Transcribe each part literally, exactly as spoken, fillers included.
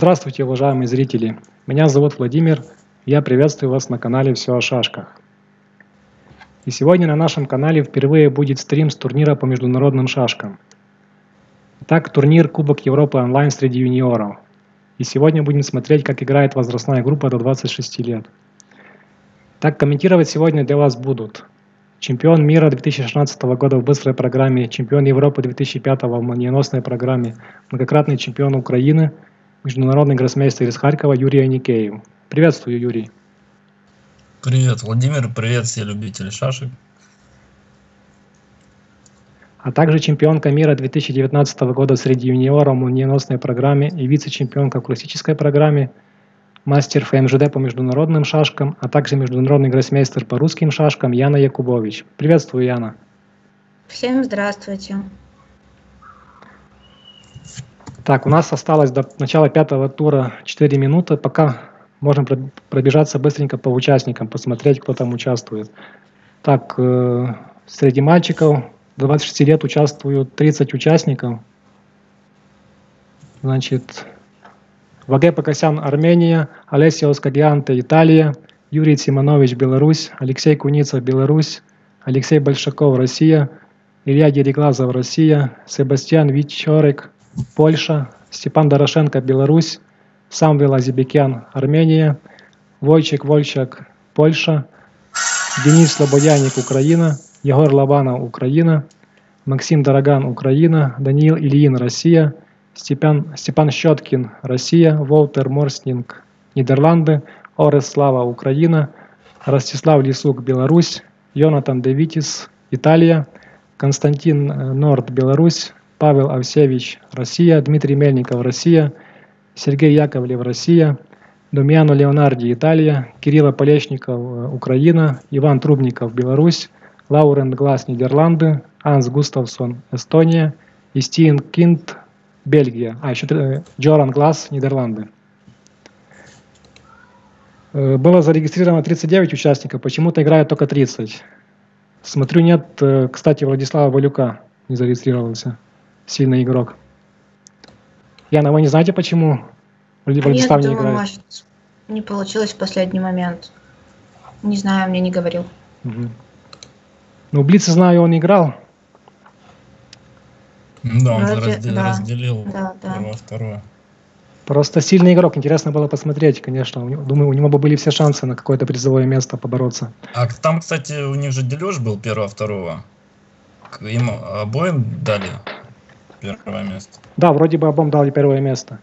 Здравствуйте, уважаемые зрители! Меня зовут Владимир, я приветствую вас на канале «Все о шашках». И сегодня на нашем канале впервые будет стрим с турнира по международным шашкам. Итак, турнир Кубок Европы онлайн среди юниоров. И сегодня будем смотреть, как играет возрастная группа до двадцати шести лет. Так, комментировать сегодня для вас будут чемпион мира две тысячи шестнадцатого года в быстрой программе, чемпион Европы две тысячи пятого в молниеносной программе, многократный чемпион Украины, международный гроссмейстер из Харькова Юрий Аникеев. Приветствую, Юрий. Привет, Владимир. Привет, все любители шашек. А также чемпионка мира две тысячи девятнадцатого года среди юниоров в молниеносной программе и вице-чемпионка в классической программе, мастер ФМЖД по международным шашкам, а также международный гроссмейстер по русским шашкам Яна Якубович. Приветствую, Яна. Всем здравствуйте. Так, у нас осталось до начала пятого тура четыре минуты, пока можно пробежаться быстренько по участникам, посмотреть, кто там участвует. Так, э, среди мальчиков до двадцати шести лет участвуют тридцать участников. Значит, Ваге Пакасян, Армения, Олесио Скагианте, Италия, Юрий Симонович, Беларусь, Алексей Куница, Беларусь, Алексей Большаков, Россия, Илья Дереглазов, Россия, Себастьян Вичорик, Польша, Степан Дорошенко, Беларусь, Самвел Азибекян, Армения, Войчик Вольчак, Польша, Денис Слободяник, Украина, Егор Лобанов, Украина, Максим Дороган, Украина, Даниил Ильин, Россия, Степан, Степан Щеткин, Россия, Волтер Морснинг, Нидерланды, Ореслава, Украина, Ростислав Лисук, Беларусь, Йонатан Девитис, Италия, Константин Норд, Беларусь, Павел Авсевич, Россия, Дмитрий Мельников, Россия, Сергей Яковлев, Россия, Домьяно Леонарди, Италия, Кирилла Полещников, Украина, Иван Трубников, Беларусь, Лаурент Глас, Нидерланды, Анс Густавсон, Эстония, Истин Кинт, Бельгия, а еще Джоран Глас, Нидерланды. Было зарегистрировано тридцать девять участников, почему-то играет только тридцать. Смотрю, нет, кстати, Владислава Валюка не зарегистрировался. Сильный игрок. Яна, вы не знаете, почему Владислав не играет? Может, не получилось в последний момент. Не знаю, мне не говорил. Угу. Ну, Блица, знаю, он играл. Да, он Вроде, раздел, да, разделил да, да. первое-второе. Просто сильный игрок. Интересно было посмотреть, конечно. Думаю, у него бы были все шансы на какое-то призовое место побороться. А там, кстати, у них же дележ был первого-второго. Им обоим дали первое место. Да, вроде бы обом дали первое место,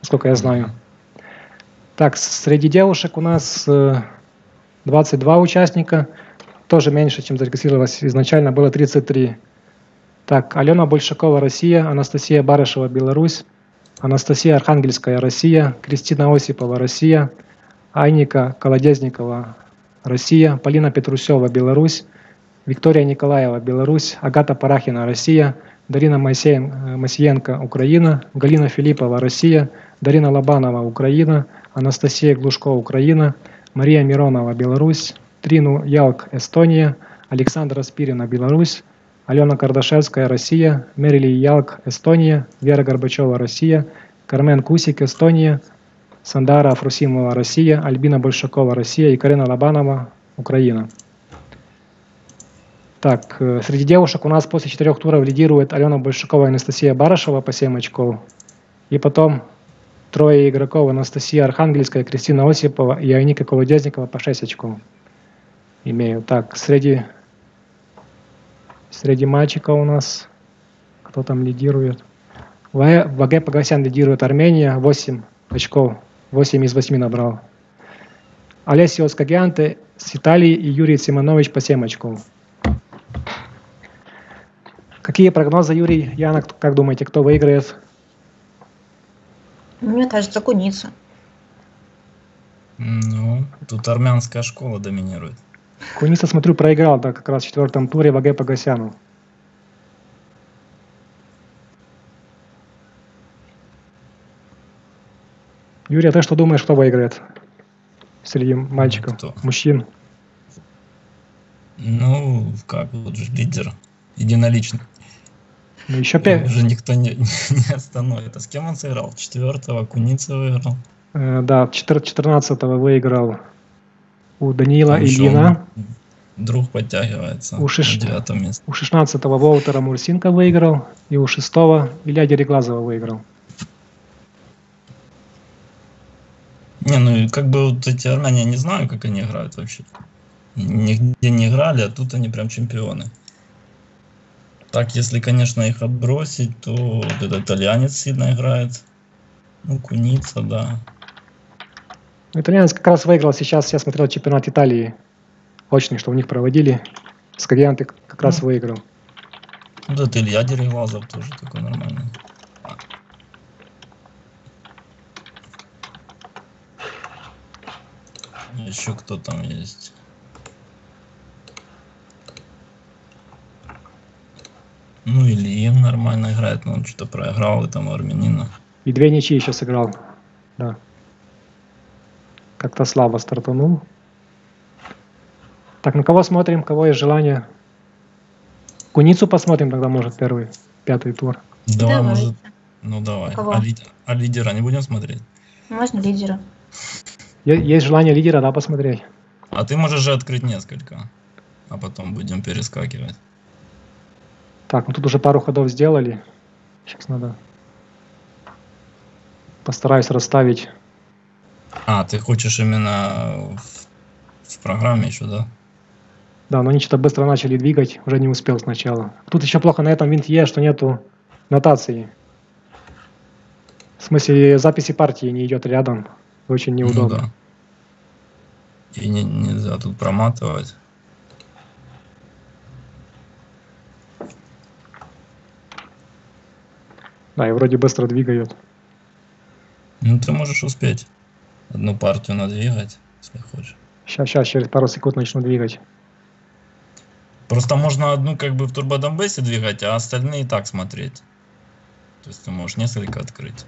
насколько я знаю. Mm-hmm. Так, среди девушек у нас двадцать два участника, тоже меньше, чем зарегистрировалось. Изначально было тридцать три. Так, Алена Большакова, Россия, Анастасия Барышева, Беларусь, Анастасия Архангельская, Россия, Кристина Осипова, Россия, Айника Колодезникова, Россия, Полина Петрусева, Беларусь, Виктория Николаева, Беларусь, Агата Парахина, Россия, Дарина Масиенко, Украина, Галина Филиппова, Россия, Дарина Лобанова, Украина, Анастасия Глушко, Украина, Мария Миронова, Беларусь, Трину Ялк, Эстония, Александра Спирина, Беларусь, Алена Кардашевская, Россия, Мерили Ялк, Эстония, Вера Горбачева, Россия, Кармен Кусик, Эстония, Сандара Афрусимова, Россия, Альбина Большакова, Россия и Карина Лобанова, Украина. Так, среди девушек у нас после четырех туров лидирует Алена Большакова и Анастасия Барышева по семь очков. И потом трое игроков: Анастасия Архангельская, Кристина Осипова и Айника Колодезникова по шесть очков. Имею. Так, среди, среди мальчика у нас кто там лидирует? Ваге Пагасян лидирует, Армения, восемь очков, восемь из восьми набрал. Олесио Скагианте с Италии и Юрий Симонович по семь очков. Какие прогнозы, Юрий, Яна, как думаете, кто выиграет? Мне кажется, Куница. Ну, тут армянская школа доминирует. Куница, смотрю, проиграл, да, как раз в четвертом туре Ваге Пагасяну. Юрий, а ты что думаешь, кто выиграет среди мальчиков, кто? Мужчин? Ну, как, вот же лидер единоличный. Еще пять. Уже никто не, не остановит. А с кем он сыграл? четвёртого Куница выиграл. Э, да, четырнадцатого выиграл у Даниила Там Ильина. Друг подтягивается. У, шиш... у шестнадцатого Волтера Мурсинка выиграл. И у шестого Илья Дереглазова выиграл. Не, ну как бы вот эти армяне, я не знаю, как они играют вообще. Нигде не играли, а тут они прям чемпионы. Так, если, конечно, их отбросить, то вот этот итальянец сильно играет. Ну, Куница, да. Итальянец как раз выиграл сейчас, я смотрел чемпионат Италии. Очный, что у них проводили. Скорианты как ну, раз выиграл. Вот этот Илья Дереглазов тоже такой нормальный. Еще кто там есть? Ну, Ильин нормально играет, но он что-то проиграл, и там армянина. И две ничьи еще сыграл, да. Как-то слабо стартанул. Так, на кого смотрим, кого есть желание? Куницу посмотрим тогда, может, первый, пятый тур. Давай, давай. Может, ну давай. А, ли, а лидера не будем смотреть? Можно лидера. Есть желание лидера, да, посмотреть. А ты можешь же открыть несколько, а потом будем перескакивать. Так, ну тут уже пару ходов сделали. Сейчас надо. Постараюсь расставить. А, ты хочешь именно в, в программе еще, да? Да, но они что-то быстро начали двигать, уже не успел сначала. Тут еще плохо на этом винте, что нету нотации. В смысле, записи партии не идет рядом. Очень неудобно. Ну, да. И не, нельзя тут проматывать. Да, и вроде быстро двигает. Ну, ты можешь успеть. Одну партию надвигать, если хочешь. Сейчас, сейчас, через пару секунд начну двигать. Просто можно одну как бы в турбодамбесе двигать, а остальные так смотреть. То есть ты можешь несколько открыть.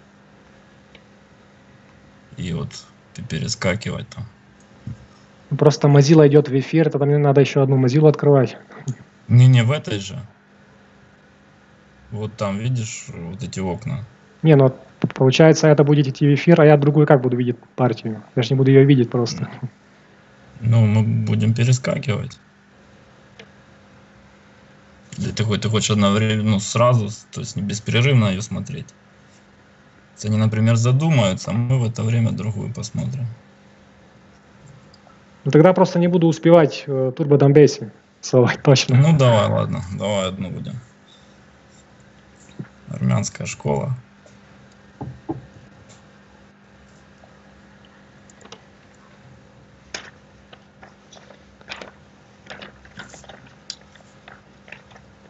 И вот ты перескакивать там. Просто Mozilla идет в эфир, тогда мне надо еще одну Mozilla открывать. Не-не, в этой же. Вот там, видишь, вот эти окна. Не, ну получается, это будет идти в эфир, а я другую как буду видеть партию? Я же не буду ее видеть просто. Ну, мы будем перескакивать. Или ты, ты хочешь одновременно, ну, сразу, то есть беспрерывно ее смотреть. Они, например, задумаются, а мы в это время другую посмотрим. Ну, тогда просто не буду успевать э, турбодамбейси совать точно. Ну давай, ладно, давай одну будем. Армянская школа.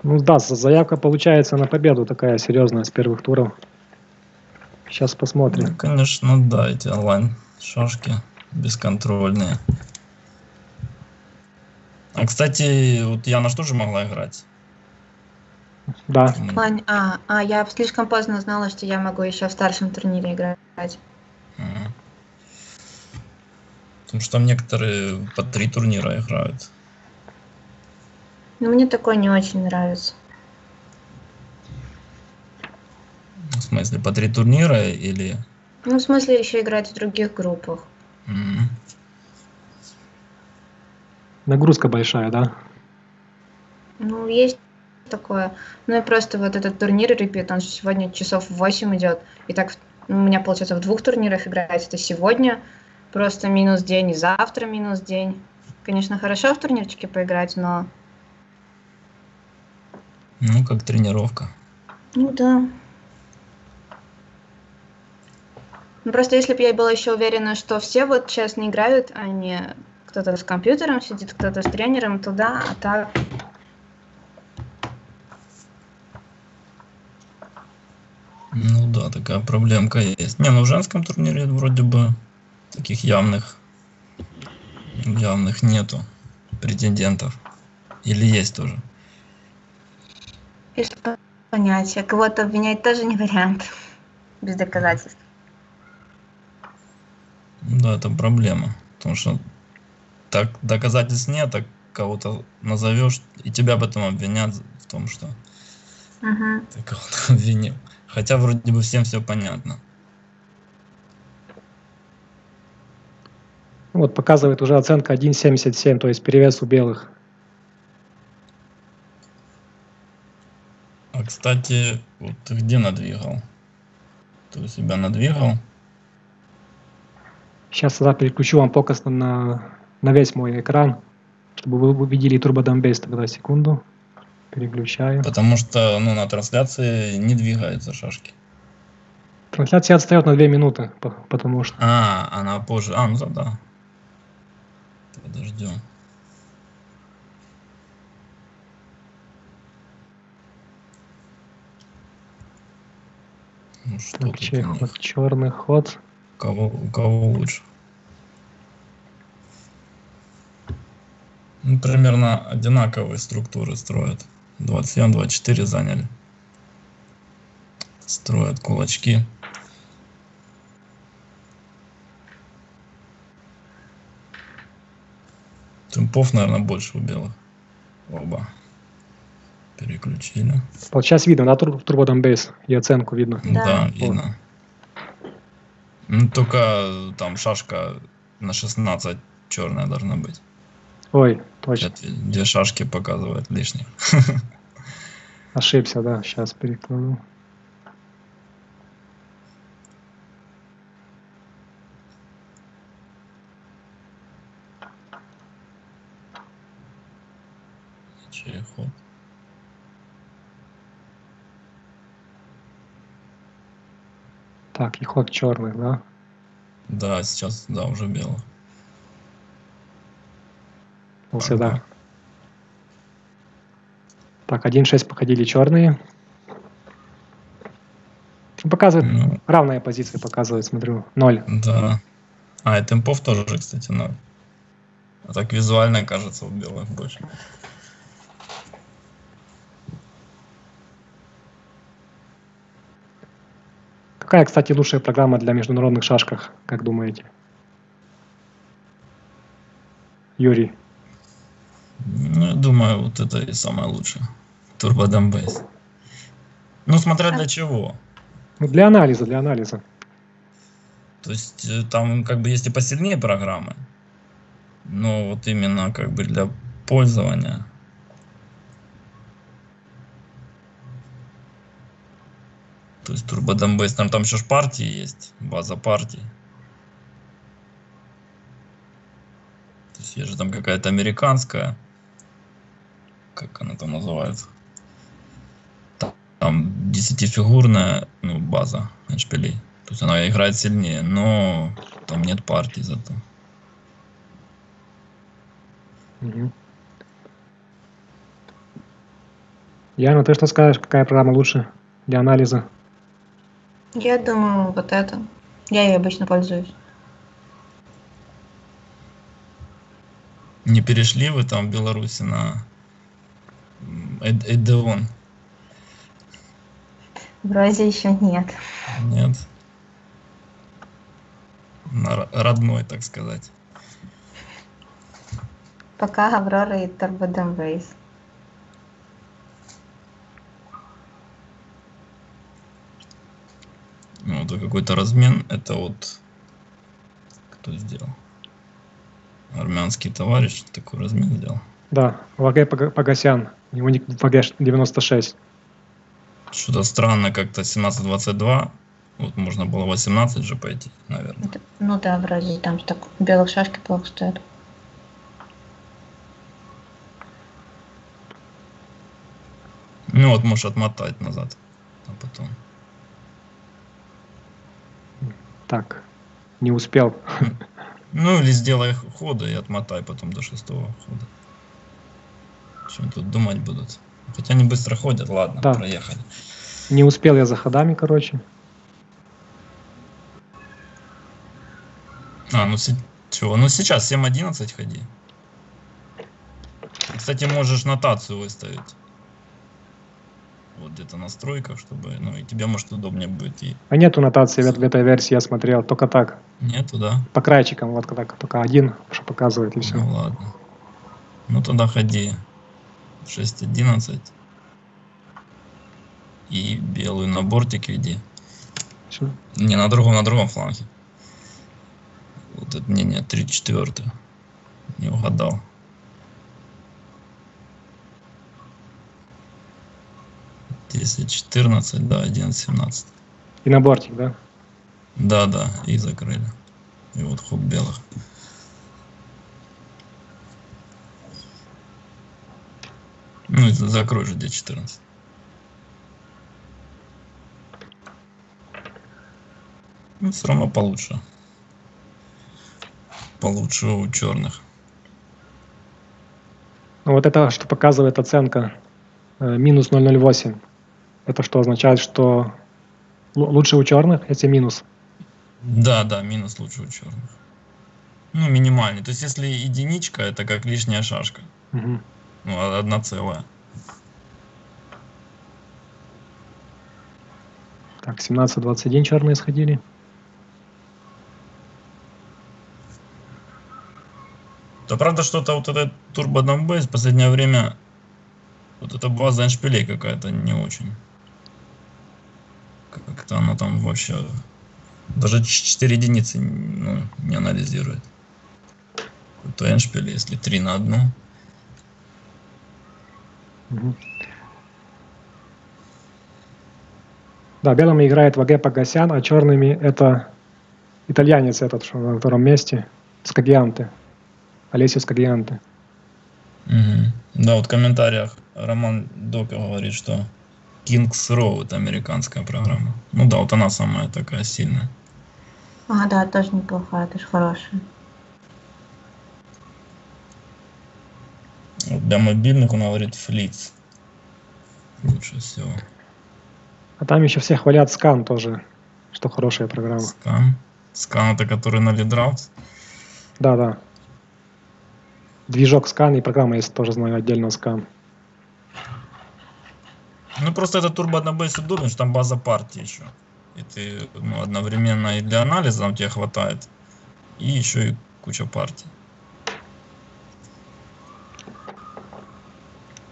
Ну да, заявка получается на победу такая серьезная с первых туров. Сейчас посмотрим. Ну, конечно, да, эти онлайн-шашки бесконтрольные. А, кстати, вот Яна же тоже могла играть. Да. План... А, а, я слишком поздно узнала, что я могу еще в старшем турнире играть. А. Потому что там некоторые по три турнира играют. Ну, мне такое не очень нравится. В смысле, по три турнира или... Ну, в смысле, еще играть в других группах. Mm-hmm. Нагрузка большая, да? Ну, есть такое. Ну, и просто вот этот турнир, репит, он сегодня часов в восемь идет. И так у меня, получается, в двух турнирах играть. Это сегодня просто минус день, и завтра минус день. Конечно, хорошо в турнирчике поиграть, но... Ну, как тренировка. Ну, да. Ну, просто если бы я была еще уверена, что все вот честно играют, а не кто-то с компьютером сидит, кто-то с тренером, то да, а так... Ну да, такая проблемка есть. Не, ну в женском турнире вроде бы таких явных, явных нету претендентов. Или есть тоже? Есть понятие. Кого-то обвинять тоже не вариант. Без доказательств. Да, это проблема, потому что так доказательств нет, так кого-то назовешь, и тебя потом обвинят в том, что Угу. Ты кого-то обвинил. Хотя вроде бы всем все понятно. Вот показывает уже оценка один семьдесят семь, то есть перевес у белых. А, кстати, вот ты где надвигал? Ты у себя надвигал? Сейчас я переключу вам показ на, на весь мой экран, чтобы вы увидели Turbo Dumb Bass. Тогда секунду. Переключаю. Потому что ну, на трансляции не двигаются шашки. Трансляция отстает на две минуты, потому что... А, она позже. А, ну да. Подождем. Ну, что так, чей ход? Черный ход. Кого, у кого лучше? Ну, примерно одинаковые структуры строят. двадцать семь двадцать четыре заняли. Строят кулачки. Темпов, наверное, больше у белых. Оба. Переключили. Вот сейчас видно, да, Turbo Dumb Bass? И оценку видно. Да, да видно. Ну, только там шашка на шестнадцать черная должна быть. Ой, точно. Где шашки показывают лишних. Ошибся, да. Сейчас перекладу. Череход. Так, и ход черный, да? Да, сейчас, да, уже белый. Все, да. Так, один шесть походили черные. Показывает, ну, равная позиция показывает, смотрю, ноль. Да. А, и темпов тоже, кстати, ноль. А так визуально кажется у белых больше. Какая, кстати, лучшая программа для международных шашках, как думаете? Юрий. Ну, я думаю, вот это и самое лучшее. Turbo Dumb Bass. Ну, смотря для чего. Для анализа, для анализа. То есть, там как бы есть и посильнее программы, но вот именно как бы для пользования... То есть Turbo Dumb Bass, там, там еще ж партии есть, база партий. То есть есть же там какая-то американская, как она там называется, там десятифигурная, ну, база эндшпилей. То есть она играет сильнее, но там нет партий зато. Яна, ты что скажешь, какая программа лучше для анализа? Я думаю, вот это. Я ей обычно пользуюсь. Не перешли вы там в Беларуси на Эдеон? Вроде еще нет. Нет. На родной, так сказать. Пока Аврора и Turbo Dumb Bass. Ну, это какой-то размен. Это вот кто сделал? Армянский товарищ такой размен сделал. Да, Ваге Пагасян. Его ник Ваге девяносто шесть. Что-то странно, как-то семнадцать двадцать два. Вот можно было восемнадцать же пойти, наверное. Это, ну да, вроде там так белых шашки плохо стоят. Ну вот можешь отмотать назад, а потом. Так, не успел. Ну или сделай ходы и отмотай потом до шестого хода. Чем тут думать будут? Хотя они быстро ходят, ладно, да. Проехали. Не успел я за ходами, короче. А, ну чего? Ну сейчас семь одиннадцать ходи. Кстати, можешь нотацию выставить. Вот где-то настройка, чтобы, ну и тебе, может, удобнее будет. И... А нету нотации в этой версии, я смотрел, только так. Нету, да? По крайчикам, вот так, только один, что показывает, и все. Ну ладно. Ну тогда ходи. шесть одиннадцать. и белую на бортик веди. Что? Не, на другом, на другом фланге. Вот это мнение три четвёртых. Не угадал. десять четырнадцать, да, одиннадцать семнадцать. И на бортик, да? Да, да, и закрыли. И вот ход белых. Ну, закрой же дэ четырнадцать. Ну, все равно получше. Получше у черных. Вот это, что показывает оценка, минус ноль ноль восемь. Это что означает, что лучше у черных, эти минус? Да, да, минус лучше у черных. Ну, минимальный. То есть, если единичка, это как лишняя шашка. Угу. Ну, одна целая. Так, семнадцать двадцать один черные сходили. Да, правда, что-то вот этот турбо-дамбейс в последнее время, вот эта база эншпилей какая-то не очень. Как-то она там вообще... Даже четыре единицы, ну, не анализирует. Какой-то эншпиль, если три на одну. Угу. Да, белыми играет ВГ Пагасян, а черными это итальянец этот, что на втором месте, Скагианте, Олесио Скагианте. Угу. Да, вот в комментариях Роман Дока говорит, что Kings Row — это американская программа. Ну да, вот она самая такая сильная. А, да, тоже неплохая, тоже хорошая. Вот для мобильных он говорит Fleets лучше всего. А там еще все хвалят Scan тоже, что хорошая программа. Scan? Scan — это который на LeadRoutes? Да, да. Движок Scan и программа есть, тоже знаю, отдельно Scan. Ну, просто этот турбо однобейс удобен, что там база партии еще. И ты, ну, одновременно и для анализа у тебя хватает, и еще и куча партий.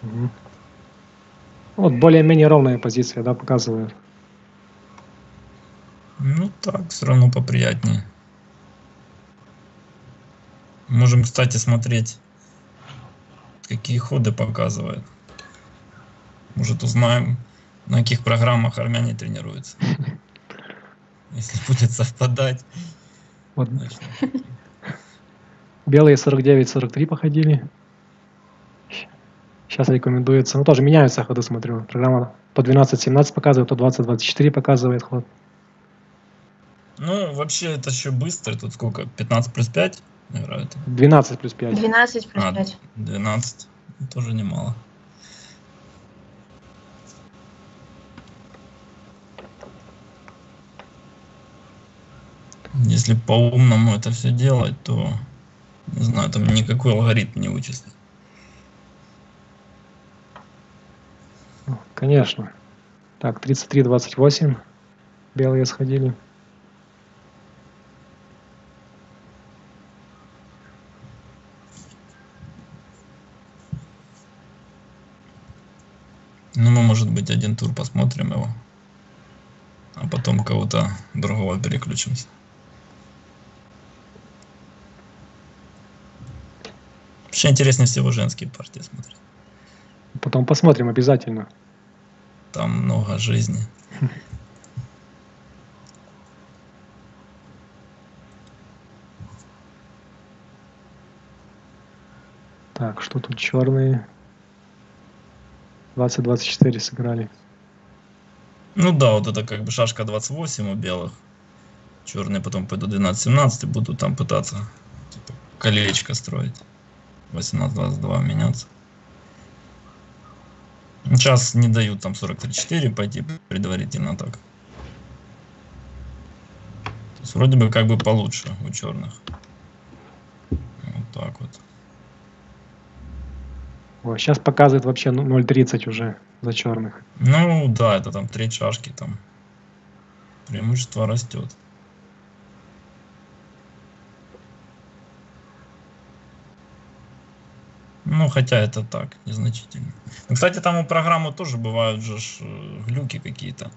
Угу. Вот более-менее ровная позиция, да, показывает. Ну, так, все равно поприятнее. Можем, кстати, смотреть, какие ходы показывает. Может, узнаем, на каких программах армяне тренируются. Если будет совпадать. Вот. Белые сорок девять сорок три походили. Сейчас рекомендуется. Ну, тоже меняются ходы, смотрю. Программа по двенадцать семнадцать показывает, по двадцать двадцать четыре показывает ход. Ну, вообще, это еще быстро. Тут сколько? пятнадцать плюс пять? двенадцать плюс пять. двенадцать плюс пять. А, двенадцать. Тоже немало. Если по-умному это все делать, то, не знаю, там никакой алгоритм не вычислить. Конечно. Так, тридцать три двадцать восемь. Белые сходили. Ну, мы, может быть, один тур посмотрим его, а потом кого-то другого переключимся. Вообще интереснее всего женские партии смотреть. Потом посмотрим обязательно. Там много жизни. Так, что тут черные? двадцать двадцать четыре сыграли. Ну да, вот это как бы шашка двадцать восемь у белых. Черные потом пойдут двенадцать семнадцать и будут там пытаться типа колечко строить. восемнадцать двадцать два меняться. Сейчас не дают там сорок три четыре пойти предварительно так. То есть вроде бы как бы получше у черных. Вот так вот. О, сейчас показывает вообще ноль тридцать уже за черных. Ну да, это там треть шашки там. Преимущество растет. Ну, хотя это так, незначительно. Кстати, там у программы тоже бывают же глюки какие-то.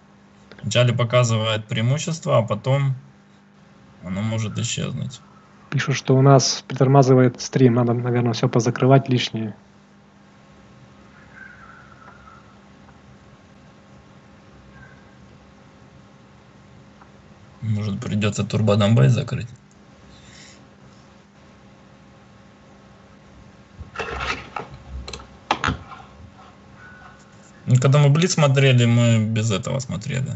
Вначале показывает преимущество, а потом оно может исчезнуть. Пишут, что у нас притормаживает стрим. Надо, наверное, все позакрывать лишнее. Может, придется турбодомбай закрыть? Ну, когда мы Блиц смотрели, мы без этого смотрели.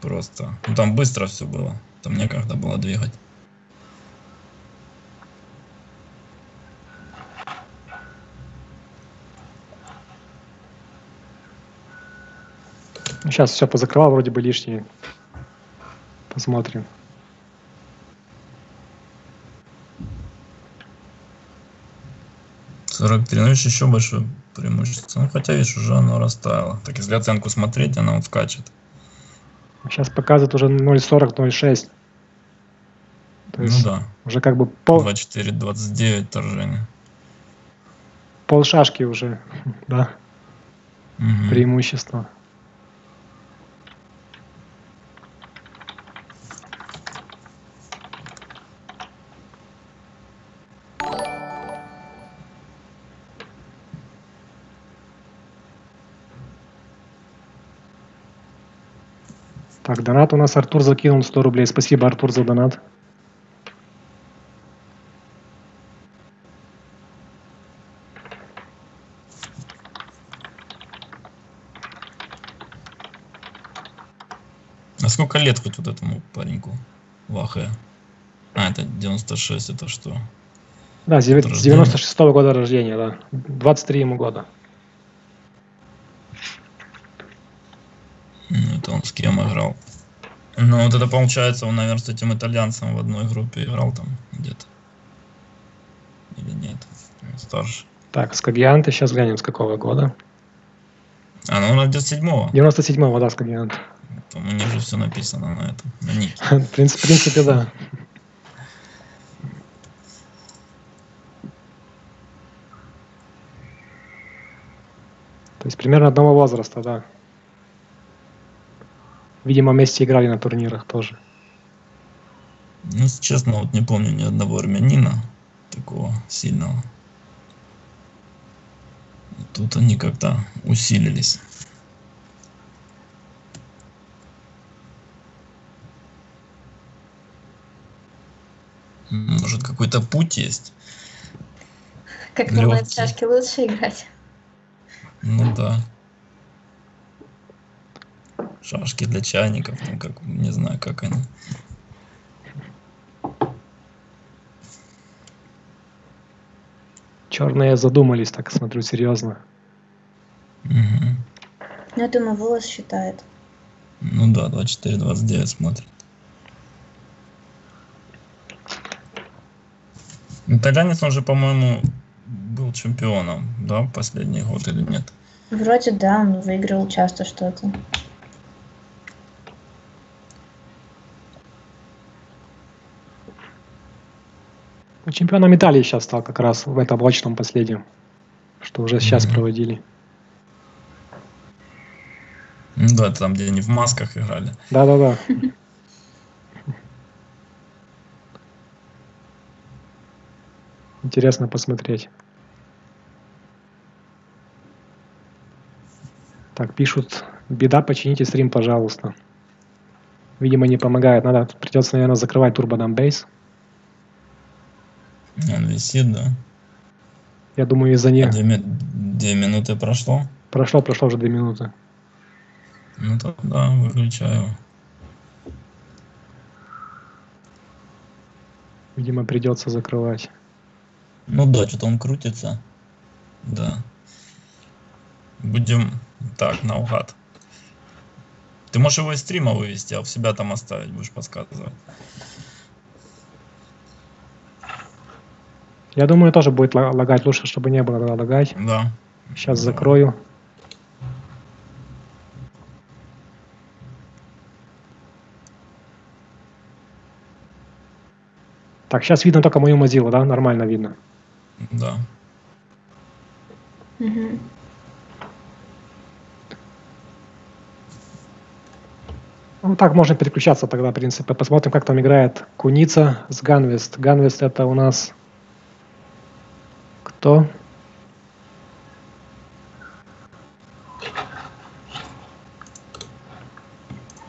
Просто. Ну, там быстро все было. Там некогда было двигать. Сейчас все позакрывал, вроде бы лишнее. Посмотрим. сорок три. Ну, видишь, еще большое преимущество. Ну, хотя, видишь, уже оно растаяло. Так, если оценку смотреть, она вот скачет. Сейчас показывает уже ноль сорок, ноль шесть. Ну да. Уже как бы пол... двадцать четыре, двадцать девять торжение. Пол шашки уже, да. Угу. Преимущество. Так, донат у нас Артур закинул сто рублей. Спасибо, Артур, за донат. А сколько лет хоть вот этому пареньку? Вахе. А, это девяносто шесть, это что? Да, с девяносто шестого года рождения, да. двадцать три ему года. Это он с кем играл? Ну, вот это получается, он, наверное, с этим итальянцем в одной группе играл там где-то. Или нет? Старше. Так, Скагианте сейчас глянем, с какого года. А, ну, он девяносто седьмого. девяносто седьмого, да, Скагианте. У меня же все написано на этом, на нике. В принципе, да. То есть примерно одного возраста, да. Видимо, вместе играли на турнирах тоже. Ну, честно, вот не помню ни одного армянина такого сильного. Тут они как-то усилились. Может, какой-то путь есть? Как думают, в шашки лучше играть? Ну да. Шашки для чайников, там как, не знаю, как они. Черные задумались, так смотрю, серьезно. Угу. Ну, я думаю, волос считает. Ну да, двадцать четыре, двадцать девять смотрит. Итальянец, он же, по-моему, был чемпионом, да, последний год или нет? Вроде да, он выиграл часто что-то. Чемпионом Италии сейчас стал как раз в этом блочном последнем, что уже сейчас mm-hmm. проводили. Ну да, там, где они в масках играли. Да-да-да. Интересно посмотреть. Так, пишут, беда, почините стрим, пожалуйста. Видимо, не помогает. Надо, придется, наверное, закрывать турбодамбейс. Он висит, да. Я думаю, из-за нее. Две, две минуты прошло? Прошло, прошло уже две минуты. Ну тогда выключаю. Видимо, придется закрывать. Ну да, что-то он крутится. Да. Будем так, наугад. Ты можешь его из стрима вывести, а у себя там оставить, будешь подсказывать. Я думаю, тоже будет лагать. Лучше, чтобы не было лагать. Да. Сейчас да. Закрою. Так, сейчас видно только мою Mozilla, да? Нормально видно. Да. Угу. Ну, так можно переключаться тогда, в принципе. Посмотрим, как там играет Куница с Ганвест. Ганвест это у нас кто?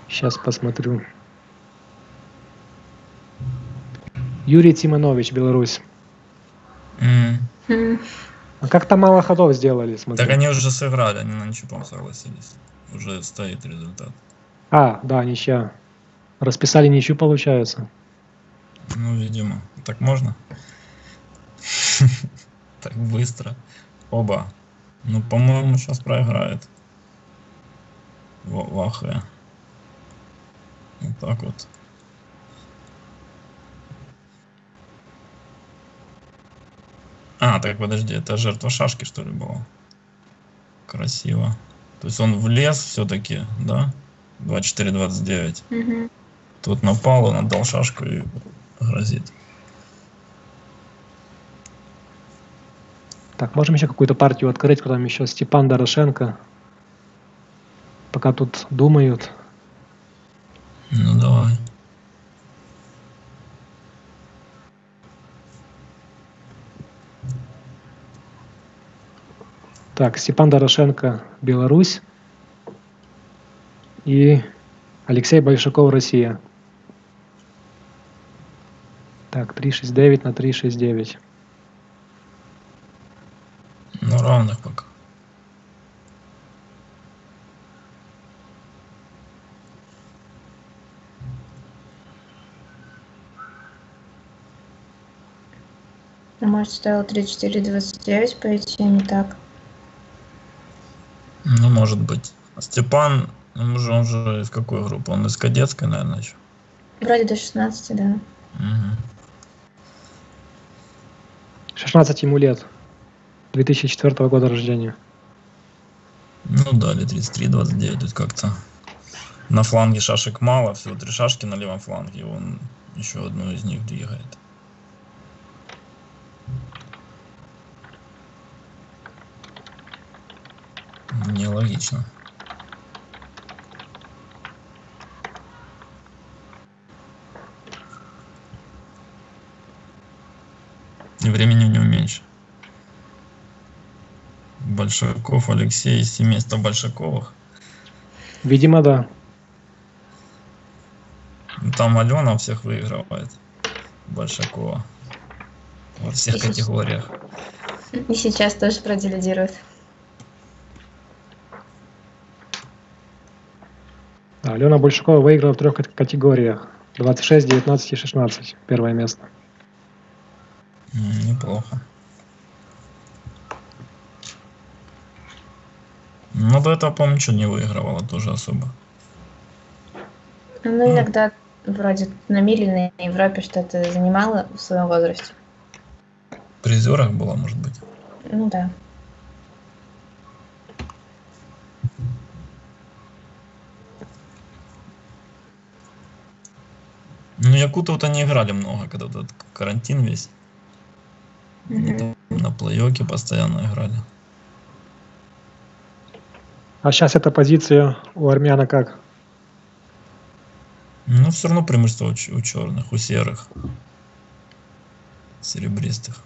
Сейчас посмотрю. Юрий Тимонович, Беларусь. Mm. А как-то мало ходов сделали, смотри. Так они уже сыграли, они на ничью согласились. Уже стоит результат. А, да, ничья. Расписали ничью, получается. Ну, видимо. Так можно? Так быстро. Оба. Ну, по-моему, сейчас проиграет. Вахе. Вот так вот. А, так подожди, это жертва шашки, что ли, была? Красиво. То есть он влез все-таки, да? двадцать четыре двадцать девять. Угу. Тут напал, он отдал шашку и грозит. Так, можем еще какую-то партию открыть, куда там еще Степан Дорошенко. Пока тут думают. Ну давай. Так, Степан Дорошенко, Беларусь. И Алексей Большаков, Россия. Так, три шесть девять на три шесть девять. Ну, равных пока. Ну, может, стоило три четыре двадцать девять пойти, не так? Ну, может быть. Степан... Он уже, он уже из какой группы? Он из кадетской, наверное, еще? Вроде до шестнадцати, да. Угу. шестнадцать ему лет. две тысячи четвёртого года рождения. Ну да, лет тридцать три двадцать девять. Тут как-то на фланге шашек мало. Всего три шашки на левом фланге. Он еще одну из них двигает. Нелогично. Времени у него меньше. Большаков Алексей из семейства Большаковых. Видимо, да. Там Алена всех выигрывает. Большакова. Во всех и категориях. И сейчас тоже продилидирует. Да, Алена Большакова выиграла в трех категориях. двадцать шесть, девятнадцать и шестнадцать. Первое место. Неплохо. Но до этого, по-моему, ничего не выигрывала тоже особо. Ну, ну, иногда вроде намеренно на Европе что-то занимала в своем возрасте. В призерах была, может быть? Ну, да. Ну, якуты вот они играли много, когда вот этот карантин весь. Mm-hmm. На плей-оффе постоянно играли. А сейчас эта позиция у армяна как? Ну, все равно преимущество у, у черных, у серых, серебристых.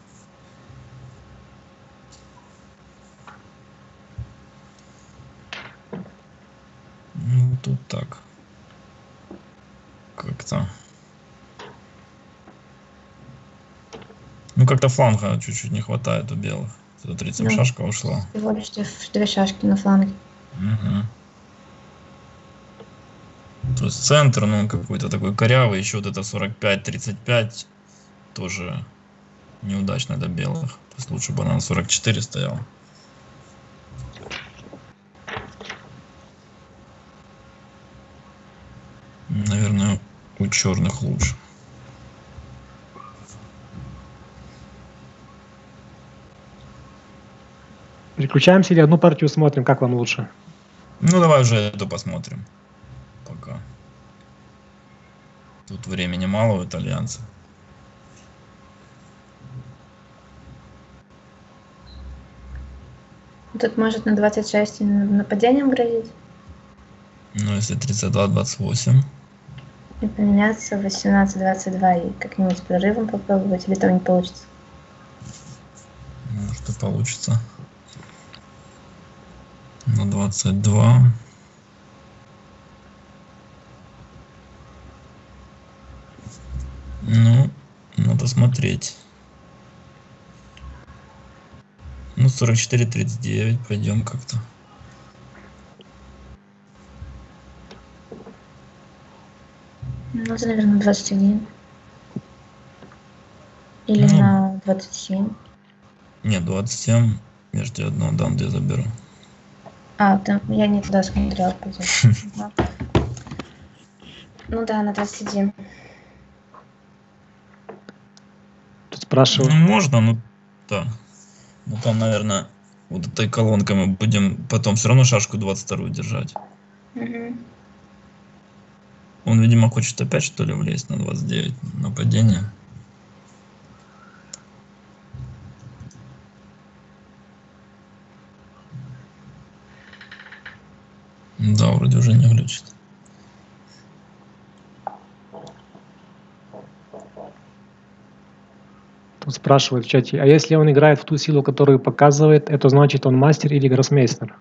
Ну, тут так. Как-то... Ну, как-то фланга чуть-чуть не хватает у белых. тридцать да. Шашка ушла. Всего лишь две шашки на фланге. Угу. То есть центр, ну, какой-то такой корявый. Еще вот это сорок пять тридцать пять тоже неудачно для белых. То есть лучше бы она на сорок четыре стояла. Наверное, у черных лучше. Переключаемся или одну партию смотрим, как вам лучше? Ну, давай уже эту посмотрим. Пока. Тут времени мало у итальянцев. Тут может на двадцать шесть нападением грозить. Ну, если тридцать два двадцать восемь. И поменяться восемнадцать двадцать два и как-нибудь прорывом попробовать, или там не получится. Ну, что получится. На двадцать два. Ну, надо смотреть. Ну, сорок четыре тридцать девять, пойдем как-то. Ну, это, наверное, двадцать один. Или ну, на двадцать семь. Нет, двадцать семь. Я же тебе одну дам, где заберу. А, там, я не туда смотрела. Ну да, на двадцать один. Спрашиваю. Ну, можно, ну да. Ну там, наверное, вот этой колонкой мы будем потом все равно шашку двадцать вторую держать. Угу. Он, видимо, хочет опять что ли влезть на двадцать девять нападение. Да, вроде уже не глючит. Спрашивают в чате, а если он играет в ту силу, которую показывает, это значит он мастер или гроссмейстер?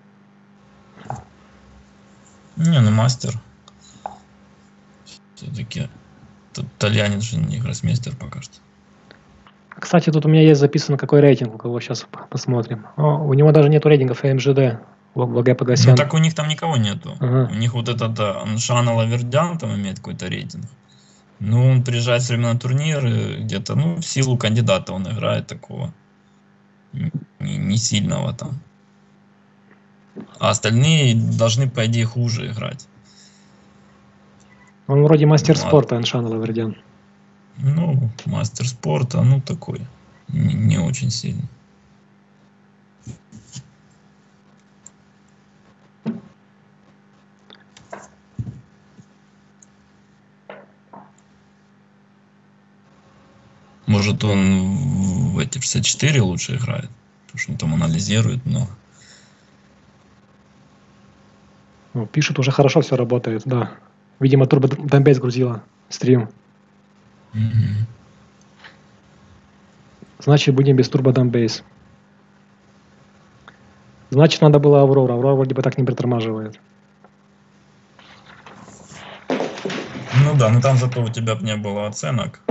Не, ну мастер. Все-таки итальянец же не гроссмейстер пока что. Кстати, тут у меня есть записано, какой рейтинг у кого, сейчас посмотрим. О, у него даже нету рейтингов МЖД. Ну так у них там никого нету. Ага. У них вот этот Аншана Лавердян там имеет какой-то рейтинг. Ну, он приезжает все время на турниры, где-то, ну, в силу кандидата он играет такого не, не сильного там. А остальные должны, по идее, хуже играть. Он вроде мастер ну, спорта, Аншан Лавердян. Ну, мастер спорта, ну, такой, не, не очень сильный. Может, он в эти шестьдесят четыре лучше играет, потому что он там анализирует много. Ну, пишет, уже хорошо все работает, да. Видимо, Turbo Dambe сгрузила стрим. Mm-hmm. Значит, будем без Turbo Dambe. Значит, надо было Аврора. Аврора вроде бы так не притормаживает. Ну да, но там зато у тебя не было оценок.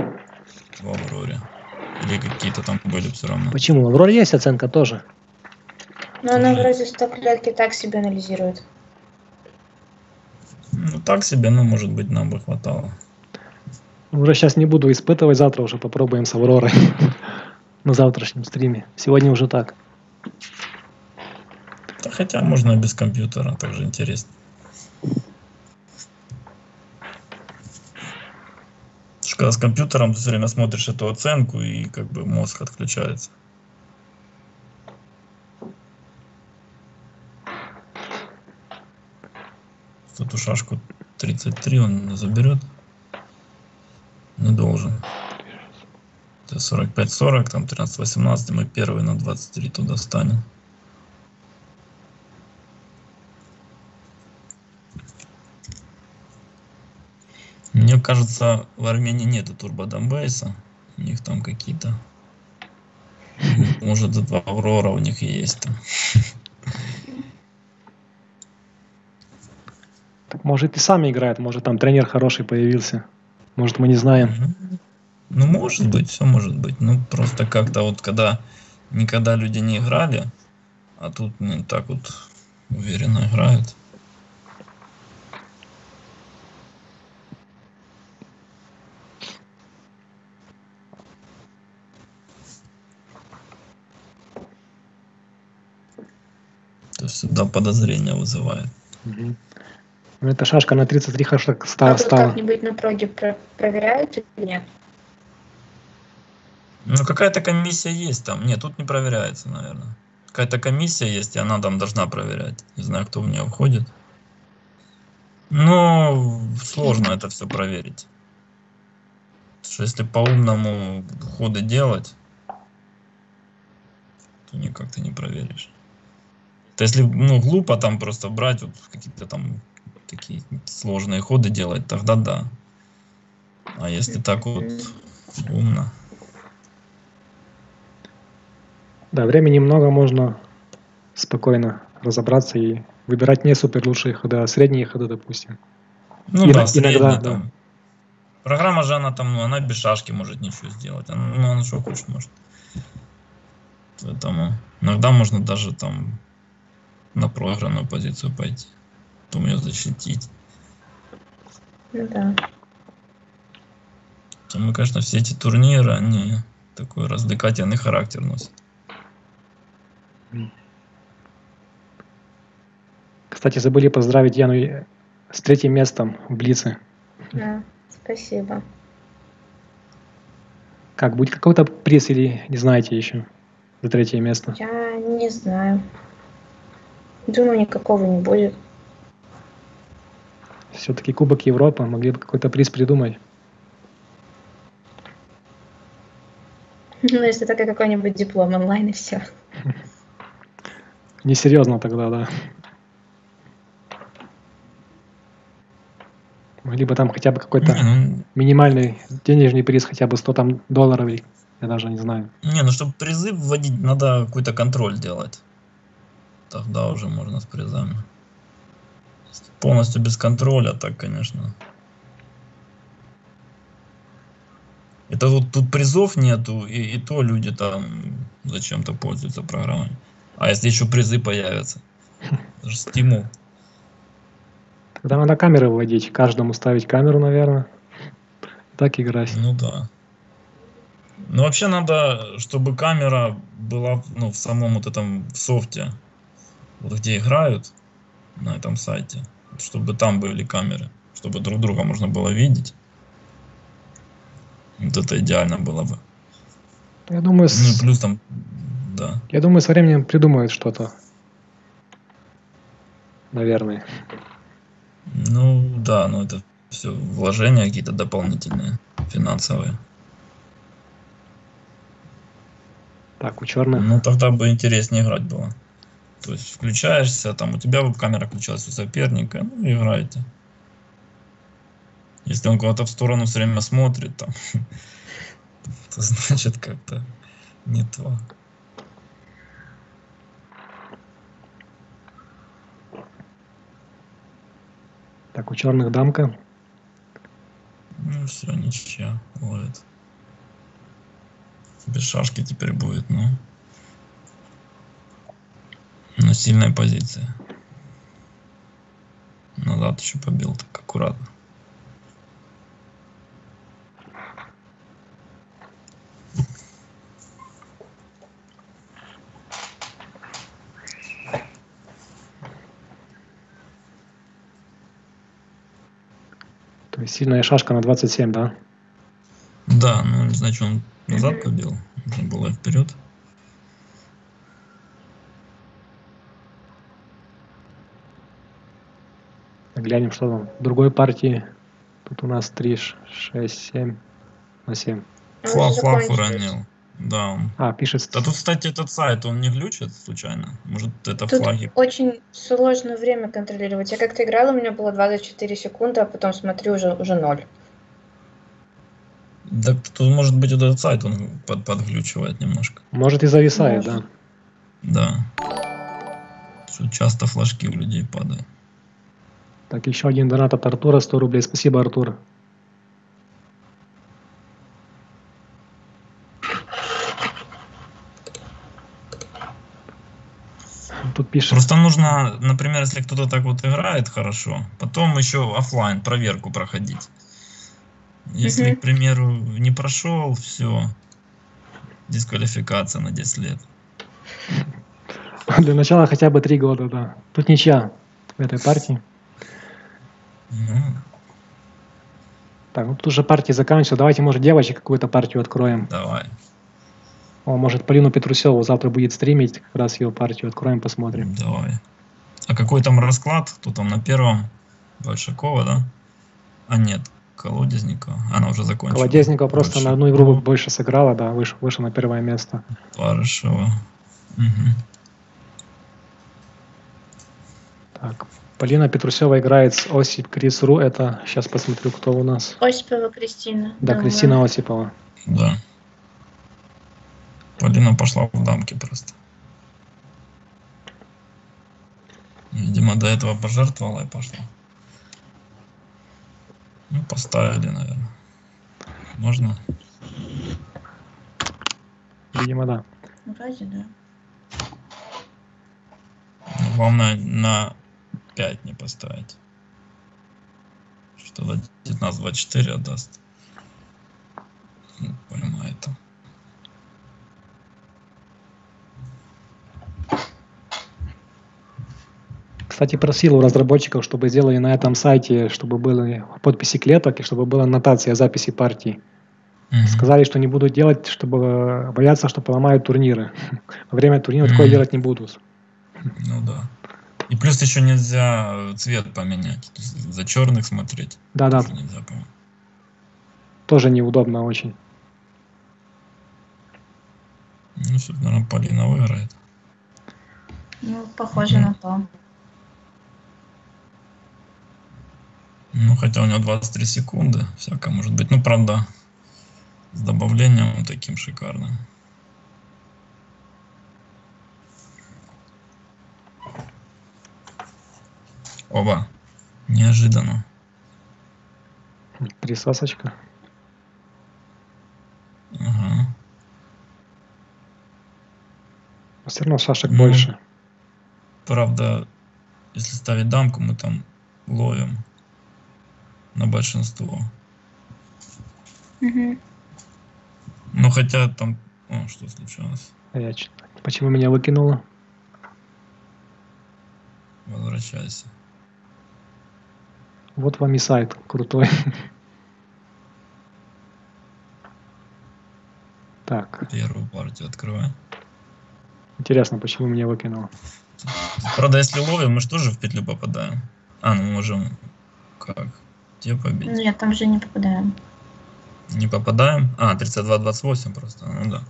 В Авроре. Или какие-то там были все равно. Почему? В Авроре есть оценка тоже. Но она вроде стоклетки так себе анализирует. Ну так себе, ну может быть нам бы хватало. Уже сейчас не буду испытывать, завтра уже попробуем с Авророй. На завтрашнем стриме. Сегодня уже так. Да хотя можно без компьютера, также интересно. Когда с компьютером ты все время смотришь эту оценку, и как бы мозг отключается. Тут эту шашку тридцать три он не заберет. Не должен. Это сорок пять сорок, там тринадцать восемнадцать, мы первый на двадцать три туда станем. Мне кажется, в Армении нету Turbo Dambe. У них там какие-то. Может, два Аврора у них есть там. Так, может, и сами играют, может, там тренер хороший появился. Может, мы не знаем. Ну, может быть, все может быть. Ну, просто как-то вот когда никогда люди не играли, а тут не так вот уверенно играют. Всегда подозрения вызывает. Угу. Ну, эта шашка на тридцать три хэштег стала. А как-нибудь на проге про проверяют или нет? Ну, какая-то комиссия есть там. Нет, тут не проверяется, наверное. Какая-то комиссия есть, и она там должна проверять. Не знаю, кто в нее входит. Но сложно это все проверить. Потому что если по-умному ходы делать, то никак ты не проверишь. То если, ну, глупо там просто брать вот какие-то там такие сложные ходы делать, тогда да. А если так вот умно. Да, времени много, можно спокойно разобраться и выбирать не супер лучшие ходы, а средние ходы, допустим. Ну и, да, иногда, да. Там. Программа же, она там, ну, она без шашки может ничего сделать. Она, ну, она что хочет может. Поэтому иногда можно даже там на проигранную позицию пойти, потом ее защитить. Ну да. Поэтому, конечно, все эти турниры, они такой развлекательный характер носят. Кстати, забыли поздравить Яну с третьим местом в Блице. Да, спасибо. Как, будет какой-то приз или не знаете еще за третье место? Я не знаю. Думаю, никакого не будет. Все-таки Кубок Европы, могли бы какой-то приз придумать. Ну, если только какой-нибудь диплом онлайн и все. Несерьезно тогда, да. Могли бы там хотя бы какой-то ну, минимальный денежный приз, хотя бы сто там долларов, я даже не знаю. Не, ну чтобы призы вводить, надо какой-то контроль делать. Тогда уже можно с призами. Полностью без контроля, так, конечно. Это вот тут призов нету, и, и то люди там зачем-то пользуются программой. А если еще призы появятся? Это же стимул. Тогда надо камеры вводить. Каждому ставить камеру, наверное. Так играть. Ну да. Ну вообще надо, чтобы камера была, ну, в самом вот этом в софте, вот где играют, на этом сайте. Чтобы там были камеры. Чтобы друг друга можно было видеть. Вот это идеально было бы. Я думаю, ну и плюс там... Да. Я думаю, со временем придумают что-то. Наверное. Ну да, но это все вложения какие-то дополнительные, финансовые. Так, у черных. Ну тогда бы интереснее играть было. То есть включаешься, там у тебя веб-камера включилась у соперника, ну играете. Если он куда-то в сторону все время смотрит, там, то значит как-то не то. Так, у черных дамка. Ну все, ничья ловит. Без шашки теперь будет, но... Но сильная позиция. Назад еще побил, так аккуратно. Сильная шашка на двадцать семь, да? Да, ну не знаю, что он назад побил. Нужно было вперед. Глянем, что там. В другой партии. Тут у нас три, шесть, семь на семь. Флаг, флаг уронил. Да, он. А, пишет. Да тут, кстати, этот сайт, он не глючит случайно? Может, это тут флаги? Очень сложно время контролировать. Я как-то играла, у меня было двадцать четыре секунды, а потом смотрю, уже, уже ноль. Да, тут, может быть, этот сайт, он под, подглючивает немножко. Может, и зависает, может. Да. Да. Что часто флажки у людей падают. Так, еще один донат от Артура, сто рублей. Спасибо, Артур. Тут пишет. Просто нужно, например, если кто-то так вот играет хорошо, потом еще офлайн проверку проходить. Если, угу. к примеру, не прошел, все, дисквалификация на десять лет. Для начала хотя бы три года, да. Тут ничья в этой партии. Ну. Так, ну тут уже партии заканчиваются. Давайте, может, девочек какую-то партию откроем. Давай. О, может, Полину Петрусеву завтра будет стримить, как раз ее партию откроем, посмотрим. Давай. А какой там расклад? Кто там на первом? Большакова, да? А нет, Колодезникова. Она уже закончила. Колодезникова просто Большакова. На одну игру больше сыграла, да, выш, вышла на первое место. Хорошо. Угу. Полина Петрусева играет с Осип Крис.ру. Это сейчас посмотрю, кто у нас. Осипова Кристина. Да, думаю. Кристина Осипова. Да. Полина пошла в дамки просто. Видимо, до этого пожертвовала и пошла. Ну, поставили, наверное. Можно? Видимо, да. Вроде, да. Вам на, на пять не поставить. Что-то девятнадцать двадцать четыре отдаст. Не понимаю это. Кстати, просил у разработчиков, чтобы сделали на этом сайте, чтобы были подписи клеток и чтобы была аннотация записи партий. Mm-hmm. Сказали, что не будут делать, чтобы боятся, что поломают турниры. Во время турнира mm-hmm. такое делать не будут. Ну да. И плюс еще нельзя цвет поменять. За черных смотреть. Да, да. Нельзя поменять. Тоже неудобно очень. Ну, что-то, наверное, Полина выиграет. Ну, похоже mm-hmm. на то. Ну, хотя у него двадцать три секунды. Всякое может быть. Ну, правда, с добавлением таким шикарным. Оба. Неожиданно. Присасочка. Ага. А все равно шашек ну, больше. Правда, если ставить дамку, мы там ловим на большинство. Угу. Ну хотя там... О, что случилось? Я... Почему меня выкинуло? Возвращайся. Вот вам и сайт крутой. Так. Первую партию открывай. Интересно, почему меня выкинуло. Правда, если ловим, мы же тоже в петлю попадаем. А, ну мы можем... Как? Где победить? Нет, там же не попадаем. Не попадаем? А, тридцать два двадцать восемь просто. Ну да.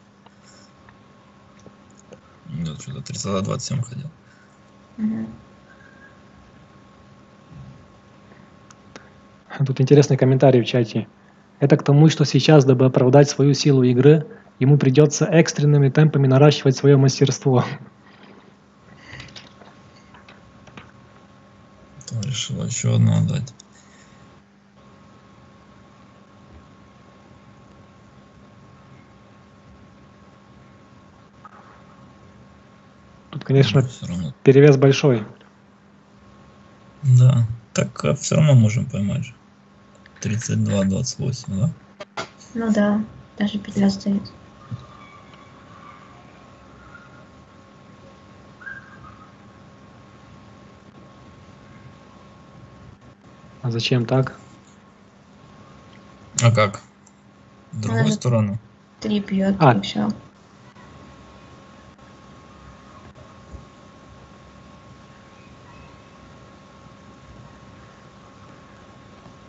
Нет, что-то тридцать два двадцать семь ходил. Угу. Тут интересный комментарий в чате. Это к тому, что сейчас, дабы оправдать свою силу игры, ему придется экстренными темпами наращивать свое мастерство. Кто решил еще одну отдать? Тут, конечно, перевес большой. Да, так все равно можем поймать. тридцать два двадцать восемь, да? Ну да, даже петля стоит. А зачем так? А как? В другую Она сторону. Три бьет, а. И все.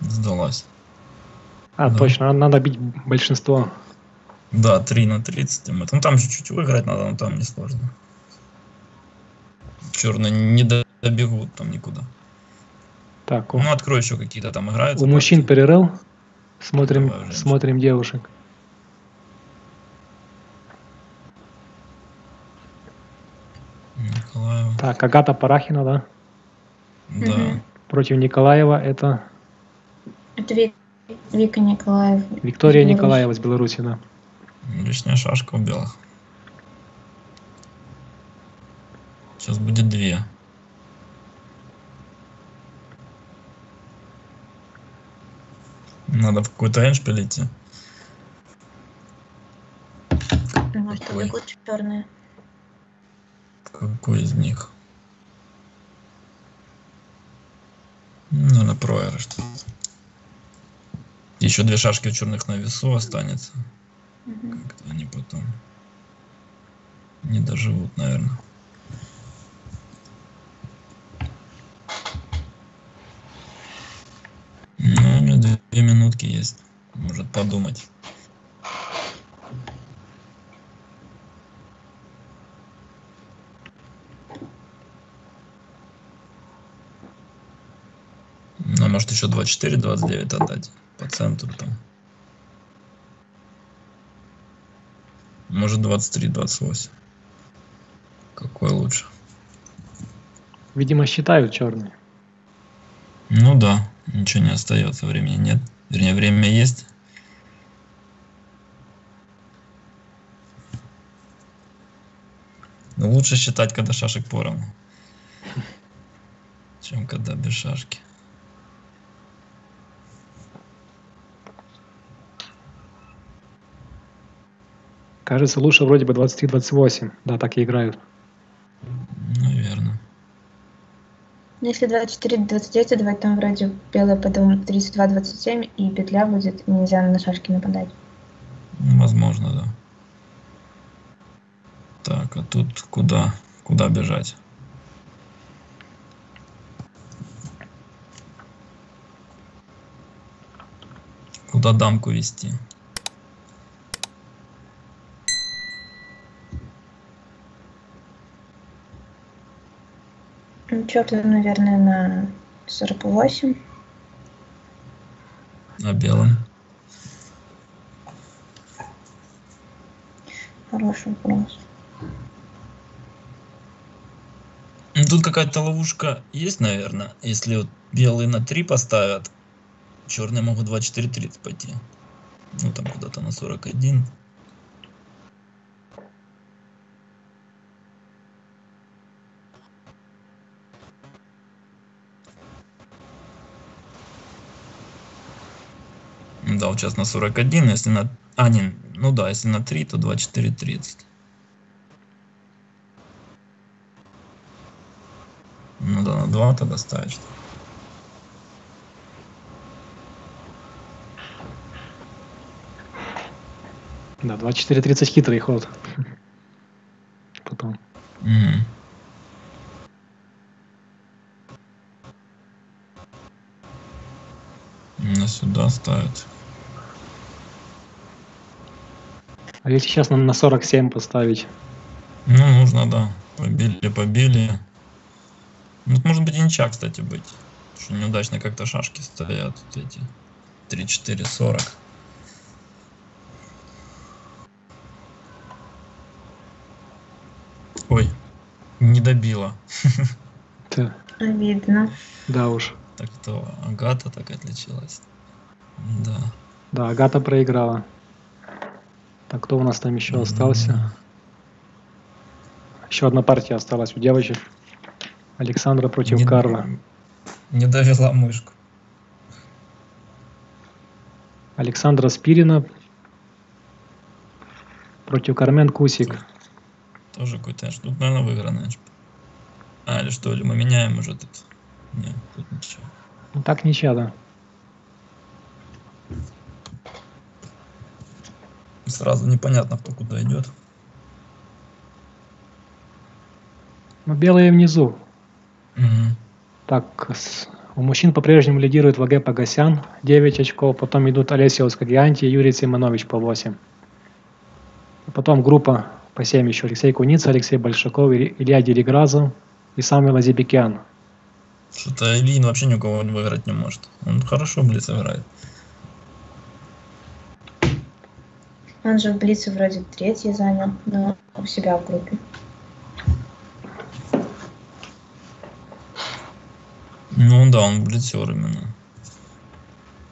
Сдалась. А, да. Точно, надо бить большинство. Да, три на тридцать. Ну там чуть-чуть выиграть надо, но там несложно. Черные не добегут там никуда. Так, ну открой еще какие-то там играются. У партии. Мужчин перерыл. Смотрим, давай, смотрим девушек. Николаева. Так, Агата Парахина, да? Да. Угу. Против Николаева это... Это Вик... Вика Николаева. Виктория Беларусь. Николаева из Беларуси, да. Лишняя шашка у белых. Сейчас будет две. Надо в какой-то эндшпиль идти. Может, побегут черные. Какой из них? Ну, на проигрыш что-то. Еще две шашки черных на весу останется. Угу. Как-то они потом не доживут, наверное. Ну, у меня две минутки есть. Может подумать. Она может еще двадцать четыре двадцать девять отдать по центру там. Может двадцать три двадцать восемь. Какой лучше? Видимо, считают черные. Ну да, ничего не остается, времени нет. Вернее, время есть. Но лучше считать, когда шашек поровну, чем когда без шашки. Кажется, лучше вроде бы двадцать три двадцать восемь. Да, так и играют. Наверное. Если двадцать четыре двадцать девять отдавать, там вроде белая потом тридцать два двадцать семь, и петля будет, и нельзя на шашки нападать. Возможно, да. Так, а тут куда? Куда бежать? Куда дамку вести? Ну, черт, наверное, на сорок восемь. На белом. Хороший вопрос. Тут какая-то ловушка есть, наверное. Если вот белые на три поставят, черные могут двадцать четыре тридцать пойти. Ну, там куда-то на сорок один. Да, вот сейчас на сорок один, если на... А, не, ну да, если на три, то двадцать четыре тридцать. Ну да, на два тогда ставить, что ли. Да, двадцать четыре тридцать хитрый ход. Потом. Mm. На сюда ставить. А если сейчас нам на сорок семь поставить? Ну, нужно, да. Побили, побили. Ну, может быть, ничья, кстати, быть. Потому что неудачно как-то шашки стоят. Вот эти три четыре сорок. Ой, не добила. Да. Обидно. Да уж. Так то Агата так отличилась. Да. Да, Агата проиграла. Так, кто у нас там еще остался? Еще одна партия осталась у девочек. Александра против не, Карла. Не довела мышку. Александра Спирина против Кармен Кусик. Тоже какой-то. Тут, наверное, выигранная. А, или что, или мы меняем уже тут? Нет, тут ничего. Ну так ничья, да. Сразу непонятно, кто куда идет. Ну, белые внизу. Угу. Так, у мужчин по-прежнему лидирует ВГ Погосян, девять очков. Потом идут Олесио Скагианти и Юрий Симонович по восемь. Потом группа по семь еще. Алексей Куница, Алексей Большаков, Илья Деригразов и Самвел Азибекян. Что-то Ильин вообще ни у кого выиграть не может. Он хорошо в блиц играет. Он же в блице вроде третий занял, но у себя в группе. Ну да, он блицер именно.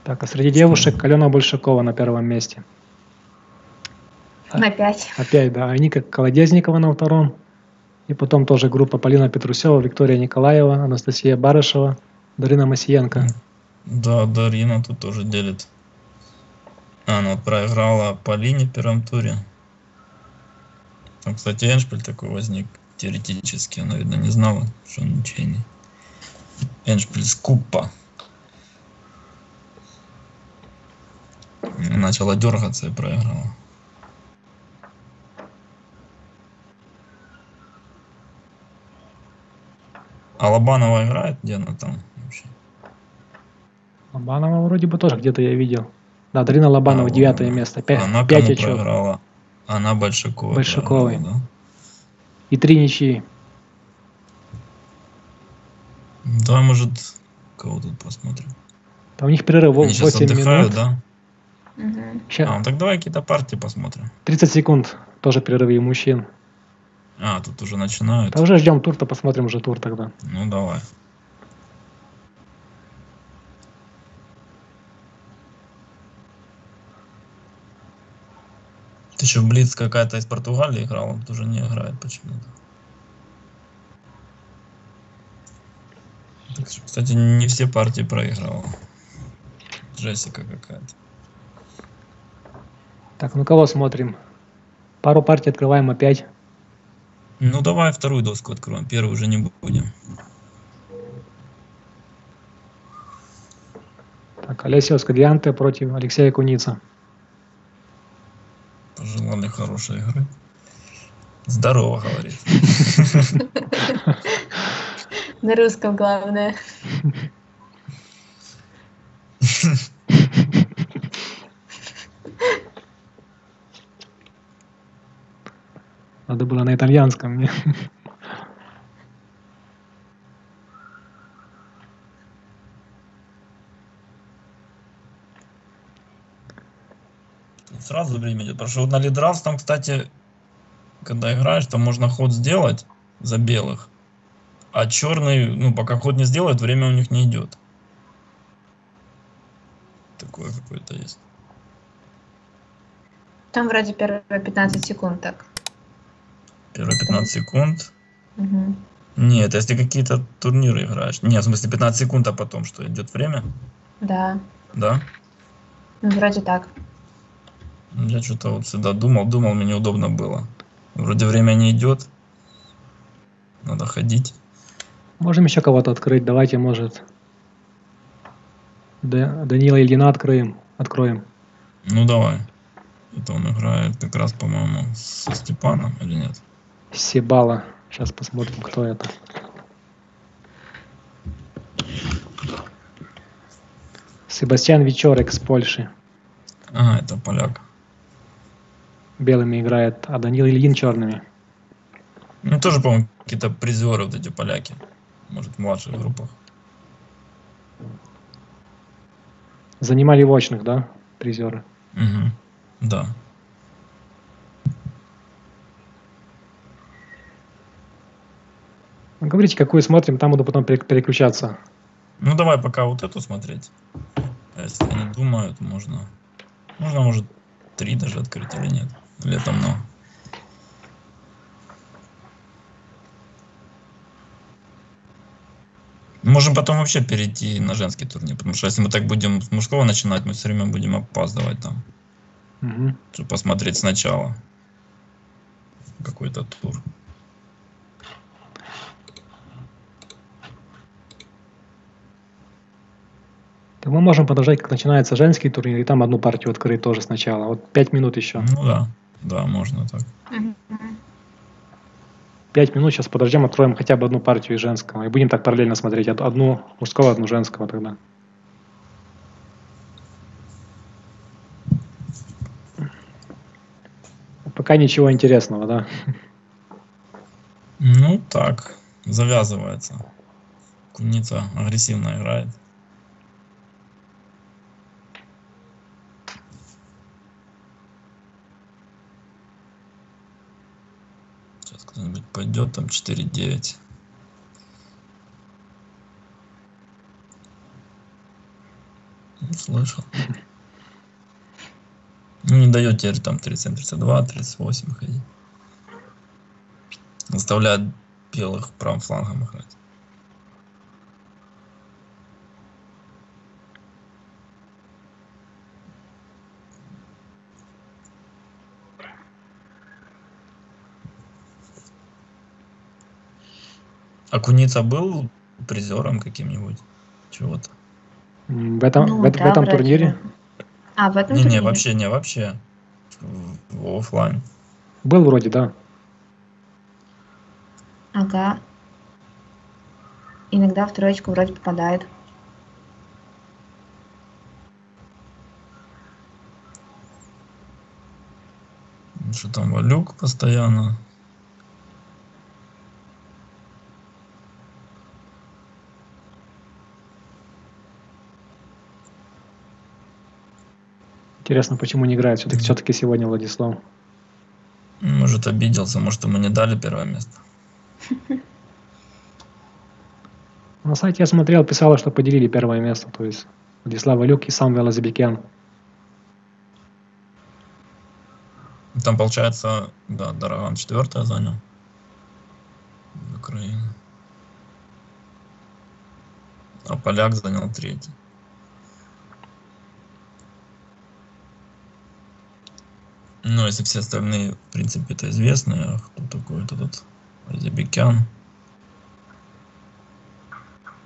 Так, а среди девушек Алена Большакова на первом месте. На пять. Опять, да. А Ника Колодезникова на втором. И потом тоже группа: Полина Петрусева, Виктория Николаева, Анастасия Барышева, Дарина Масиенко. Да, Дарина тут тоже делит. Она проиграла Полине в первом туре. Там, кстати, Эншпиль такой возник теоретически. Она, видно, не знала, что он ничейный. Эншпиль с Куппа. Начала дергаться и проиграла. А Лобанова играет? Где она там вообще? Лобанова вроде бы тоже где-то я видел. Да, Дарина Лобанова, девятое место. пять, она пять очков. Проиграла. Она Большакова. Большаковой. Да? И три ничьи. Да, может, кого тут посмотрим. Там у них перерыв восемь минут. Да? Угу. А, ну, так давай какие-то партии посмотрим. тридцать секунд тоже перерыв и мужчин. А, тут уже начинают. Да уже ждем тур-то, посмотрим уже тур тогда. Ну давай. Ты что, блиц какая-то из Португалии играл, он тоже не играет почему-то. Кстати, не все партии проиграла. Джессика какая-то. Так, ну кого смотрим? Пару партий открываем опять. Ну давай вторую доску откроем, первую уже не будем. Так, Олесио Скадианте против Алексея Куница. Пожелали хорошей игры. Здорово, говорит. На русском главное. Надо было на итальянском, не? Сразу время идет. Потому что вот на лидравс там, кстати, когда играешь, там можно ход сделать за белых. А черный, ну, пока ход не сделает, время у них не идет. Такое какое-то есть. Там вроде первые пятнадцать секунд так. Первые пятнадцать секунд? Угу. Нет, если какие-то турниры играешь. Нет, в смысле пятнадцать секунд, а потом что, идет время? Да. Да? Ну, вроде так. Я что-то вот всегда думал, думал, мне неудобно было. Вроде время не идет. Надо ходить. Можем еще кого-то открыть. Давайте, может, Данила Ильина откроем. откроем. Ну, давай. Это он играет как раз, по-моему, со Степаном или нет? Сибала. Сейчас посмотрим, кто это. Себастьян Вечорик с Польши. А, это поляк. Белыми играет, а Данил Ильин черными. Ну, тоже, по-моему, какие-то призеры вот эти поляки. Может, в младших группах. Занимали в очных, да, призеры? Угу. Да. Ну, говорите, какую смотрим, там буду потом переключаться. Ну, давай пока вот эту смотреть. Если они думают, можно... Можно, может, три даже открыть или нет. Летом, но... Можем потом вообще перейти на женский турнир, потому что если мы так будем с мужского начинать, мы все время будем опаздывать там. Угу. Чтобы посмотреть сначала какой-то тур. Так мы можем продолжать, как начинается женский турнир, и там одну партию открыть тоже сначала. Вот пять минут еще. Ну да, да, можно так. Пять минут сейчас подождем, откроем хотя бы одну партию женского. И будем так параллельно смотреть. Одну мужского, одну женского тогда. Пока ничего интересного, да? Ну так, завязывается. Куница агрессивно играет. Кто-нибудь пойдет, там четыре девять. Не слышал. Ну, не дает теперь там тридцать семь, тридцать два, тридцать восемь ходить. Заставляет белых правым флангом играть. А Куница был призером каким-нибудь чего-то? В этом, ну, в, да, в этом турнире? А, в этом не, турнире? Не, вообще, не, вообще. В, в офлайн. Был вроде, да. Ага. Иногда в троечку вроде попадает. Что там, Валюк постоянно? Интересно, почему не играет все-таки, все-таки сегодня Владислав? Может, обиделся, может, ему не дали первое место. На сайте я смотрел, писало, что поделили первое место, то есть Владислав Валюк и Самвел Азабекян. Там, получается, да, Дараган четвертое занял в Украине. А поляк занял третий. Ну, если все остальные, в принципе, это известно, кто такой этот Азабекян.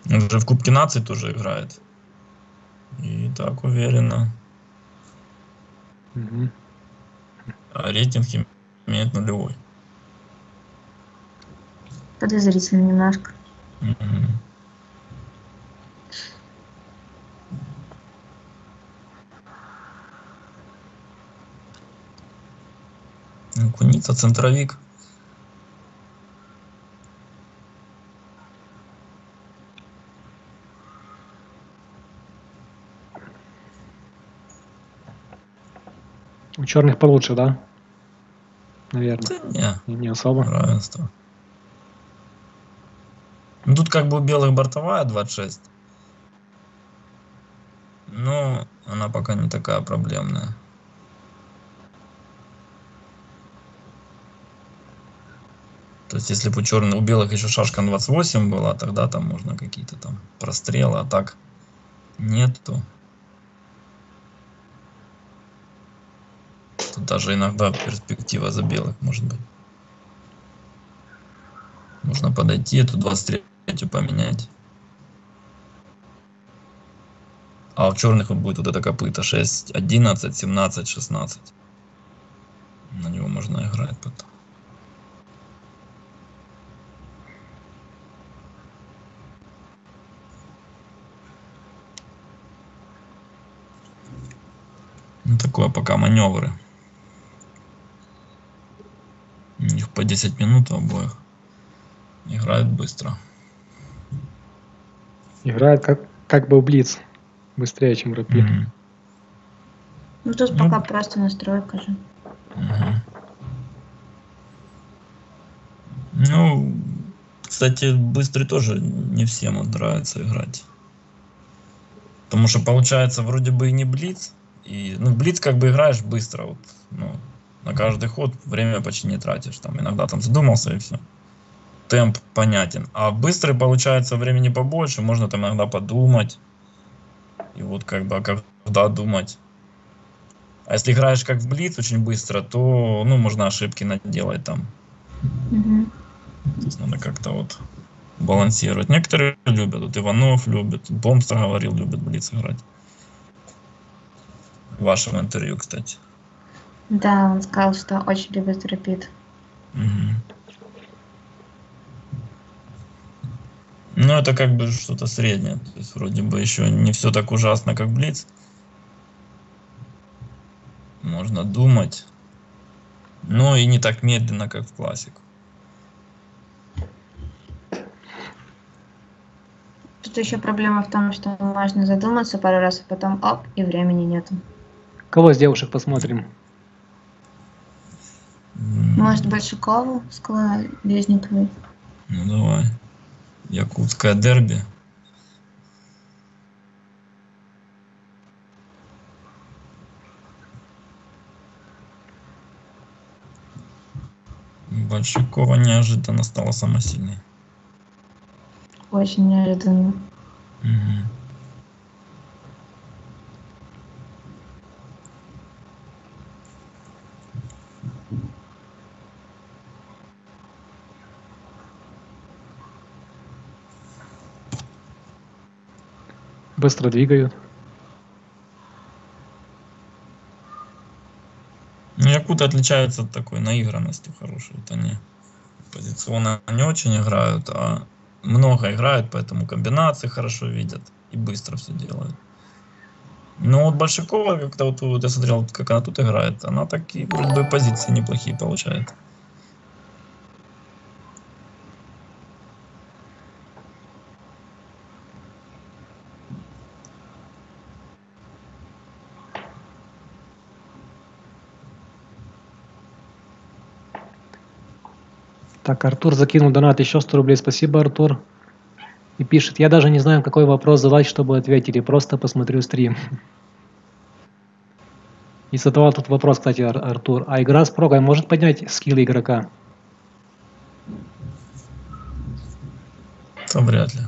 Он же в Кубке наций тоже играет. И так уверенно. Угу. А рейтинг имеет нулевой. Подозрительно немножко. Угу. Куница центровик. У черных получше, да? Наверное. Да не, не особо. Равенство. Ну, тут как бы у белых бортовая двадцать шесть. Но она пока не такая проблемная. То есть, если бы у черных, у белых еще шашка двадцать восемь была, тогда там можно какие-то там прострелы, а так нету. Тут даже иногда перспектива за белых может быть. Можно подойти, эту двадцать третью поменять. А у черных вот будет вот это копыта шесть, одиннадцать, семнадцать, шестнадцать. На него можно играть потом. Ну, такое пока маневры. У них по десять минут у обоих. Играют быстро. Играют как, как бы в блиц. Быстрее, чем рапид. Mm-hmm. Ну тут ну, пока просто настройка же. Угу. Ну, кстати, быстрый тоже не всем нравится играть. Потому что получается вроде бы и не блиц. И, ну, блиц как бы играешь быстро, вот, ну, на каждый ход время почти не тратишь, там иногда там задумался и все. Темп понятен. А быстрый получается времени побольше, можно там иногда подумать. И вот как бы когда думать. А если играешь как в блиц очень быстро, то, ну, можно ошибки наделать там. Mm-hmm. Здесь надо как-то вот балансировать. Некоторые любят, вот Иванов любит, Бомстер говорил, любит блиц играть. В вашем интервью, кстати. Да, он сказал, что очень любит рапид. Угу. Ну, это как бы что-то среднее. То есть, вроде бы еще не все так ужасно, как блиц. Можно думать. Но и не так медленно, как в классику. Тут еще проблема в том, что можно задуматься пару раз, а потом оп, и времени нету. Кого из девушек посмотрим? Может, Большакову с Колодезниковой? Ну, давай. Якутское дерби. Большакова неожиданно стала самой сильной. Очень неожиданно. Угу. Быстро двигают. Якуты отличаются от такой наигранностью хорошей. Вот они позиционно не очень играют, а много играют, поэтому комбинации хорошо видят и быстро все делают. Но вот Большакова, как-то вот, вот я смотрел, как она тут играет, она такие вроде бы позиции неплохие получает. Так, Артур закинул донат, еще сто рублей. Спасибо, Артур. И пишет, я даже не знаю, какой вопрос задать, чтобы ответили. Просто посмотрю стрим. И задавал тут вопрос, кстати, Ар Артур. А игра с прогой может поднять скиллы игрока? Там вряд ли.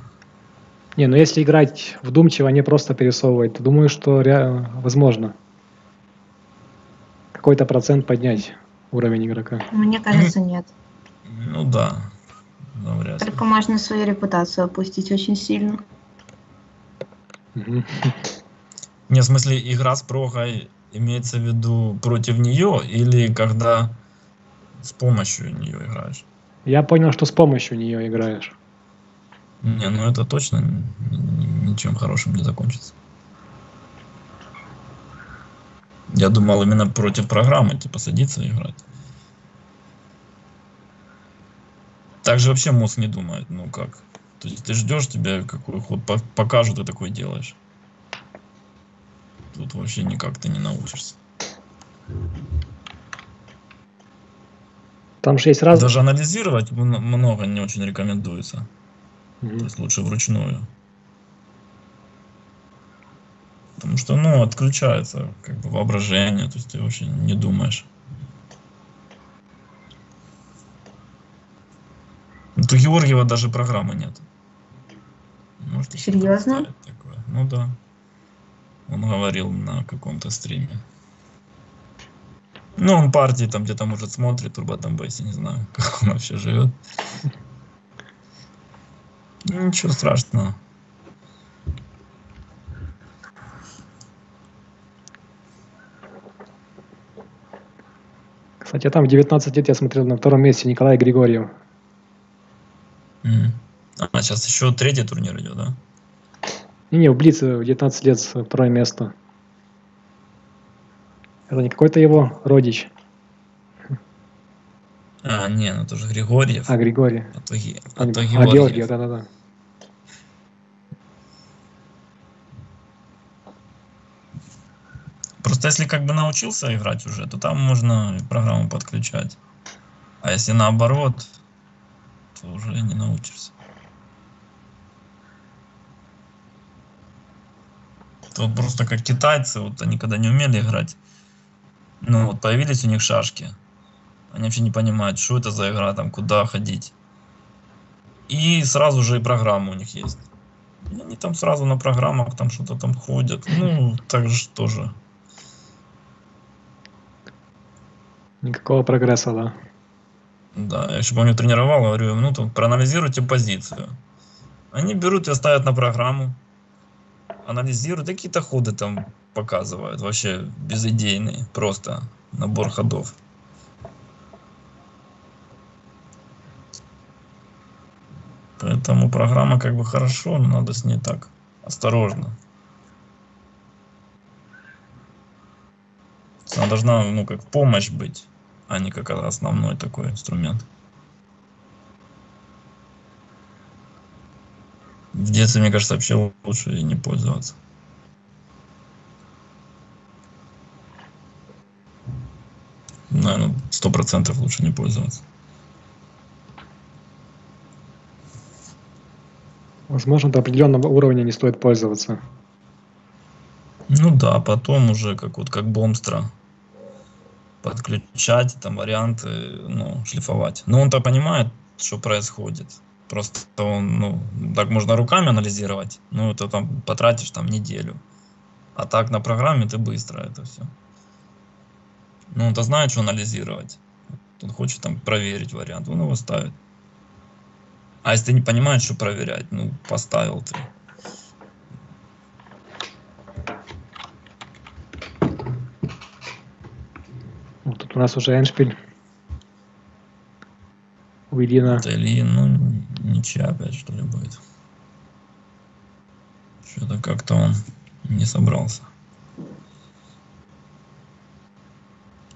Не, ну если играть вдумчиво, а не просто пересовывать, то думаю, что возможно какой-то процент поднять уровень игрока. Мне кажется, нет. Ну да. Навряд ли. Только можно свою репутацию опустить очень сильно. Не, в смысле, игра с прогой имеется в виду против нее или когда с помощью нее играешь? Я понял, что с помощью нее играешь. Не, ну это точно ничем хорошим не закончится. Я думал именно против программы, типа садиться и играть. Так же вообще мозг не думает, ну как. То есть ты ждешь, тебе какой ход покажут, ты такой делаешь. Тут вообще никак ты не научишься. Там же есть раз... Даже анализировать много не очень рекомендуется. Mm-hmm. То есть лучше вручную. Потому что, ну, отключается как бы воображение, то есть ты вообще не думаешь. У Георгиева даже программы нет. Может, серьезно? Такое. Ну да. Он говорил на каком-то стриме. Ну, он партии там где-то, может, смотрит, Турбо Тамбейси, не знаю, как он вообще живет. Ничего страшного. Кстати, там в девятнадцать лет я смотрел на втором месте Николая Григорьева. Mm. А сейчас еще третий турнир идет, да? Не-не, в Блице в девятнадцать лет второе место. Это не какой-то его родич. А, не, ну тоже Григорьев. А, Григорьев. А то, а то Георгиев. А, Георгиев, да-да-да. Просто если как бы научился играть уже, то там можно программу подключать. А если наоборот, то уже не научишься. То вот просто как китайцы, вот они когда не умели играть, ну вот появились у них шашки. Они вообще не понимают, что это за игра, там, куда ходить. И сразу же и программа у них есть. И они там сразу на программах там что-то там ходят. Ну, так же тоже. Никакого прогресса, да? Да, я еще помню, тренировал, говорю, ну, там, проанализируйте позицию. Они берут и ставят на программу. Анализируют, и какие-то ходы там показывают. Вообще безидейные, просто набор ходов. Поэтому программа как бы хорошо, но надо с ней так осторожно. Она должна, ну, как помощь быть, а не как основной такой инструмент. В детстве, мне кажется, вообще лучше и не пользоваться. Наверное, сто процентов лучше не пользоваться. Возможно, до определенного уровня не стоит пользоваться. Ну да, потом уже как вот как Бомстра подключать, там варианты, ну, шлифовать. Но он-то понимает, что происходит. Просто он, ну, так можно руками анализировать, ну, это там потратишь там неделю. А так на программе ты быстро это все. Ну, он-то знает, что анализировать. Он хочет там проверить вариант, он его ставит. А если ты не понимаешь, что проверять, ну, поставил ты. Вот тут у нас уже Эншпиль. У Ильина. Это Ильин, ну, ничья опять, что ли, будет. Что-то как-то он не собрался.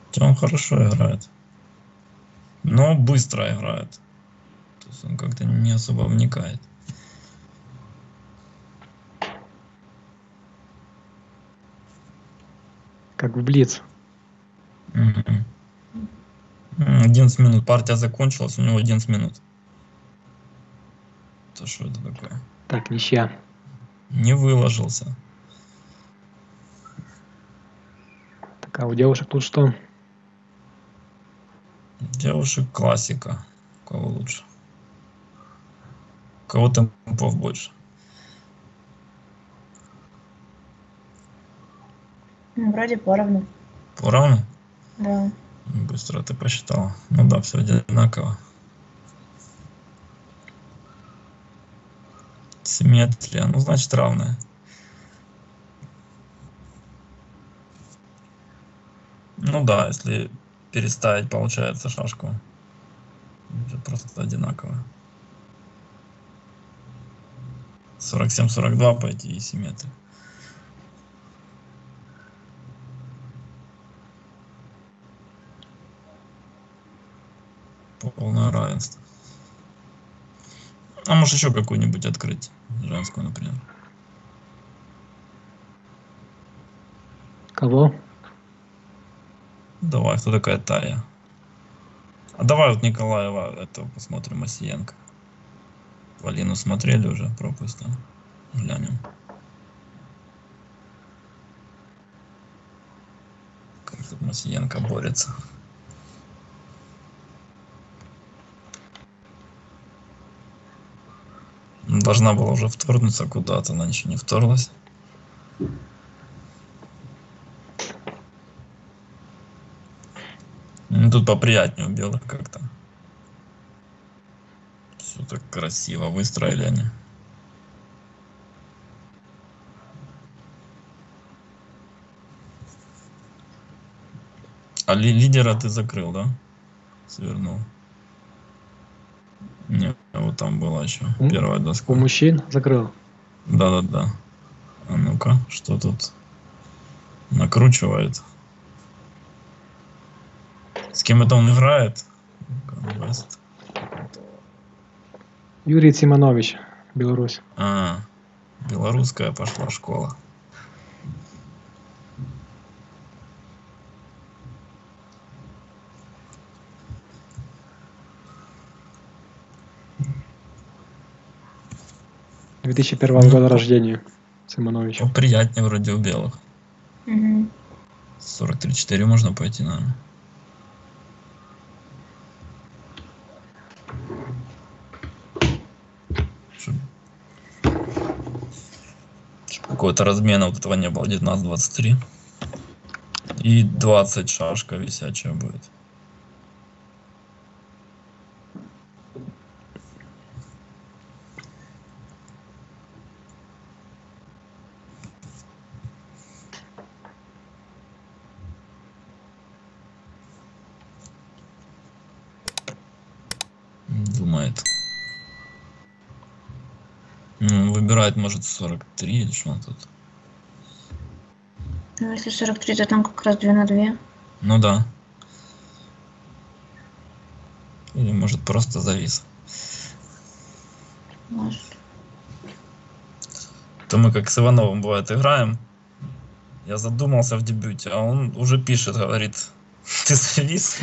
Хотя он хорошо играет. Но быстро играет. То есть он как-то не особо вникает. Как в Блиц. Mm-hmm. одиннадцать минут. Партия закончилась, у него одиннадцать минут. То что это такое? Так, ничья. Не выложился. Так, а у девушек тут что? Девушек классика. У кого лучше? У кого темпов больше? Ну, вроде поровну. Поровну? Да. Быстро ты посчитала. Ну да, все одинаково. Симметрия, ну значит равная. Ну да, если переставить, получается, шашку. Это просто одинаково. сорок семь сорок два пойти и симметрия. Полное равенство. А может еще какую-нибудь открыть? Женскую, например. Кого? Давай, кто такая Тарья? А давай вот Николаева, это посмотрим, Осиенко. Полину смотрели уже, пропустим. Глянем. Как тут Осиенко борется. Должна была уже вторгнуться куда-то, она ничего не вторглась. Ну, тут поприятнее у белых как-то. Все так красиво выстроили они. А ли лидера ты закрыл, да? Свернул. Нет, вот там была еще у? первая доска. У мужчин закрыл? Да-да-да. А ну-ка, что тут накручивает? С кем это он играет? Юрий Тимонович, Беларусь. А, белорусская пошла школа. две тысячи первого года рождения, Симонович. Приятнее вроде у белых. Угу. сорок три четыре можно пойти, наверное. Какого-то размена вот этого не было. девятнадцать двадцать три. И двадцать шашка висячая будет. Может, сорок три или что он тут? Ну, если сорок три, то там как раз две на две. Ну да. Или может просто завис. Может. То мы как с Ивановым бывает играем. Я задумался в дебюте, а он уже пишет, говорит, ты завис?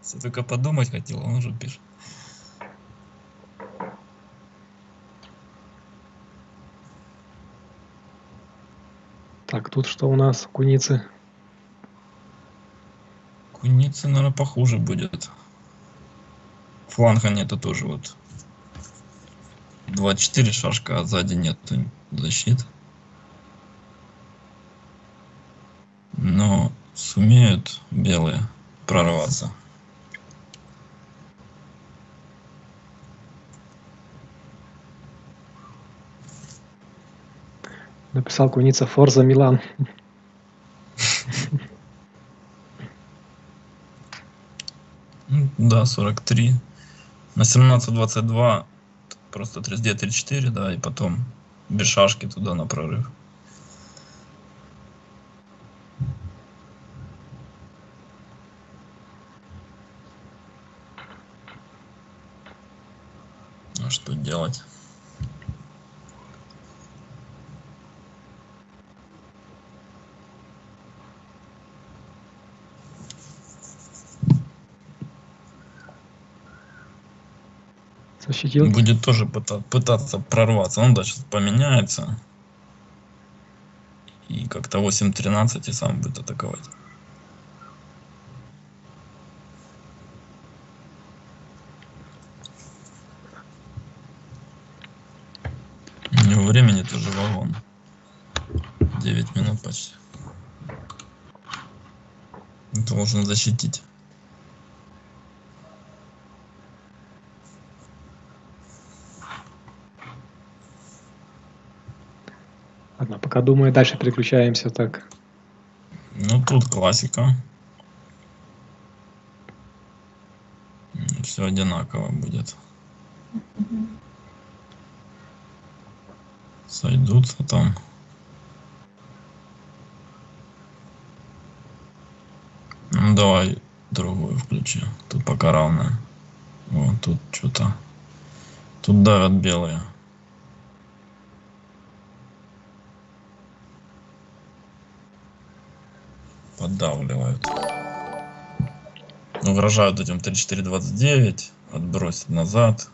Все только подумать хотел, он уже пишет. Так, тут что у нас? Куницы. Куницы, наверное, похуже будет. Фланга нету тоже вот. двадцать четыре шашка, а сзади нет защит. Но сумеют белые прорваться. Написал Куница Форза Милан. Да, сорок три. На семнадцать двадцать два просто три дэ три четыре, да, и потом без шашки туда на прорыв. А что делать? защитил. Будет тоже пытаться, пытаться прорваться. Он, да, сейчас поменяется. И как-то восемь тринадцать и сам будет атаковать. У него времени тоже вагон. девять минут почти. Должен защитить. Ладно, пока думаю, дальше переключаемся так. Ну, тут классика. Все одинаково будет. Сойдутся там. Ну, давай другую включи. Тут пока равная. Вот тут что-то. Тут давят белые. Поддавливают. Угрожают этим тридцать четыре двадцать девять. Отбросит назад.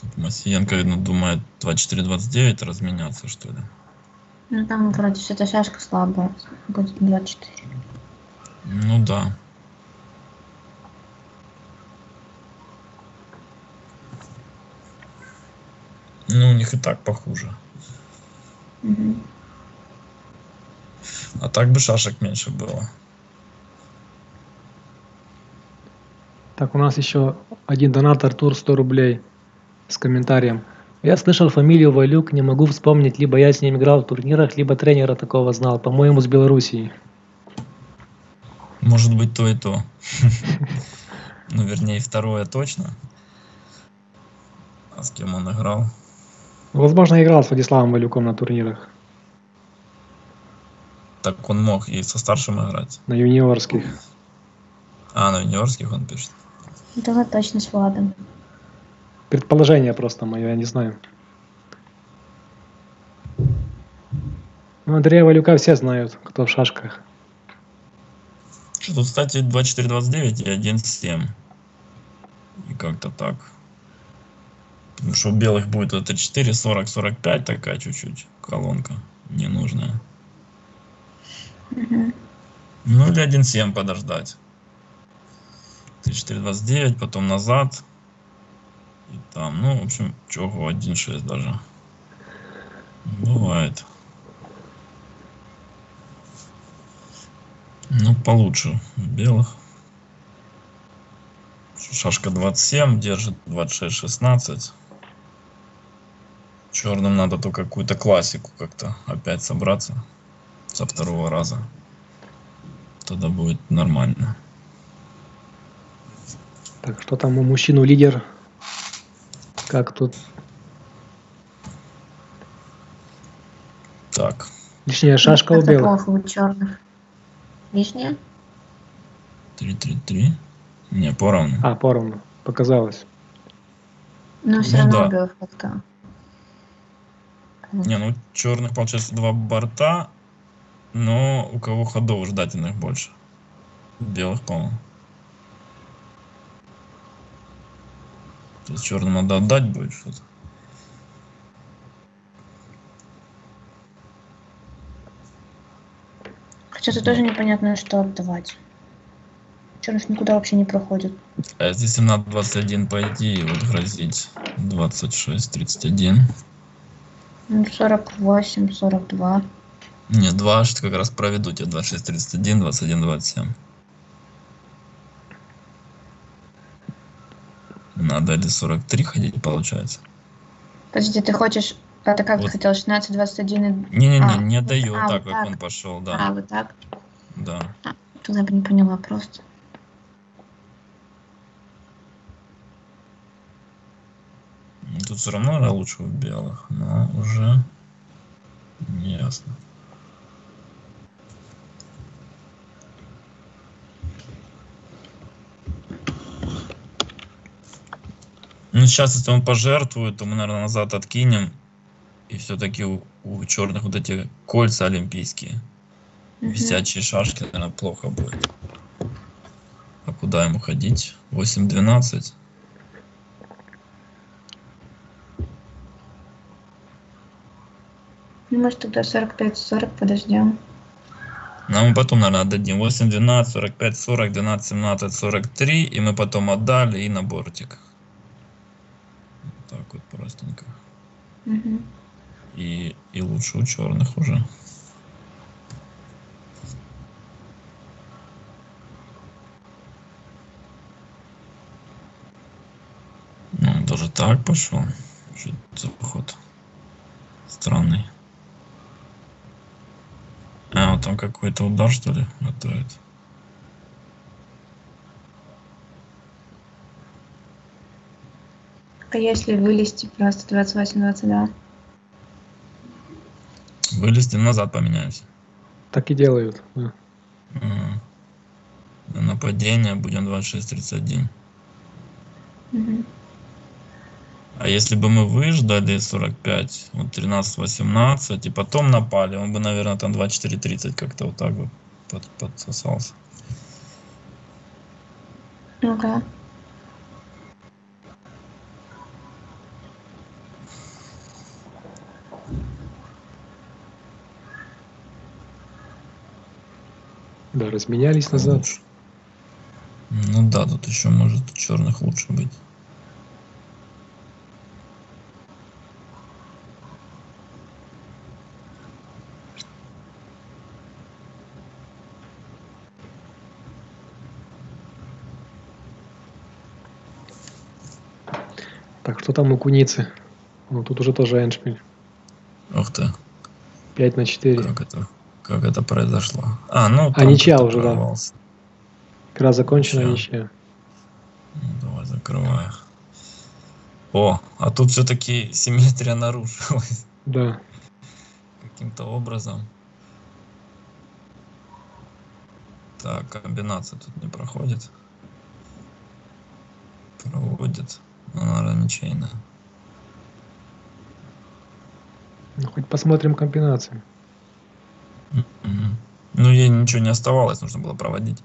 Тут Масиенко, видно, думает двадцать четыре двадцать девять разменяться, что ли. Ну там вроде что-то шашка слабая. Будет двадцать четыре. Ну да. Ну у них и так похуже. Угу. А так бы шашек меньше было. Так, у нас еще один донат, Артур, сто рублей с комментарием. Я слышал фамилию Валюк, не могу вспомнить, либо я с ним играл в турнирах, либо тренера такого знал, по-моему, с Белоруссии. Может быть, то и то. Ну, вернее, второе точно. А с кем он играл? Возможно, играл с Владиславом Валюком на турнирах. Так он мог и со старшим играть. На юниорских. А, на юниорских он пишет. Да, точно с Владом. Предположение просто мое, я не знаю. Ну, Андрея Валюка все знают, кто в шашках. Тут, кстати, двадцать четыре двадцать девять и один семь. И как-то так. Потому что у белых будет тридцать четыре сорок сорок пять, такая чуть-чуть колонка ненужная. Угу. Ну или один семь подождать. тридцать четыре двадцать девять, потом назад. И там, ну, в общем, чего, один шесть даже. Бывает. Ну, получше белых. Шашка двадцать семь, держит двадцать шесть шестнадцать. Черным надо то какую-то классику как-то опять собраться. Со второго раза. Тогда будет нормально. Так, что там у мужчину лидер? Как тут? Так. Лишняя шашка у белых. У черных. Лишняя? три три три. Не, поровну. А, поровну. Показалось. Но все ну, равно да. Белых как-то. Не, ну черных получается два борта. Но у кого ходов ждательных больше. Белых, по-моему. То есть черным надо отдать будет что-то. Хотя это тоже непонятно, что отдавать. Черных никуда вообще не проходит. А здесь им надо двадцать один пойти и вот грозить. двадцать шесть тридцать один. сорок восемь сорок два. Нет, два что как раз проведу тебе двадцать шесть тридцать один двадцать один двадцать семь. Надо ли сорок три ходить, получается? Подожди, ты хочешь... А ты как вот. Ты хотел шестнадцать двадцать один? Не-не-не, а, не отдаю, вот, а, так вот как так. Он пошел, да. А, вот так? Да. А, тут я бы не поняла просто. Тут все равно лучше у белых, но уже не ясно. Ну, сейчас, если он пожертвует, то мы, наверное, назад откинем. И все-таки у, у черных вот эти кольца олимпийские, угу. Висячие шашки, наверное, плохо будет. А куда ему ходить? восемь двенадцать. Ну, может, тогда сорок пять сорок подождем. Но мы потом, наверное, отдадим. восемь двенадцать, сорок пять сорок, двенадцать семнадцать, сорок три. И мы потом отдали и на бортик. Так вот простенько. Угу. И, и лучше у черных уже. Ну, даже так пошел. Что за поход? Странный. А, вот там какой-то удар, что ли, готовит. А если вылезти просто двадцать восемь двадцать два? Вылезти назад поменяемся. Так и делают. Да. Угу. Нападение будем двадцать шесть тридцать один. Угу. А если бы мы выждали сорок пять, вот тринадцать восемнадцать, и потом напали, он бы, наверное, там двадцать четыре тридцать как-то вот так бы под, подсосался. Ну-ка. Да, разменялись назад. Лучше. Ну да, тут еще может черных лучше быть. Что там у куницы? Ну, тут уже тоже эндшпиль. Ух ты. пять на четыре. Как это, как это произошло? А, ну, а ничья уже, прорвался. Да. Игра закончена, ничья. Ну, давай, закрываю. О, а тут все-таки симметрия нарушилась. Да. Каким-то образом. Так, комбинация тут не проходит. Проводит. Ну, наверное, ничейно. Ну, хоть посмотрим комбинацию. Mm-hmm. Ну, ей ничего не оставалось, нужно было проводить.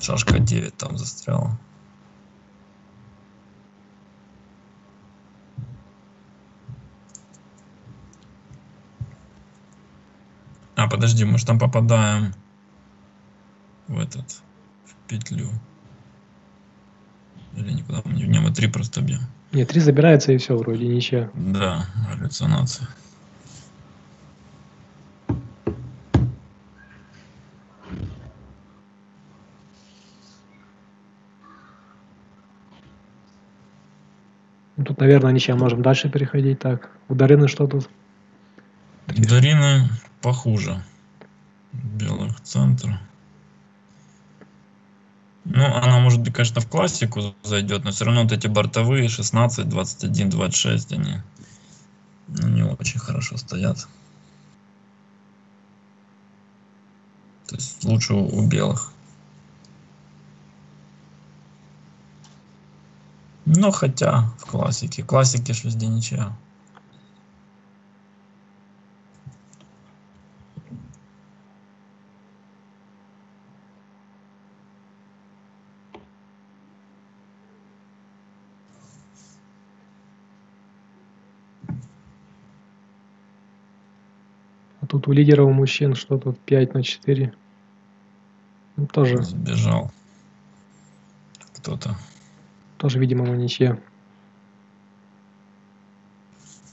Шашка девять там застряла. А, подожди, мы же там попадаем в этот, в петлю. Или никуда мы не в нем, три просто бьем. Нет, три забирается и все, вроде ничья. Да, галлюцинация. Тут, наверное, ничья, можем дальше переходить. Так, у Дарины что тут? У Дарины похуже. Белых центр. Ну, она, может быть, конечно, в классику зайдет, но все равно вот эти бортовые шестнадцать, двадцать один, двадцать шесть, они ну, не очень хорошо стоят. То есть лучше у, у белых. Но хотя в классике. Классики ж везде ничья. Тут у лидера у мужчин что тут пять на четыре. Ну, тоже. Сбежал. Кто-то. Тоже, видимо, мы ничья.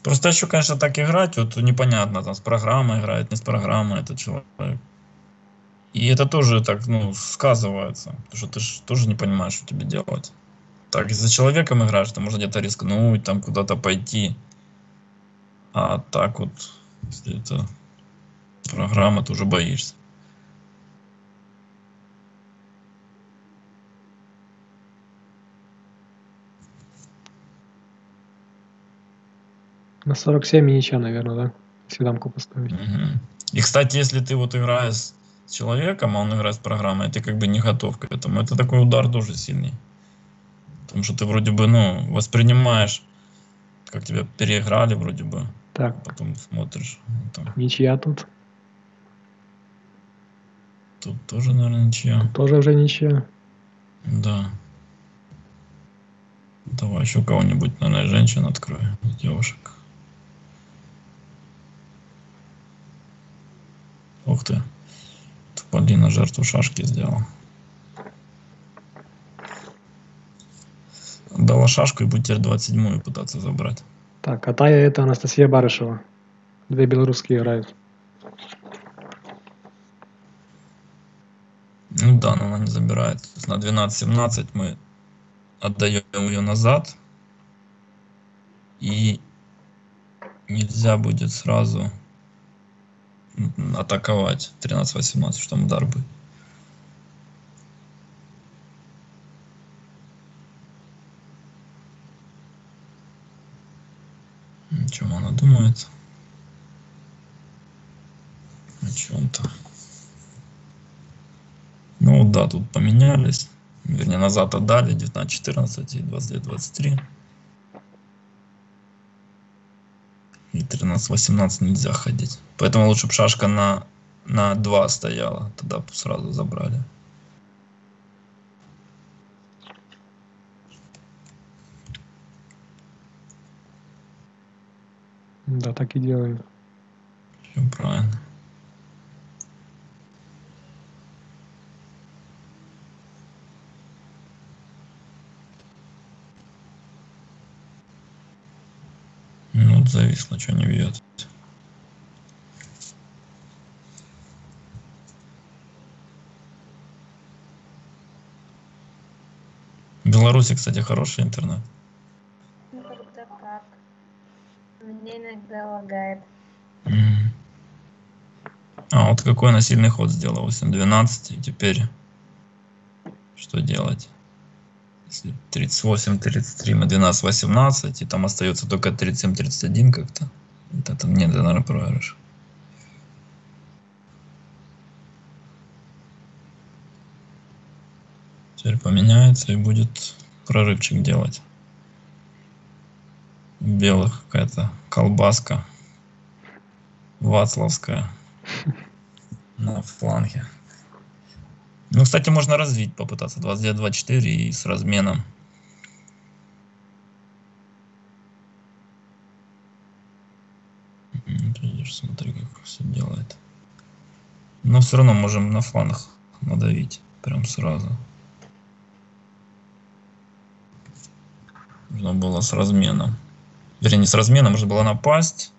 Просто еще, конечно, так играть, вот непонятно, там с программой играет, не с программой этот человек. И это тоже так, ну, сказывается. Потому что ты же тоже не понимаешь, что тебе делать. Так, если за человеком играешь, то можно где-то рискнуть, там куда-то пойти. А так вот, если это программа, ты уже боишься. На сорок семь ничья, наверное, да? Если дамку поставить. Угу. И, кстати, если ты вот играешь с человеком, а он играет с программой, ты как бы не готов к этому. Это такой удар тоже сильный. Потому что ты вроде бы, ну, воспринимаешь, как тебя переиграли вроде бы. Так. Потом смотришь. Там. Ничья тут. Тут тоже, наверное, ничья. Тут тоже уже ничья. Да. Давай еще кого-нибудь, наверное, женщин открою, девушек. Ух ты. Тополина жертву шашки сделал. Дала шашку и будет теперь двадцать седьмую пытаться забрать. Так, а Тая это Анастасия Барышева. Две белорусские играют. Ну да, но она не забирает. То есть на двенадцать семнадцать мы отдаем ее назад. И нельзя будет сразу атаковать. тринадцать восемнадцать, что там удар будет. О чем она думает? О чем-то. Ну да, тут поменялись. Вернее, назад отдали девятнадцать четырнадцать и двадцать двадцать три. И тринадцать восемнадцать нельзя ходить. Поэтому лучше бы шашка на, на два стояла. Тогда сразу забрали. Да, так и делаю. Все правильно. Ну, вот зависло, что не бьет. В Беларуси, кстати, хороший интернет. Ну, как-то как. Мне иногда лагает. Mm. А вот какой она сильный ход сделала. восемь двенадцать. И теперь что делать? Если тридцать восемь тридцать три на двенадцать восемнадцать, и там остается только тридцать семь тридцать один как-то. Вот это нет, это, наверное, проигрыш. Теперь поменяется и будет прорывчик делать. Белых какая-то колбаска вацлавская на фланге. Ну, кстати, можно развить, попытаться двадцать девять двадцать четыре и с разменом. Видишь, смотри, как все делает. Но все равно можем на флангах надавить прям сразу. Нужно было с разменом. Вернее, не с разменом, нужно было напасть.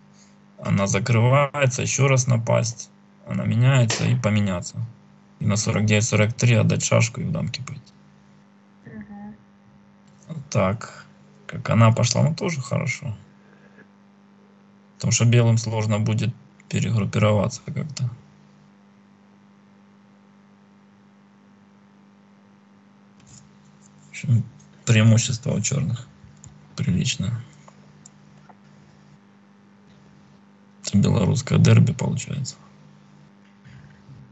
Она закрывается, еще раз напасть. Она меняется и поменяться. И на сорок девять сорок три отдать шашку и в дамки пойти. Uh-huh. Так, как она пошла, ну тоже хорошо. Потому что белым сложно будет перегруппироваться как-то. В общем, преимущество у черных приличное. Это белорусское дерби получается.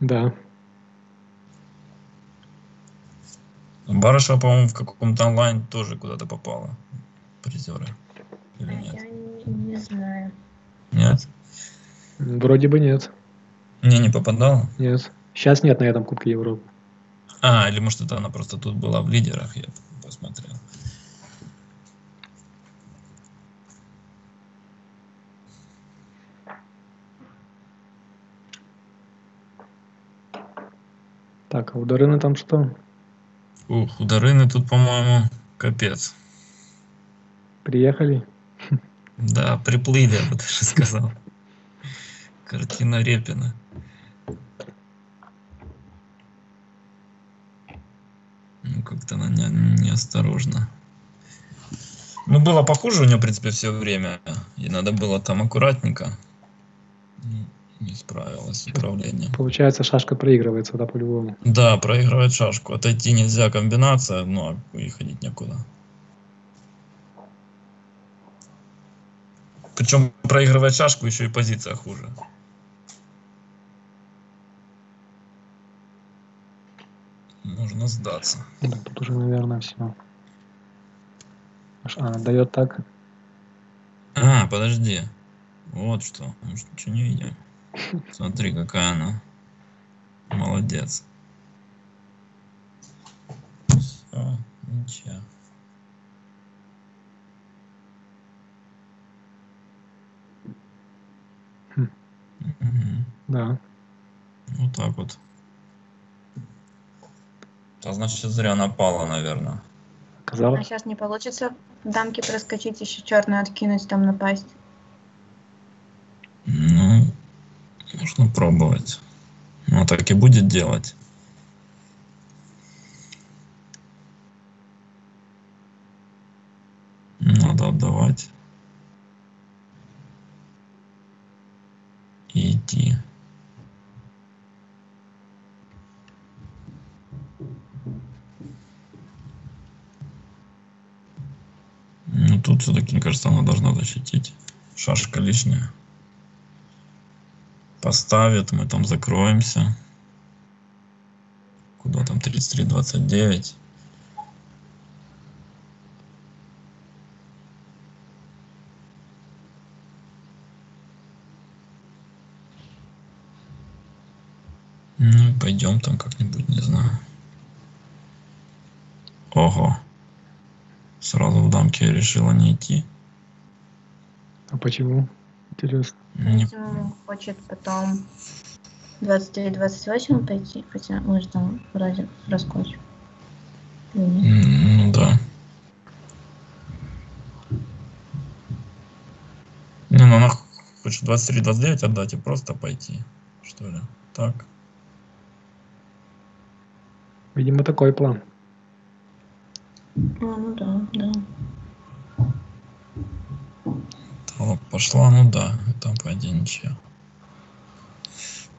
Да. Барышева, по-моему, в каком-то онлайн тоже куда-то попала. Призеры. Или нет? Я не, не знаю. Нет? Вроде бы нет. Не, не попадала? Нет. Сейчас нет на этом Кубке Европы. А, или может это она просто тут была в лидерах, я посмотрел. Так, а у Дарыны там что? Ух, у Дарыны тут, по-моему, капец. Приехали? Да, приплыли, я бы даже сказал. Картина Репина. Ну, как-то она не, неосторожно. Ну, было похоже у нее, в принципе, все время. И надо было там аккуратненько. Не справилась с управлением. Получается, шашка проигрывается, да, по-любому? Да, проигрывает шашку. Отойти нельзя, комбинация, но и ходить некуда. Причем проигрывает шашку, еще и позиция хуже. Нужно сдаться. Да, тут уже, наверное, все. А, дает так? А, подожди. Вот что. Мы же ничего не видим. Смотри, какая она. Молодец. Все, ничего. Хм. Угу. Да. так вот. А значит, зря напала, наверное. Казалось. А сейчас не получится в дамке проскочить, еще черную откинуть, там напасть. Ну, можно пробовать. Ну, так и будет делать. Надо отдавать. И идти. Ну, тут все-таки, мне кажется, она должна защитить. Шашка лишняя. Поставит, мы там закроемся. Куда там тридцать три двадцать девять? Ну, пойдем там как-нибудь, не знаю. Ого. Сразу в дамке я решила не идти. А почему? Интересно. Не... Хочет потом двадцать девять двадцать восемь пойти, хотя мы же там вроде проскочим. Ну да. Не, ну она хочет двадцать три двадцать девять отдать и просто пойти, что ли? Так. Видимо, такой план. Ну, ну да, да. Пошла, ну да, там пойди ничего.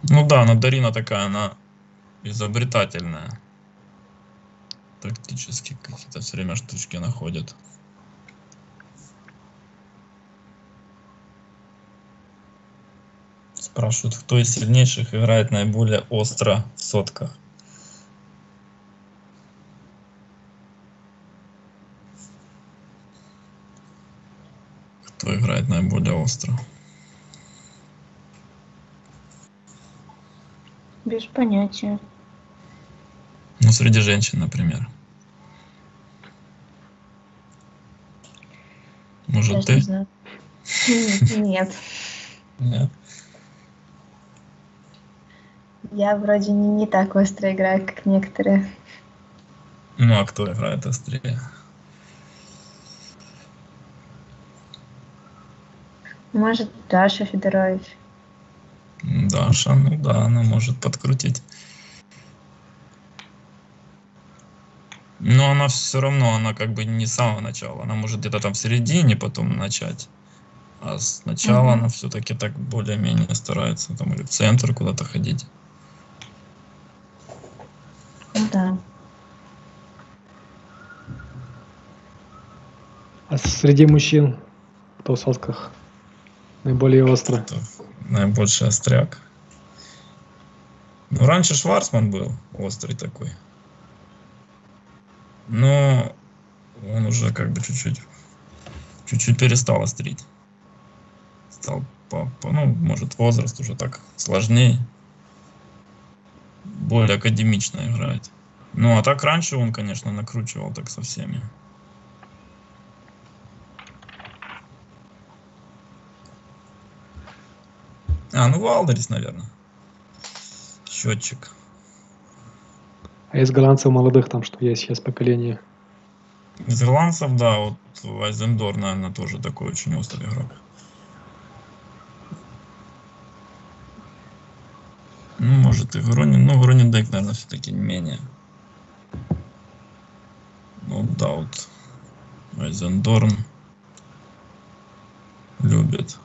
Ну да, но Дарина такая, она изобретательная. Тактически какие-то все время штучки находит. Спрашивают, кто из сильнейших играет наиболее остро в сотках. Кто играет наиболее остро? Без понятия. Ну, среди женщин, например. Может, ты? Нет. Нет. Я вроде не, не так остро играю, как некоторые. Ну, а кто играет острее? Может, Даша Федорович. Даша, ну да, она может подкрутить. Но она все равно, она как бы не с самого начала. Она может где-то там в середине потом начать. А сначала mm-hmm. она все-таки так более-менее старается. Там или в центр куда-то ходить. Да. А среди мужчин кто в сотках? Наиболее остро. Наибольший остряк. Ну, раньше Шварцман был острый такой. Но он уже как бы чуть-чуть чуть-чуть перестал острить. Стал, по, по, ну, может, возраст уже так сложнее. Более академично играет. Ну, а так раньше он, конечно, накручивал так со всеми. А, ну Валдерис, наверное. Счетчик. А из голландцев молодых там что есть сейчас поколение? Из голландцев, да, вот Айзендор, наверное, тоже такой очень острый игрок. Ну, может, и Вронин, но Вронин Дейк, наверное, все-таки не менее. Ну, да, вот Айзендорн любит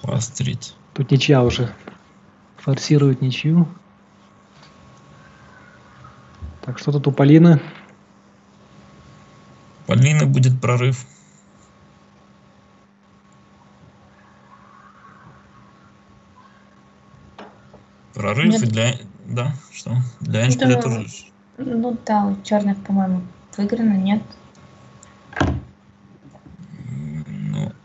поострить. Тут ничья уже. Форсирует ничью. Так, что тут у Полины? Полины будет прорыв. Прорыв Нет. и для... Да, что? Для Эншпиля ну, тоже... Ну да, у черных, по-моему, выиграно. Нет.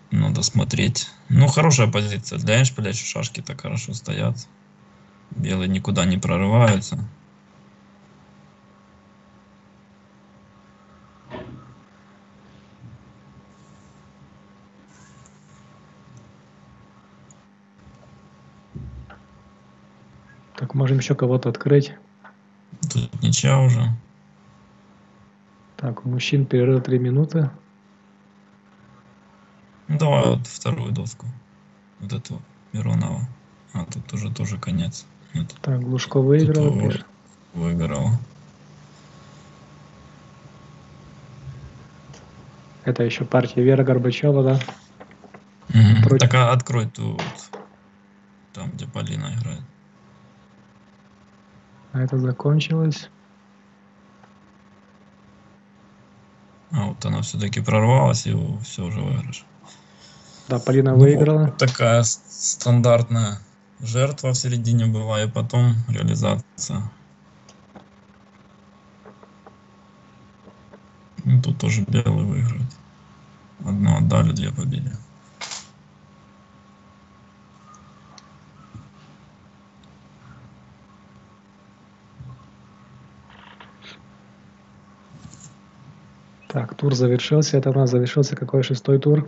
Надо смотреть. Ну, хорошая позиция. Для Эншпиля еще шашки так хорошо стоят. Белые никуда не прорываются. Так, Так, можем еще кого-то открыть. Тут ничья уже. Так, у мужчин перерыв три минуты. Ну, давай вот вторую доску. Вот эту Миронова. А, тут уже тоже конец. Нет. Так, Глушко выиграл. Вы... Выиграл. Это еще партия Вера Горбачева, да? Угу. Против... Так, а открой тут, там, где Полина играет. А это закончилось. А, вот она все-таки прорвалась, и все, уже выигрыш. Да, Полина ну, выиграла. Вот такая стандартная жертва в середине была, и потом реализация. Ну, тут тоже белый выиграет. Одну отдали, две побили. Так, тур завершился. Это у нас завершился какой шестой тур.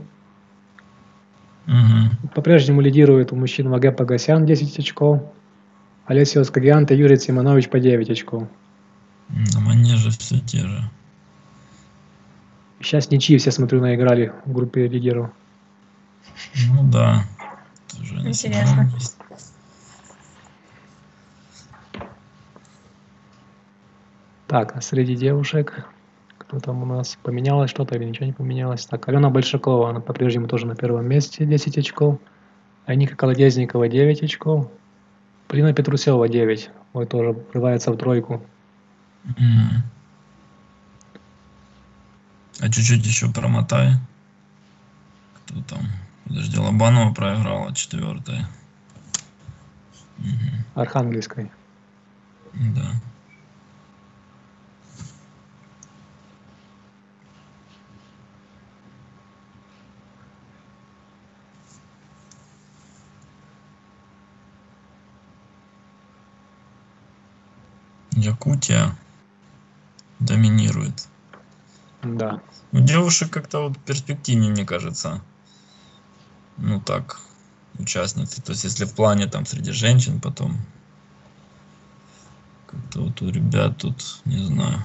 Угу. По-прежнему лидирует у мужчин Ваге Пагасян десять очков, Алесиос Кагианте, Юрий Симонович по девять очков. На манеже все те же. Сейчас ничьи все, смотрю, наиграли в группе лидеров. Ну да. Тоже интересно. Так, а среди девушек кто там у нас? Поменялось что-то или ничего не поменялось? Так, Алена Большакова, она по-прежнему тоже на первом месте, десять очков. Аника Колодезникова девять очков. Полина Петрусева девять. Ой, тоже врывается в тройку. Mm. А чуть-чуть еще промотай. Кто там? Подожди, Лобанова проиграла четвертой. Угу. Архангельской. Да. Якутия доминирует. Да. У девушек как-то вот перспективнее, мне кажется. Ну так, участницы. То есть, если в плане там среди женщин потом. Как-то вот у ребят тут, не знаю.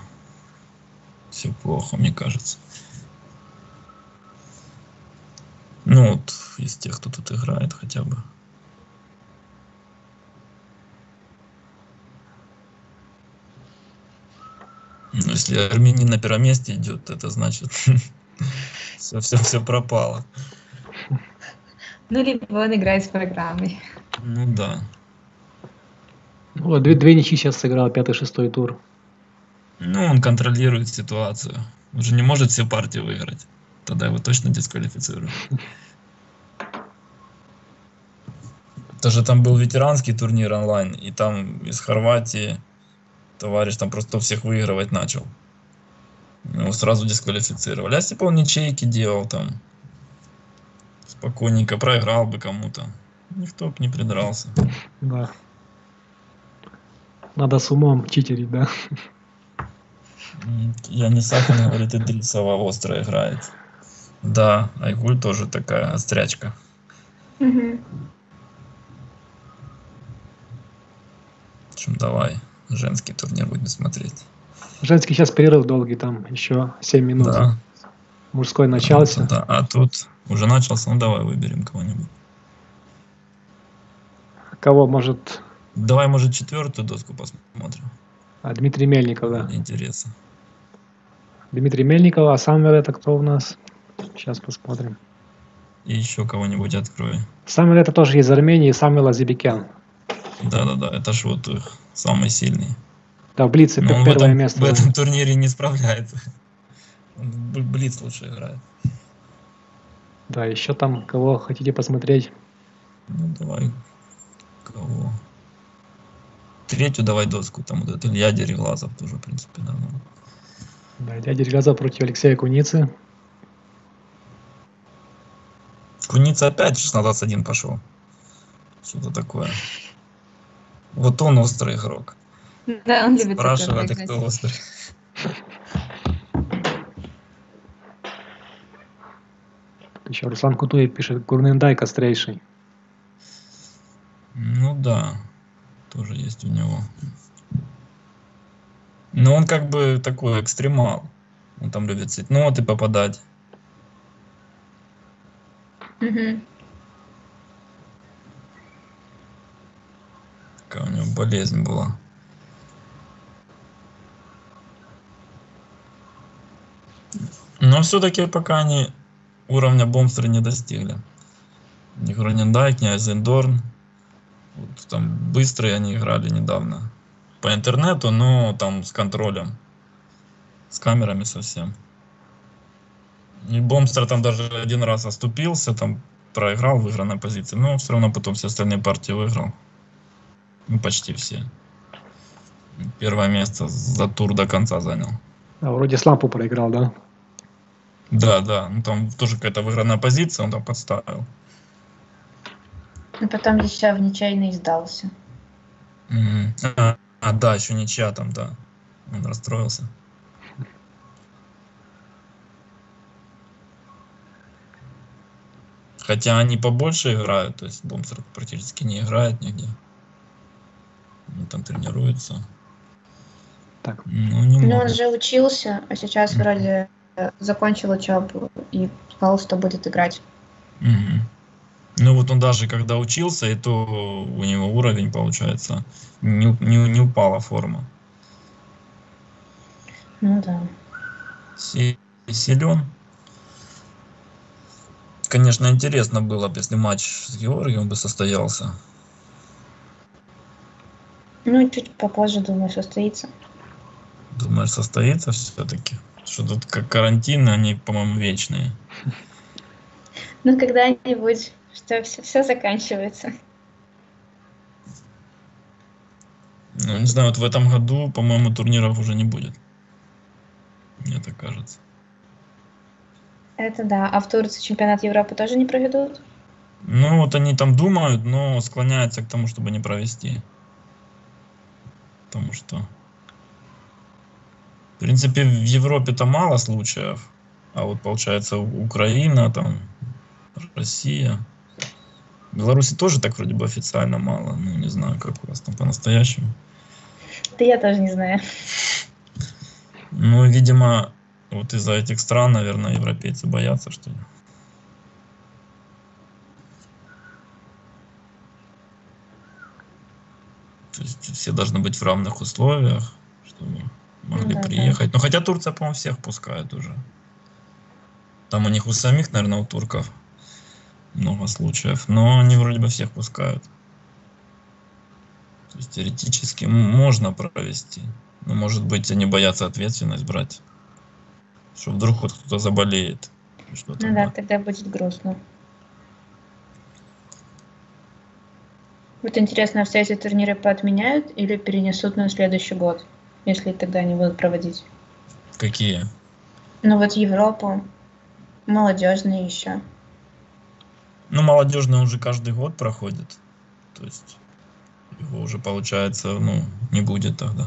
Все плохо, мне кажется. Ну вот, из тех, кто тут играет хотя бы. Ну, если армянин на первом месте идет, это значит, все, все, все пропало. Ну, либо он играет с программой. Ну, да. Вот, две, две ничьи сейчас сыграл, пятый, шестой тур. Ну, он контролирует ситуацию. Он же не может все партии выиграть. Тогда его точно дисквалифицируют. Тоже там был ветеранский турнир онлайн, и там из Хорватии... Товарищ там просто всех выигрывать начал. Его сразу дисквалифицировали. А если бы он ничейки делал там, спокойненько проиграл бы кому-то. Никто бы не придрался. Да. Надо с умом читерить, да? Я не Сахин, говорит, Идрисова остро играет. Да, Айгуль тоже такая острячка. Угу. В общем, давай. Женский турнир будем смотреть. Женский сейчас перерыв долгий, там еще семь минут. Да. Мужской начался. Да, а тут уже начался, ну давай выберем кого-нибудь. Кого, может... Давай, может, четвертую доску посмотрим. А, Дмитрий Мельников, да. Интересно. Дмитрий Мельников, а Самвел это кто у нас? Сейчас посмотрим. И еще кого-нибудь открою. Самвел это тоже из Армении, Самвел Азибекян. Да-да-да, это ж вот их самый сильный. Да, в Блице первое в этом, место. В да. этом турнире не справляется. Блиц лучше играет. Да, еще там кого хотите посмотреть? Ну, давай. Кого? Третью давай доску. Там вот этот Илья Дереглазов тоже, в принципе, давно. Да, Илья Дереглазов против Алексея Куницы. Куница опять шестнадцать один пошел. Что-то такое. Вот он острый игрок. Да, он любит. Спрашивает, ты кто острый. Еще Руслан Кутуев пишет, Гурнендай кострейший. Ну да. тоже есть у него. Но он как бы такой экстремал. Он там любит цветноты попадать. Угу. Такая у него болезнь была. Но все-таки пока они уровня Бомстры не достигли. У них Ронендайк, Айзендорн. Вот там быстрые они играли недавно. По интернету, но там с контролем. С камерами совсем. И Бомстер там даже один раз оступился, там проиграл в выигранной позиции. Но все равно потом все остальные партии выиграл. Ну, почти все. Первое место за тур до конца занял. А вроде Слампу проиграл, да? Да, да. Ну, там тоже какая-то выигранная позиция, он там подставил. И потом еще в ничейный сдался. Mm-hmm. а, а, да, еще ничья там, да. Он расстроился. Хотя они побольше играют, то есть Бомстер практически не играет нигде. Они там тренируются. Так. Ну, не Но он же учился, а сейчас mm-hmm. вроде закончил учебу и сказал, что будет играть. Mm-hmm. Ну вот он даже когда учился, и то у него уровень, получается, не, не, не упала форма. Ну да. Силен. Конечно, интересно было бы, если матч с Георгием бы состоялся. Ну чуть попозже, думаю, состоится. Думаешь, состоится все-таки? Что тут как карантины, они, по-моему, вечные. Ну когда-нибудь... Что все, все заканчивается. Ну, не знаю, вот в этом году, по-моему, турниров уже не будет. Мне так кажется. Это да. А в Турции чемпионат Европы тоже не проведут? Ну, вот они там думают, но склоняются к тому, чтобы не провести. Потому что... В принципе, в Европе-то мало случаев. А вот, получается, Украина, там, Россия... В Беларуси тоже так вроде бы официально мало. Ну, не знаю, как у вас там по-настоящему. Да я тоже не знаю. Ну, видимо, вот из-за этих стран, наверное, европейцы боятся, что ли. То есть все должны быть в равных условиях, чтобы могли ну, да, приехать. Да. Ну, хотя Турция, по-моему, всех пускает уже. Там у них у самих, наверное, у турков много случаев, но они вроде бы всех пускают. То есть теоретически можно провести, но может быть они боятся ответственность брать, что вдруг хоть кто-то заболеет. Ну да, будет. Тогда будет грустно. Вот интересно, а все эти турниры поотменяют или перенесут на следующий год, если тогда они будут проводить? Какие? Ну вот Европу, молодежные еще. Ну, молодежный уже каждый год проходит, то есть его уже, получается, ну, не будет тогда.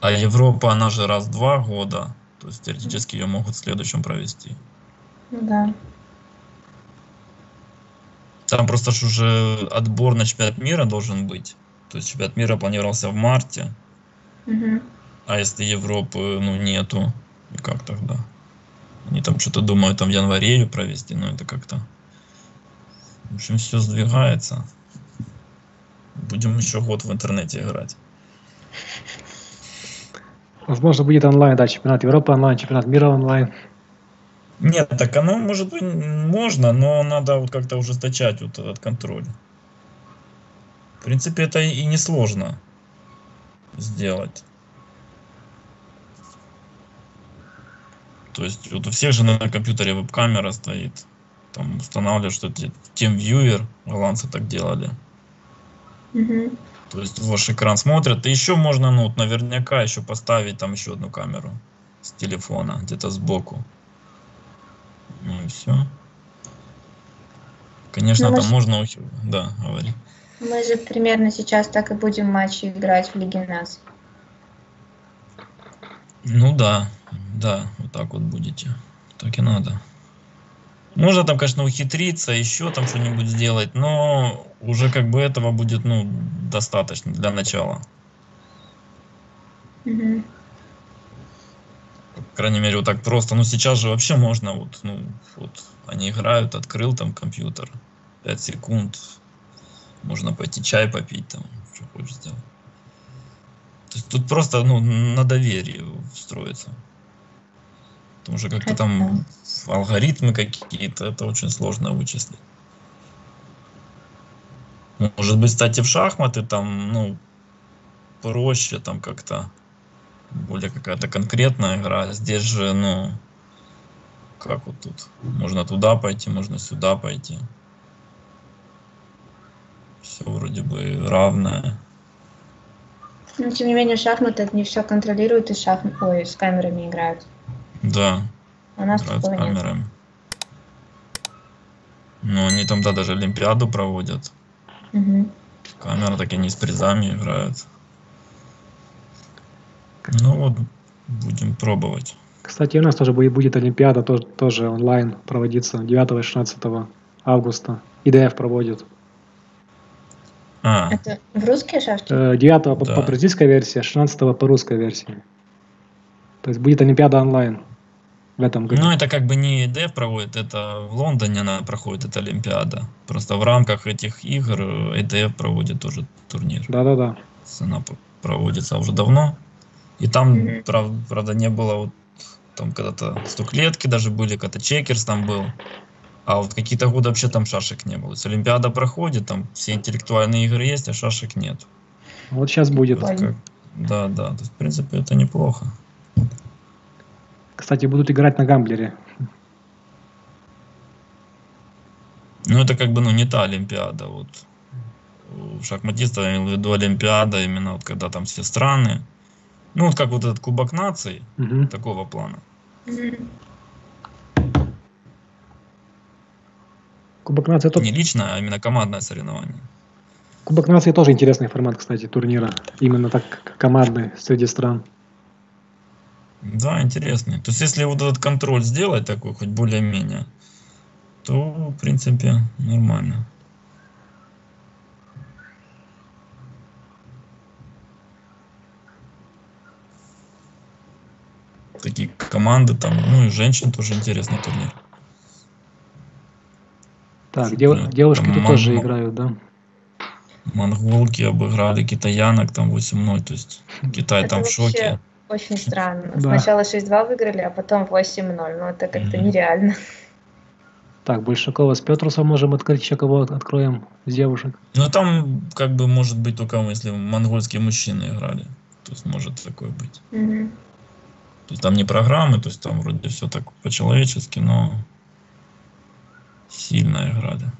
А Европа, она же раз в два года, то есть теоретически ее могут в следующем провести. Да. Там просто ж уже отбор на чемпионат мира должен быть, то есть чемпионат мира планировался в марте, угу. А если Европы, ну, нету, как тогда? Они там что-то думают, там в январе ее провести, но это как-то... В общем, все сдвигается. Будем еще год в интернете играть. Возможно, будет онлайн, да, чемпионат Европы онлайн, чемпионат мира онлайн. Нет, так оно, может быть, можно, но надо вот как-то ужесточать вот этот контроль. В принципе, это и несложно сделать. То есть вот у всех же на компьютере веб-камера стоит, там устанавливаешь, что это TeamViewer, голландцы так делали. Mm-hmm. То есть ваш экран смотрят, и еще можно, ну, вот наверняка еще поставить там еще одну камеру с телефона, где-то сбоку. Ну и все. Конечно, Но там же... можно... Да, говори. Мы же примерно сейчас так и будем матчи играть в Лиге НАС. Ну да. Да, вот так вот будете. Так и надо. Можно там, конечно, ухитриться, еще там что-нибудь сделать, но уже как бы этого будет, ну, достаточно для начала. Угу. По крайней мере, вот так просто. Ну, сейчас же вообще можно, вот, ну, вот они играют, открыл там компьютер, пять секунд, можно пойти чай попить, там, что хочешь сделать. То есть тут просто, ну, на доверие строится. Потому что как-то там алгоритмы какие-то, это очень сложно вычислить. Может быть, кстати, в шахматы там, ну, проще, там как-то более какая-то конкретная игра. Здесь же, ну, как вот тут, можно туда пойти, можно сюда пойти. Все вроде бы равное. Но, тем не менее, шахматы не все контролируют и шах... Ой, с камерами играют. Да. У нас играют с камерами. Но они там, да, даже Олимпиаду проводят. Угу. Камеры так и не с призами играют. Ну вот, будем пробовать. Кстати, у нас тоже будет Олимпиада, тоже, тоже онлайн проводится девятого-шестнадцатого августа. И Д Ф проводит. А. Это в русские шашки? девятого да. по, по бразильской версии, шестнадцатого по русской версии. То есть будет Олимпиада онлайн в этом году. Ну это как бы не И Д Ф проводит, это в Лондоне она проходит, эта Олимпиада. Просто в рамках этих игр И Д Ф проводит тоже турнир. Да-да-да. Она проводится уже давно. И там, mm-hmm. правда, правда, не было, вот там когда-то стоклетки даже были, когда-то чекерс там был. А вот какие-то годы вообще там шашек не было. То есть Олимпиада проходит, там все интеллектуальные игры есть, а шашек нет. Вот сейчас будет. Вот как... Да, да. То есть, в принципе, это неплохо. Кстати, будут играть на гамблере. Ну, это как бы, ну, не та Олимпиада. Вот. У шахматистов я имел в виду Олимпиада, именно вот когда там все страны. Ну, вот как вот этот Кубок наций, угу. такого плана. Кубок наций это... Не личное, а именно командное соревнование. Кубок наций тоже интересный формат, кстати, турнира. Именно так командный среди стран. Да, интересный. То есть, если вот этот контроль сделать такой, хоть более-менее, то, в принципе, нормально. Такие команды там, ну и женщин тоже интересный турнир. Так, дев, ну, девушки там, тоже мон... играют, да? Монголки обыграли китаянок, там восемь ноль, то есть Китай это там в шоке. Очень странно. Да. Сначала шесть-два выиграли, а потом восемь ноль, но это как-то mm-hmm. нереально. Так, Большакова с Петрусом можем открыть, еще кого откроем из девушек. Ну там как бы может быть только если монгольские мужчины играли, то есть может такое быть. Mm-hmm. То есть там не программы, то есть там вроде все так по-человечески, но сильная игра, да.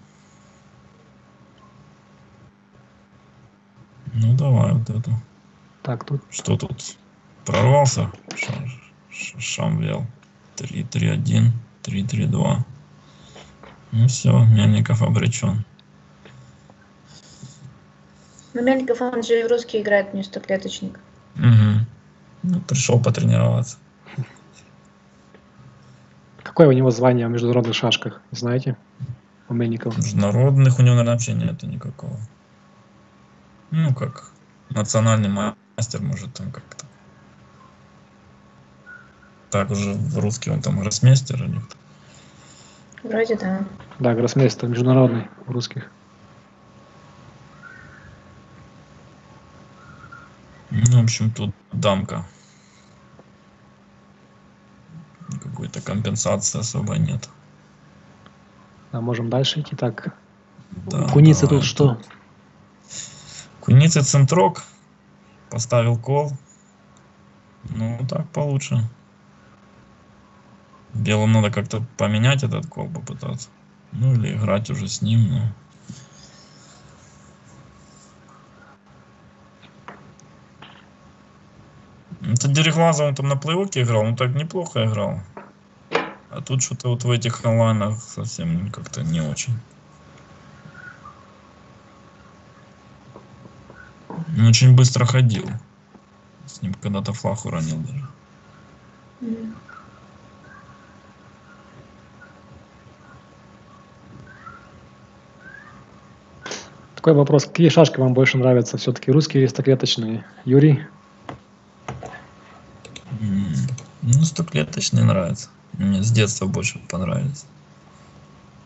Ну давай вот эту. Так, тут. Что тут? Прорвался? Шамвел. три-три-один, три-три-два. Ну все, Мельников обречен. Но Мельников, он же и в русский играет, не стоклеточник. Угу. Ну, пришел потренироваться. Какое у него звание в международных шашках, знаете? У Мельникова? Международных у него, наверное, вообще нету никакого. Ну, как национальный мастер, может, там как-то. Так уже в русский он там гроссмейстер или кто? Вроде да. Да, гроссмейстер международный в русских. Ну, в общем, тут дамка. Какой-то компенсации особо нет. А можем дальше идти так. Да, Куницы тут что? Тут. Куницы центрок. Поставил кол. Ну, так получше. Белым надо как-то поменять этот кол, попытаться. Ну, или играть уже с ним, но... Это Дереглазов, он там на плей-оффе играл, он так неплохо играл. А тут что-то вот в этих онлайнах совсем как-то не очень. Он очень быстро ходил. С ним когда-то флаг уронил даже. Такой вопрос. Какие шашки вам больше нравятся? Все-таки русские или стоклеточные? Юрий? Ну, стоклеточные нравятся. Мне с детства больше понравились.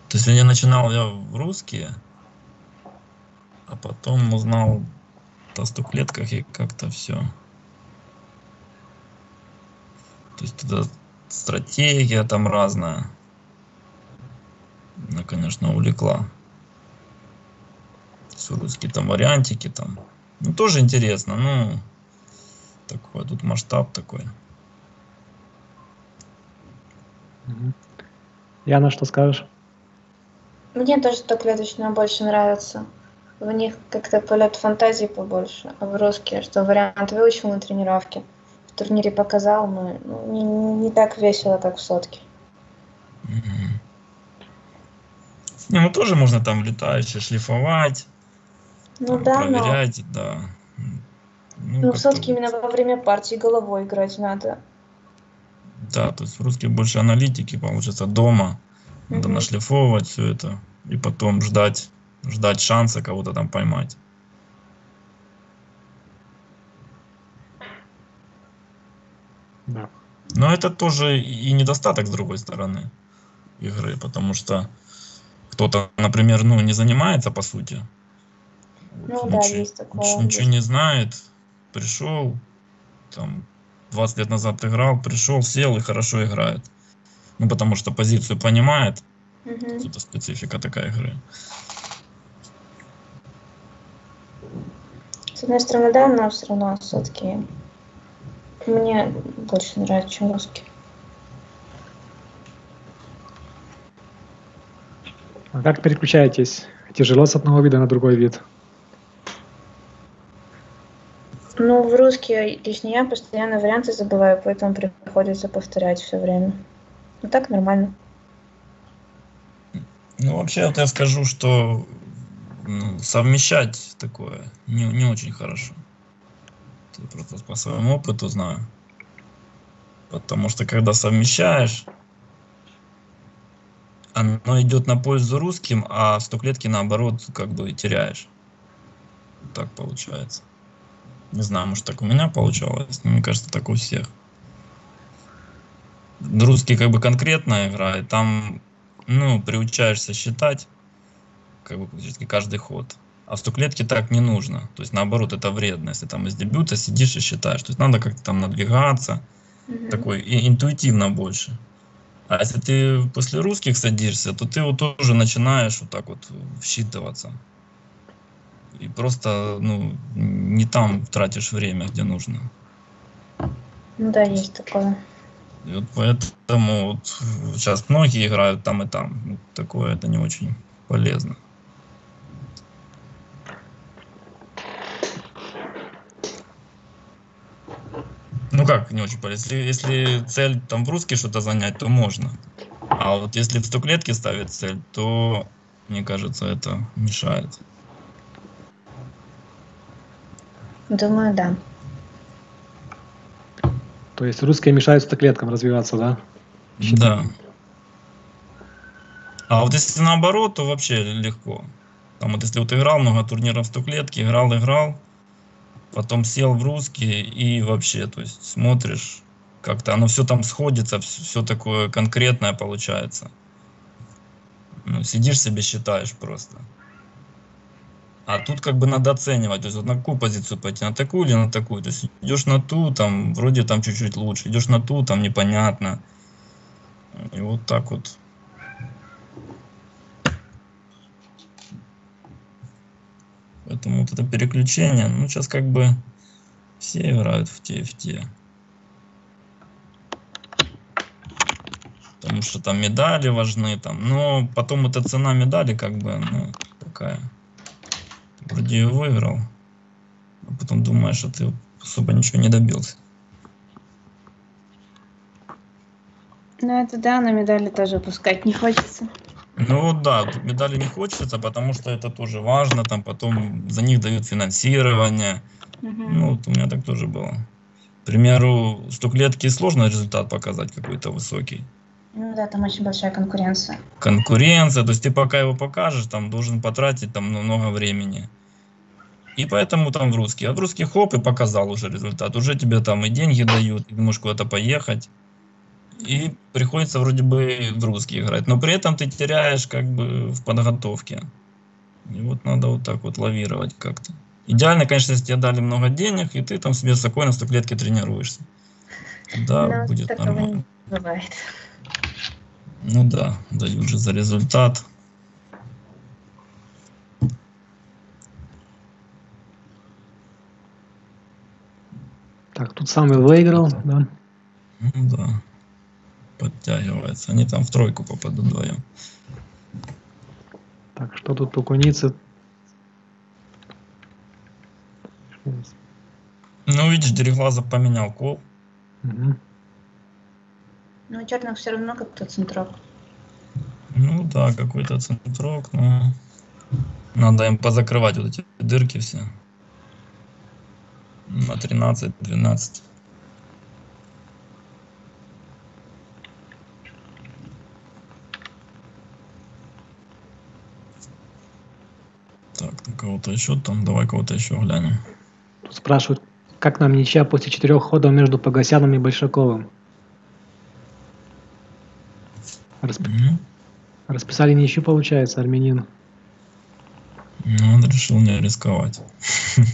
То есть я начинал я в русские, а потом узнал о стоклетках и как-то все. То есть туда стратегия там разная. Она, конечно, увлекла. Все русские там вариантики там. Ну, тоже интересно, ну такой, тут масштаб такой. Яна, что скажешь? Мне тоже стоклеточная больше нравится. В них как-то полет фантазии побольше, а в русские, что вариант выучил на тренировке, в турнире показал, но не, не так весело, как в сотке. Mm-hmm. Не, ну тоже можно там летающие шлифовать, ну, там, да, проверять, но... да. Ну, ну в сотке вот... именно во время партии головой играть надо. Да, то есть в русских больше аналитики получится дома. Надо угу. нашлифовывать все это и потом ждать, ждать шанса кого-то там поймать. Да. Но это тоже и недостаток с другой стороны игры, потому что кто-то, например, ну, не занимается по сути. Ну, да, ничего, есть такое. Ничего не знает, пришел, там, двадцать лет назад играл, пришел, сел и хорошо играет. Ну, потому что позицию понимает. Mm-hmm. Это специфика такая игры. С одной стороны, да, но все равно все-таки мне больше нравится, чем русский. А как переключаетесь? Тяжело с одного вида на другой вид? Ну, в русский лично я постоянно варианты забываю, поэтому приходится повторять все время. Ну так нормально. Ну вообще вот я скажу, что ну, совмещать такое не, не очень хорошо. Я просто по своему опыту знаю. Потому что когда совмещаешь, оно идет на пользу русским, а стоклетки наоборот как бы теряешь. Так получается. Не знаю, может так у меня получалось, но мне кажется так у всех. Русский как бы конкретная игра, и там, ну, приучаешься считать, как бы практически каждый ход. А в стоклетке так не нужно, то есть наоборот это вредно, если там из дебюта сидишь и считаешь, то есть надо как-то там надвигаться, mm-hmm. такой и интуитивно больше. А если ты после русских садишься, то ты вот тоже начинаешь вот так вот всчитываться и просто, ну, не там тратишь время, где нужно. Ну да, есть такое. И вот поэтому вот сейчас многие играют там и там. Вот такое это не очень полезно. Ну как не очень полезно? Если, если цель там в русский что-то занять, то можно. А вот если в стоклетке ставить цель, то, мне кажется, это мешает. Думаю, да. То есть русские мешают стоклеткам развиваться, да? Да. А вот если наоборот, то вообще легко. Там вот если вот играл много турниров в стоклетке, играл, играл, потом сел в русский и вообще, то есть смотришь, как-то оно все там сходится, все такое конкретное получается. Ну, сидишь себе, считаешь просто. А тут как бы надо оценивать, то есть вот на какую позицию пойти, на такую или на такую. То есть идешь на ту, там вроде там чуть-чуть лучше, идешь на ту, там непонятно. И вот так вот. Поэтому вот это переключение, ну сейчас как бы все играют в те, в те. Потому что там медали важны, там, но потом эта цена медали как бы, ну, такая. Вроде ее выиграл, а потом думаешь, что ты особо ничего не добился. Ну это да, но медали тоже пускать не хочется. Ну вот да, медали не хочется, потому что это тоже важно, там потом за них дают финансирование. Угу. Ну вот у меня так тоже было. К примеру, в стоклетке сложно результат показать какой-то высокий. Ну да, там очень большая конкуренция. Конкуренция, то есть ты пока его покажешь, там должен потратить там много времени. И поэтому там в русский. А в русский хоп и показал уже результат. Уже тебе там и деньги дают, и ты можешь куда-то поехать. И приходится вроде бы в русский играть. Но при этом ты теряешь как бы в подготовке. И вот надо вот так вот лавировать как-то. Идеально, конечно, если тебе дали много денег, и ты там себе спокойно в стоклетке тренируешься. Да, будет нормально. Бывает. Ну да, дают же за результат. Так, тут самый выиграл, да? Ну да, подтягивается. Они там в тройку попадут вдвоем. Так, что тут у куницы? Ну, видишь, Дереглазов поменял кол. Угу. Ну, черных все равно как-то центрок. Ну да, какой-то центрок, но надо им позакрывать вот эти дырки все. На тринадцать двенадцать. Так, на кого-то еще там, давай кого-то еще глянем. Спрашивают, как нам ничья после четырех ходов между Погосяном и Большаковым? Расп... Mm-hmm. Расписали ничью, получается, армянин. Ну, он решил не рисковать.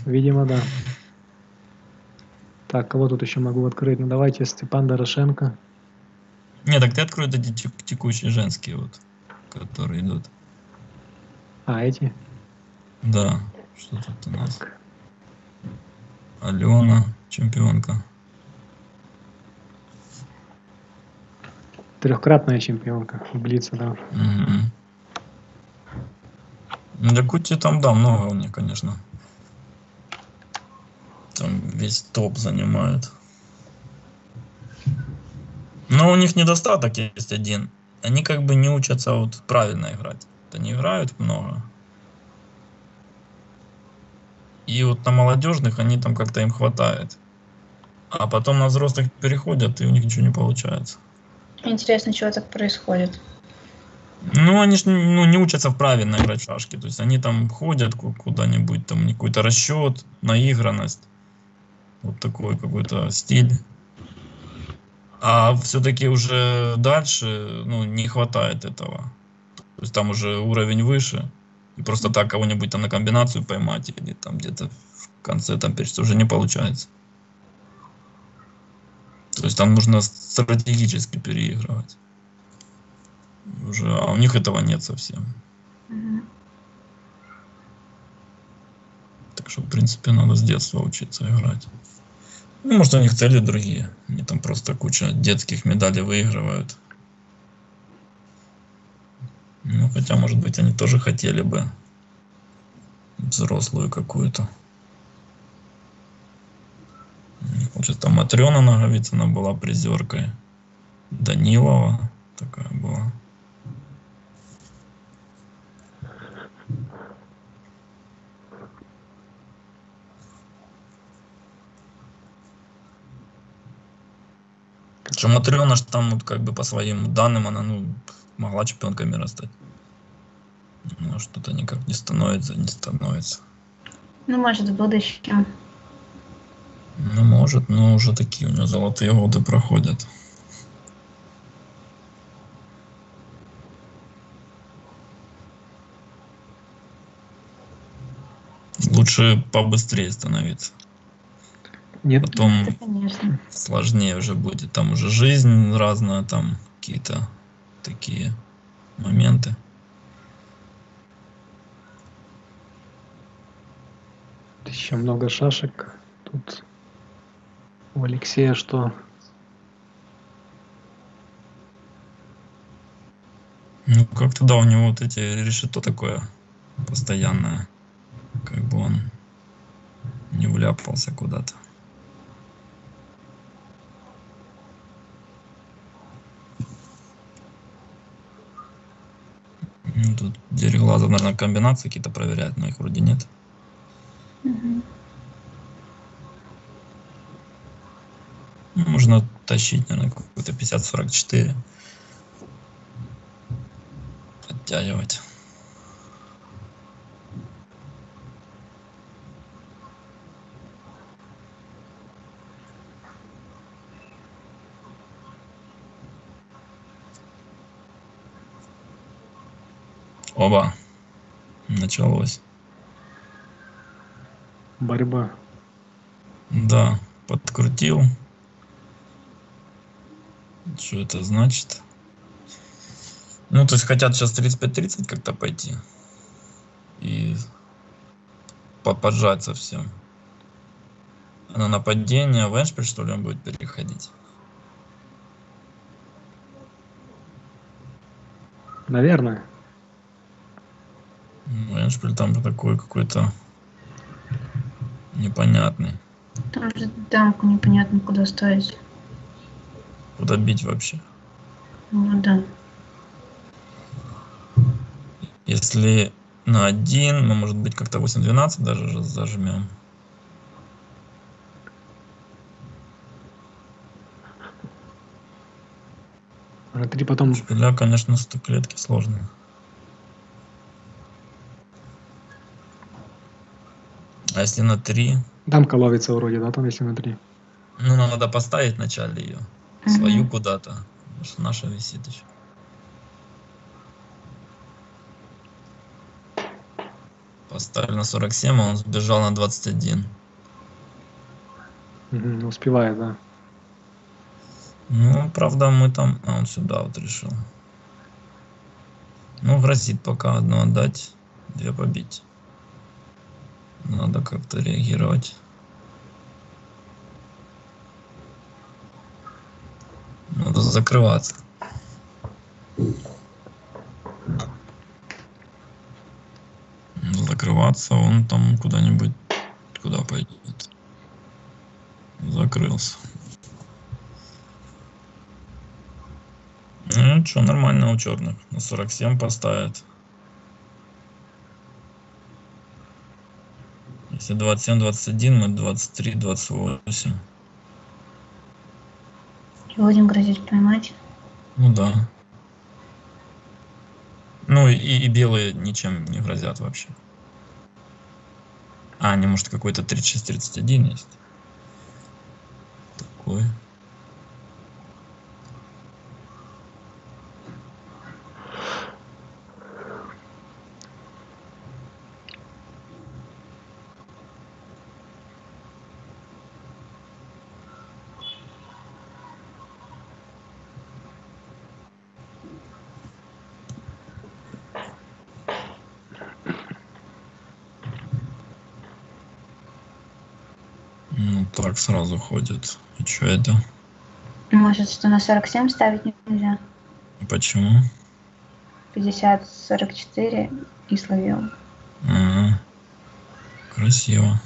Видимо, да. Так, кого тут еще могу открыть? Ну, давайте Степан Дорошенко. Не, так ты открой эти текущие женские, вот, которые идут. А, эти? Да. Что тут у нас? Так. Алена, чемпионка. Трехкратная чемпионка в блице, да. Угу. Якутии там, да, много у них, конечно. Там весь топ занимает. Но у них недостаток есть один. Они как бы не учатся вот правильно играть. Они играют много. И вот на молодежных они там как-то им хватает. А потом на взрослых переходят, и у них ничего не получается. Интересно, чего так происходит? Ну, они ж, ну, не учатся правильно играть в шашки. То есть они там ходят куда-нибудь, там какой-то расчет, наигранность. Вот такой какой-то стиль. А все-таки уже дальше, ну, не хватает этого. То есть там уже уровень выше. И просто так кого-нибудь там на комбинацию поймать или там где-то в конце там перечислить уже не получается. То есть там нужно стратегически переигрывать. Уже, а у них этого нет совсем. Mm-hmm. Так что, в принципе, надо с детства учиться играть. Ну, может, у них цели другие. Они там просто куча детских медалей выигрывают. Ну, хотя, может быть, они тоже хотели бы взрослую какую-то. Получается, там Матрена Наговицына была призеркой. Данилова такая была. Что Матрена ж там вот как бы по своим данным она, ну, могла чемпионкой мира стать. Но что-то никак не становится, не становится. Ну, может, в будущем. Ну, может, но уже такие у нее золотые годы проходят. Лучше побыстрее становиться. Нет, потом конечно. Сложнее уже будет. Там уже жизнь разная, там какие-то такие моменты. Еще много шашек. Тут у Алексея что? Ну, как-то да, у него вот эти решето такое постоянное. Как бы он не вляпался куда-то. Ну, тут Дереглазов, наверное, комбинации какие-то проверяют, но их вроде нет. Угу. Можно тащить, наверное, какой-то пятьдесят сорок четыре. подтягивать. Оба. Началось. Борьба. Да, подкрутил. Что это значит? Ну, то есть хотят сейчас тридцать пять тридцать как-то пойти. И попожать совсем. А на нападение в эндшпиль, что ли, он будет переходить? Наверное. Эндшпиль там такой какой-то непонятный. Там же дамку непонятно куда ставить. Куда бить вообще? Ну да. Если на один, ну, может быть, как-то восемь двенадцать даже зажмем. А три потом... Шпиля, конечно, сто клетки сложные. А если на три? Дамка ловится вроде, да, там если на три? Ну, нам надо поставить вначале ее. Угу. Свою куда-то. Наша висит еще. Поставили на сорок семь, а он сбежал на двадцать один. Угу, успевает, да. Ну, правда, мы там... А, он сюда вот решил. Ну, грозит пока. Одну отдать, две побить. Надо как-то реагировать. Надо закрываться. Закрываться, он там куда-нибудь, куда пойдет. Закрылся. Ну что, нормально у черных. На сорок семь поставит. Если двадцать семь двадцать один, мы двадцать три двадцать восемь. И будем грозить поймать. Ну да. Ну и, и белые ничем не грозят вообще. А, не, может, какой-то тридцать шесть тридцать один есть. Такой. Так сразу ходит. И что это? Может, что на сорок семь ставить нельзя? Почему? пятьдесят сорок четыре и словил. Ага. Красиво.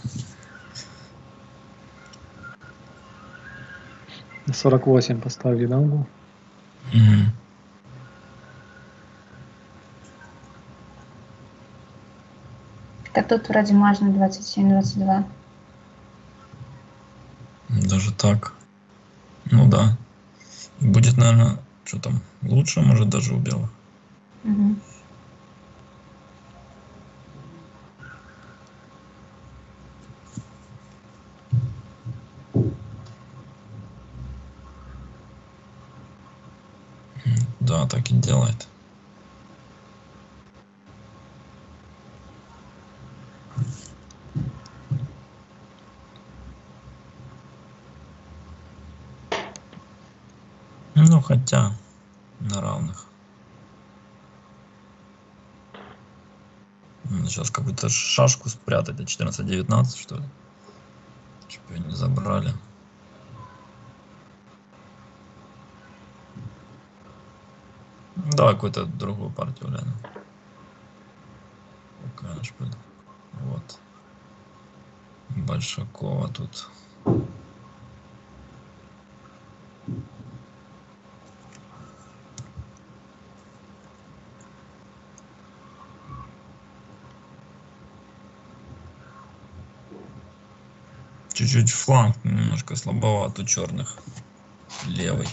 На сорок восемь поставили на угол. Угу. Так тут вроде можно двадцать семь двадцать два. Даже так. Ну да. Будет, наверное, что там, лучше, может, даже у белых. Угу. Да, так и делает. Ну, хотя на равных. Надо сейчас какую-то шашку спрятать. четырнадцать девятнадцать, что ли? Чтобы ее не забрали. Давай какую-то другую партию, реально. Вот. Большакова тут. Чуть-чуть фланг немножко слабоват у черных. Левый.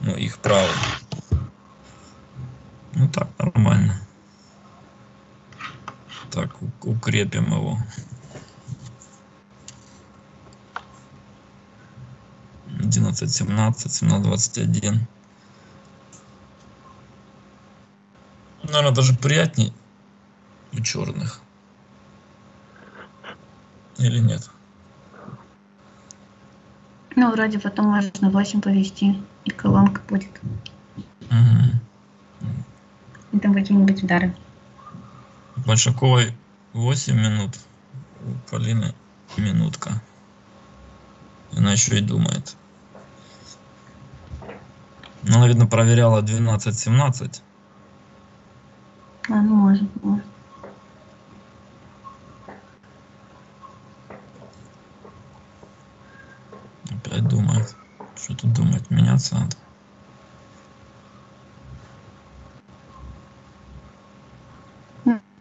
Ну, их правый. Ну так, нормально. Так, укрепим его. одиннадцать семнадцать, семнадцать двадцать один. Наверное, даже приятней у черных. Или нет? Ну, вроде потом можно восемь повести, и колонка будет. Угу. И там какие-нибудь удары. Большаковой восемь минут, у Полины минутка. Она еще и думает. Ну, она, видно, проверяла двенадцать семнадцать. А, ну, может, может. Опять думает. Что тут думать? Меняться надо.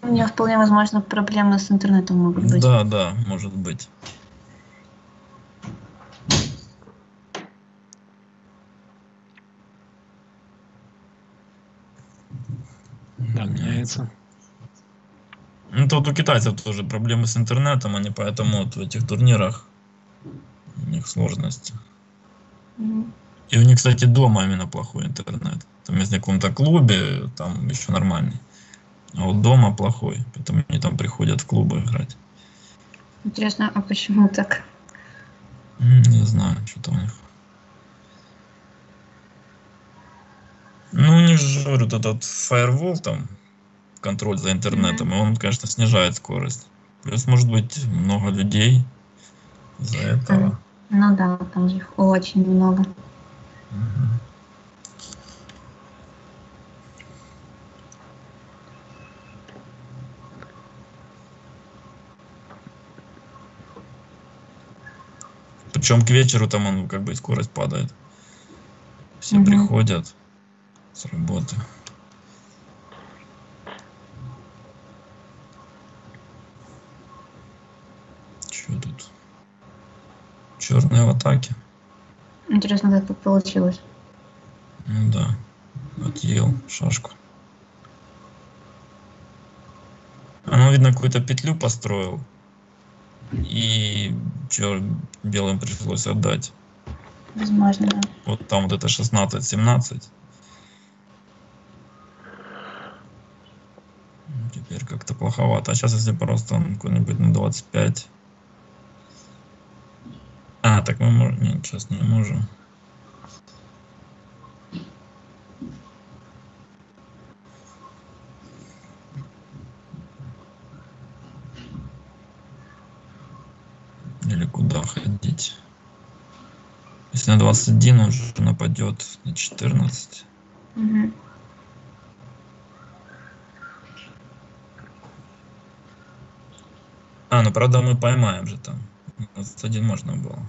У меня вполне возможно проблемы с интернетом могут быть. Да, да, может быть. Да, меняется. Ну, то вот у китайцев тоже проблемы с интернетом, они поэтому вот в этих турнирах у них сложности. Mm-hmm. И у них, кстати, дома именно плохой интернет. Там, если в каком-то клубе, там еще нормальный. А вот дома плохой, поэтому они там приходят в клубы играть. Интересно, а почему так? Не знаю, что-то у них. Ну, у них же, говорю, этот фаервол, там, контроль за интернетом, mm-hmm. и он, конечно, снижает скорость. Плюс, может быть, много людей из-за этого. Ну да, там же их очень много. Mm-hmm. Причем к вечеру там он как бы скорость падает. Все угу. приходят с работы. Что тут? Черные в атаке. Интересно, как это получилось. Ну да. Отъел шашку. Оно, видно, какую-то петлю построил. И белым пришлось отдать. Возможно. Вот там вот это шестнадцать семнадцать. Теперь как-то плоховато. А сейчас, если просто какой-нибудь на двадцать пять. А, так мы можем... Нет, сейчас не можем. Или куда ходить? Если на двадцать один он уже нападет на четырнадцать. Угу. А, ну правда мы поймаем же там. двадцать один можно было.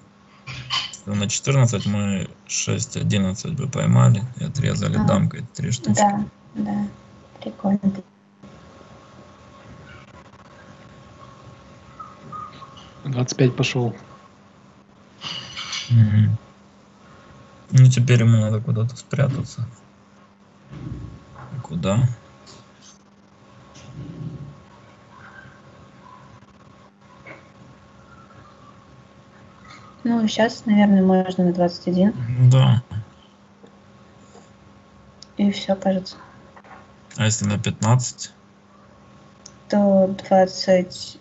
На четырнадцать мы шесть одиннадцать бы поймали и отрезали а, дамкой три штучки. Да, да, прикольно. двадцать пять пошел. Угу. Ну теперь ему надо куда-то спрятаться. Куда? Ну сейчас, наверное, можно на двадцать один. Да. И все, кажется. А если на пятнадцать? То двадцать...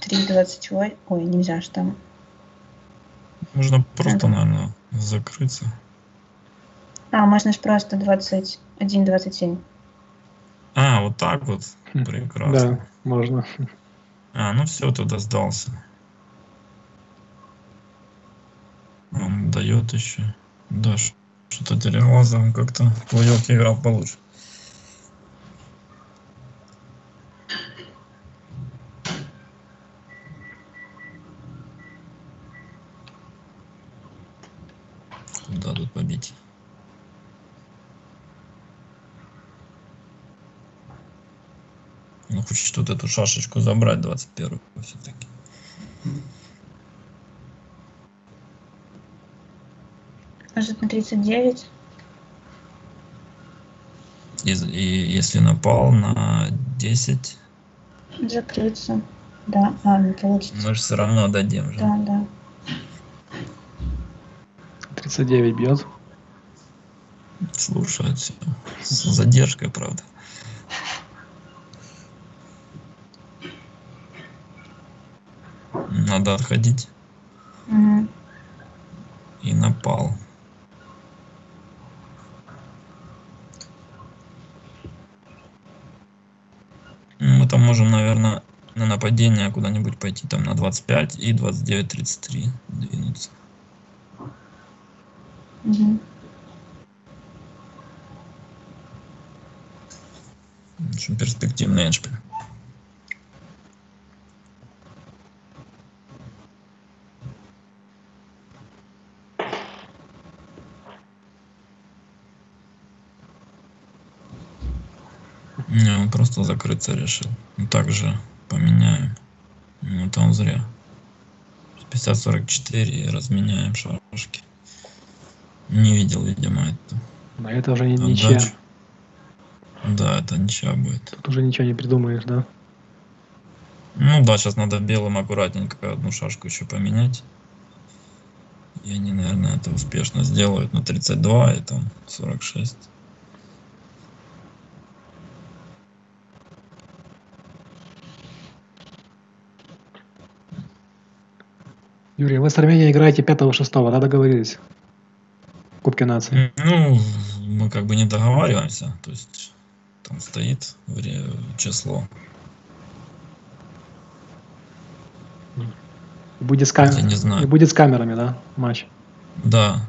три двадцать восемь. Ой, нельзя же там. Можно просто, наверное, закрыться. А, можно же просто двадцать один двадцать семь. А, вот так вот. Прекрасно. Да, можно. А, ну все, туда сдался. Он дает еще. Да, что-то деревоза, он как-то в плей-офф играл получше. Дадут побить. Ну, хочет вот эту шашечку забрать, двадцать первую все-таки. Может, на тридцать девять? И, и если напал на десять, закрыться. Да, а, не получится. Мы же все равно дадим же. Да, да. тридцать девять бьет. Слушаю все. С задержкой, правда. Надо отходить. Угу. И напал. Мы там можем, наверное, на нападение куда-нибудь пойти, там на двадцать пять и двадцать девять тридцать три двинуться. Угу. Очень перспективный эндшпиль. Не, он просто закрыться решил. Также поменяем. Ну там зря. пятьдесят сорок четыре разменяем шарашки. Не видел, видимо, это. Но это уже не ничья. Да, это ничья будет. Тут уже ничего не придумаешь, да? Ну да, сейчас надо белым аккуратненько одну шашку еще поменять. И они, наверное, это успешно сделают. На тридцать два и там сорок шесть. Юрий, вы с Арменией играете пятого шестого, да, договорились? Кубки нации. Ну, мы как бы не договариваемся, то есть там стоит число. Будет с, кам... не знаю. будет с камерами, да, матч? Да,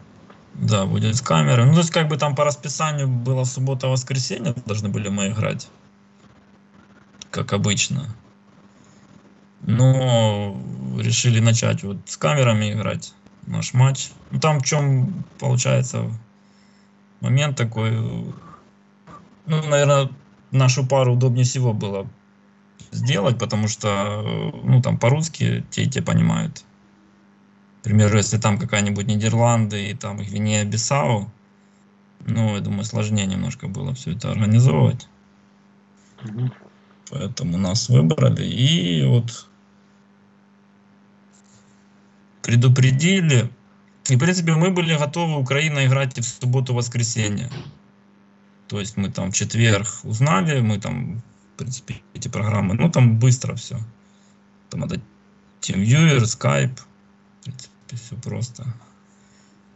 да, будет с камерами. Ну, то есть как бы там по расписанию было суббота-воскресенье, должны были мы играть, как обычно. Но решили начать вот с камерами играть наш матч. Ну, там в чем получается момент такой, ну, наверное, нашу пару удобнее всего было сделать, потому что, ну, там по-русски те и те понимают. К примеру, если там какая-нибудь Нидерланды и там Гвинея-Бисау, ну, я думаю, сложнее немножко было все это организовывать. Mm-hmm. Поэтому нас выбрали и вот предупредили. И, в принципе, мы были готовы, Украина, играть и в субботу-воскресенье. То есть мы там в четверг узнали, мы там, в принципе, эти программы, ну там быстро все. Там это TeamViewer, Skype, в принципе, все просто.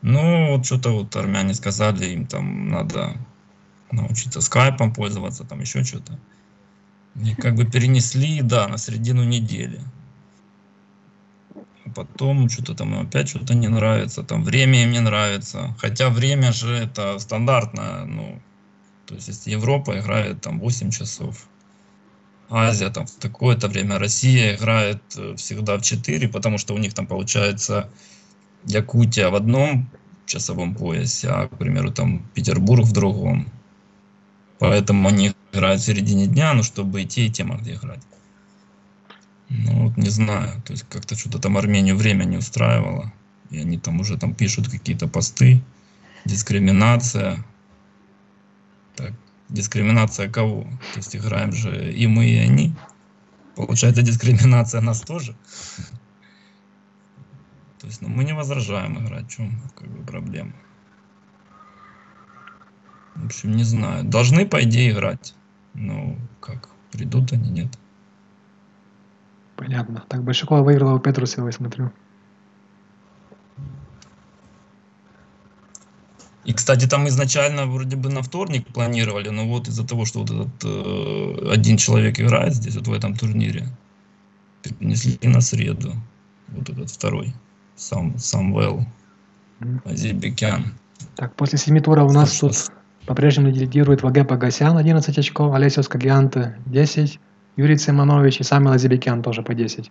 Ну, вот что-то вот армяне сказали, им там надо научиться скайпом пользоваться, там еще что-то. И как бы перенесли, да, на середину недели. Потом что-то там опять что-то не нравится, там время им не нравится. Хотя время же это стандартно, ну, то есть если Европа играет там восемь часов, Азия там в такое-то время, Россия играет всегда в четыре, потому что у них там получается Якутия в одном часовом поясе, а, к примеру, там Петербург в другом. Поэтому они играют в середине дня, ну, чтобы и те, и те могли играть. Ну, вот не знаю, то есть как-то что-то там Армению время не устраивало, и они там уже там пишут какие-то посты, дискриминация, так, дискриминация кого? То есть играем же и мы, и они, получается дискриминация нас тоже. То есть, ну, мы не возражаем играть, в чем как бы проблема. В общем, не знаю, должны по идее играть, но как, придут они, нет. Понятно. Так, Большакова выиграла у Петрусева, я смотрю. И, кстати, там изначально вроде бы на вторник планировали, но вот из-за того, что вот этот э, один человек играет здесь, вот в этом турнире, перенесли на среду. Вот этот второй, сам, Самвел Азербайджан. Так, после семи туров у нас Слушай, тут по-прежнему лидирует Ваге Пагасян, одиннадцать очков, Олесиос Кагианте десять. Юрий Циманович и Самил Азербайджан тоже по десять.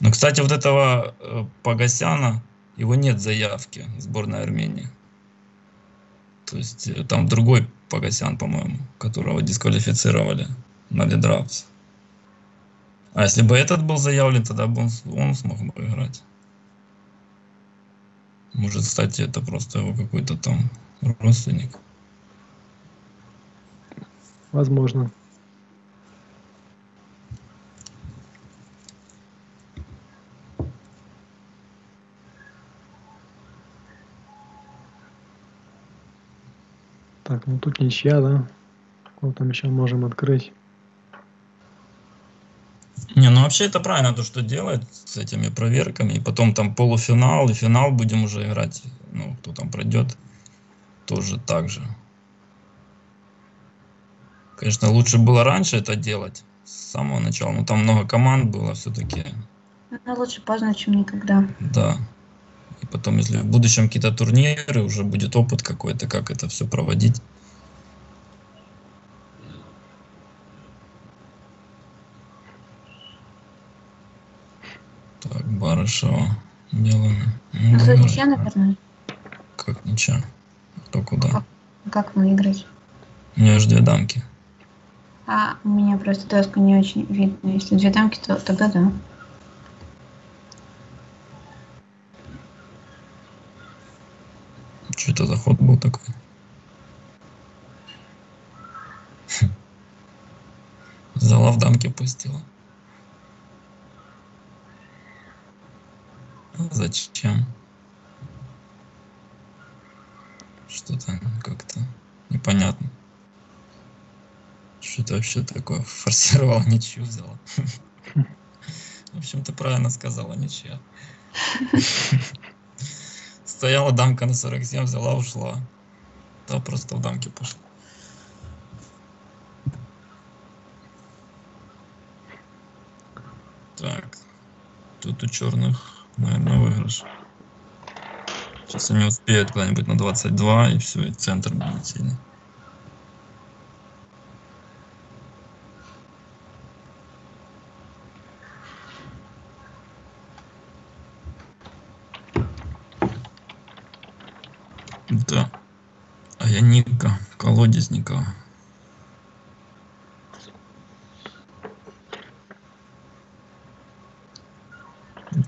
Ну, кстати, вот этого э, Пагасяна, его нет заявки в сборной Армении. То есть э, там другой Пагасян, по-моему, которого дисквалифицировали на лидрафте. А если бы этот был заявлен, тогда бы он, он смог бы играть. Может, кстати, это просто его какой-то там родственник. Возможно. Так, ну тут ничья, да? Кого там еще можем открыть? Не, ну вообще это правильно то, что делать с этими проверками. И потом там полуфинал и финал будем уже играть. Ну, кто там пройдет, тоже так же. Конечно, лучше было раньше это делать, с самого начала. Но там много команд было все-таки. Но лучше поздно, чем никогда. Да. И потом, если в будущем какие-то турниры, уже будет опыт какой-то, как это все проводить. Так, Барышева делаем. Ну, а ничья, наверное? Как ничья? Кто куда? Как, как выиграть? У меня же две дамки. А у меня просто доску не очень видно. Если две дамки, то тогда да. Что это за ход был такой? Зала в дамки пустила. Зачем? Что-то как-то непонятно. Что это вообще такое? Форсировала ничью, взяла. В общем-то, правильно сказала, ничья. Стояла дамка на сорок семь, взяла, ушла. Да, просто в дамке пошла. Так. Тут у черных, наверное, выигрыш. Сейчас они успеют куда-нибудь на двадцать два, и все, и центр будет сильный. Да. А я Ника, колодезника.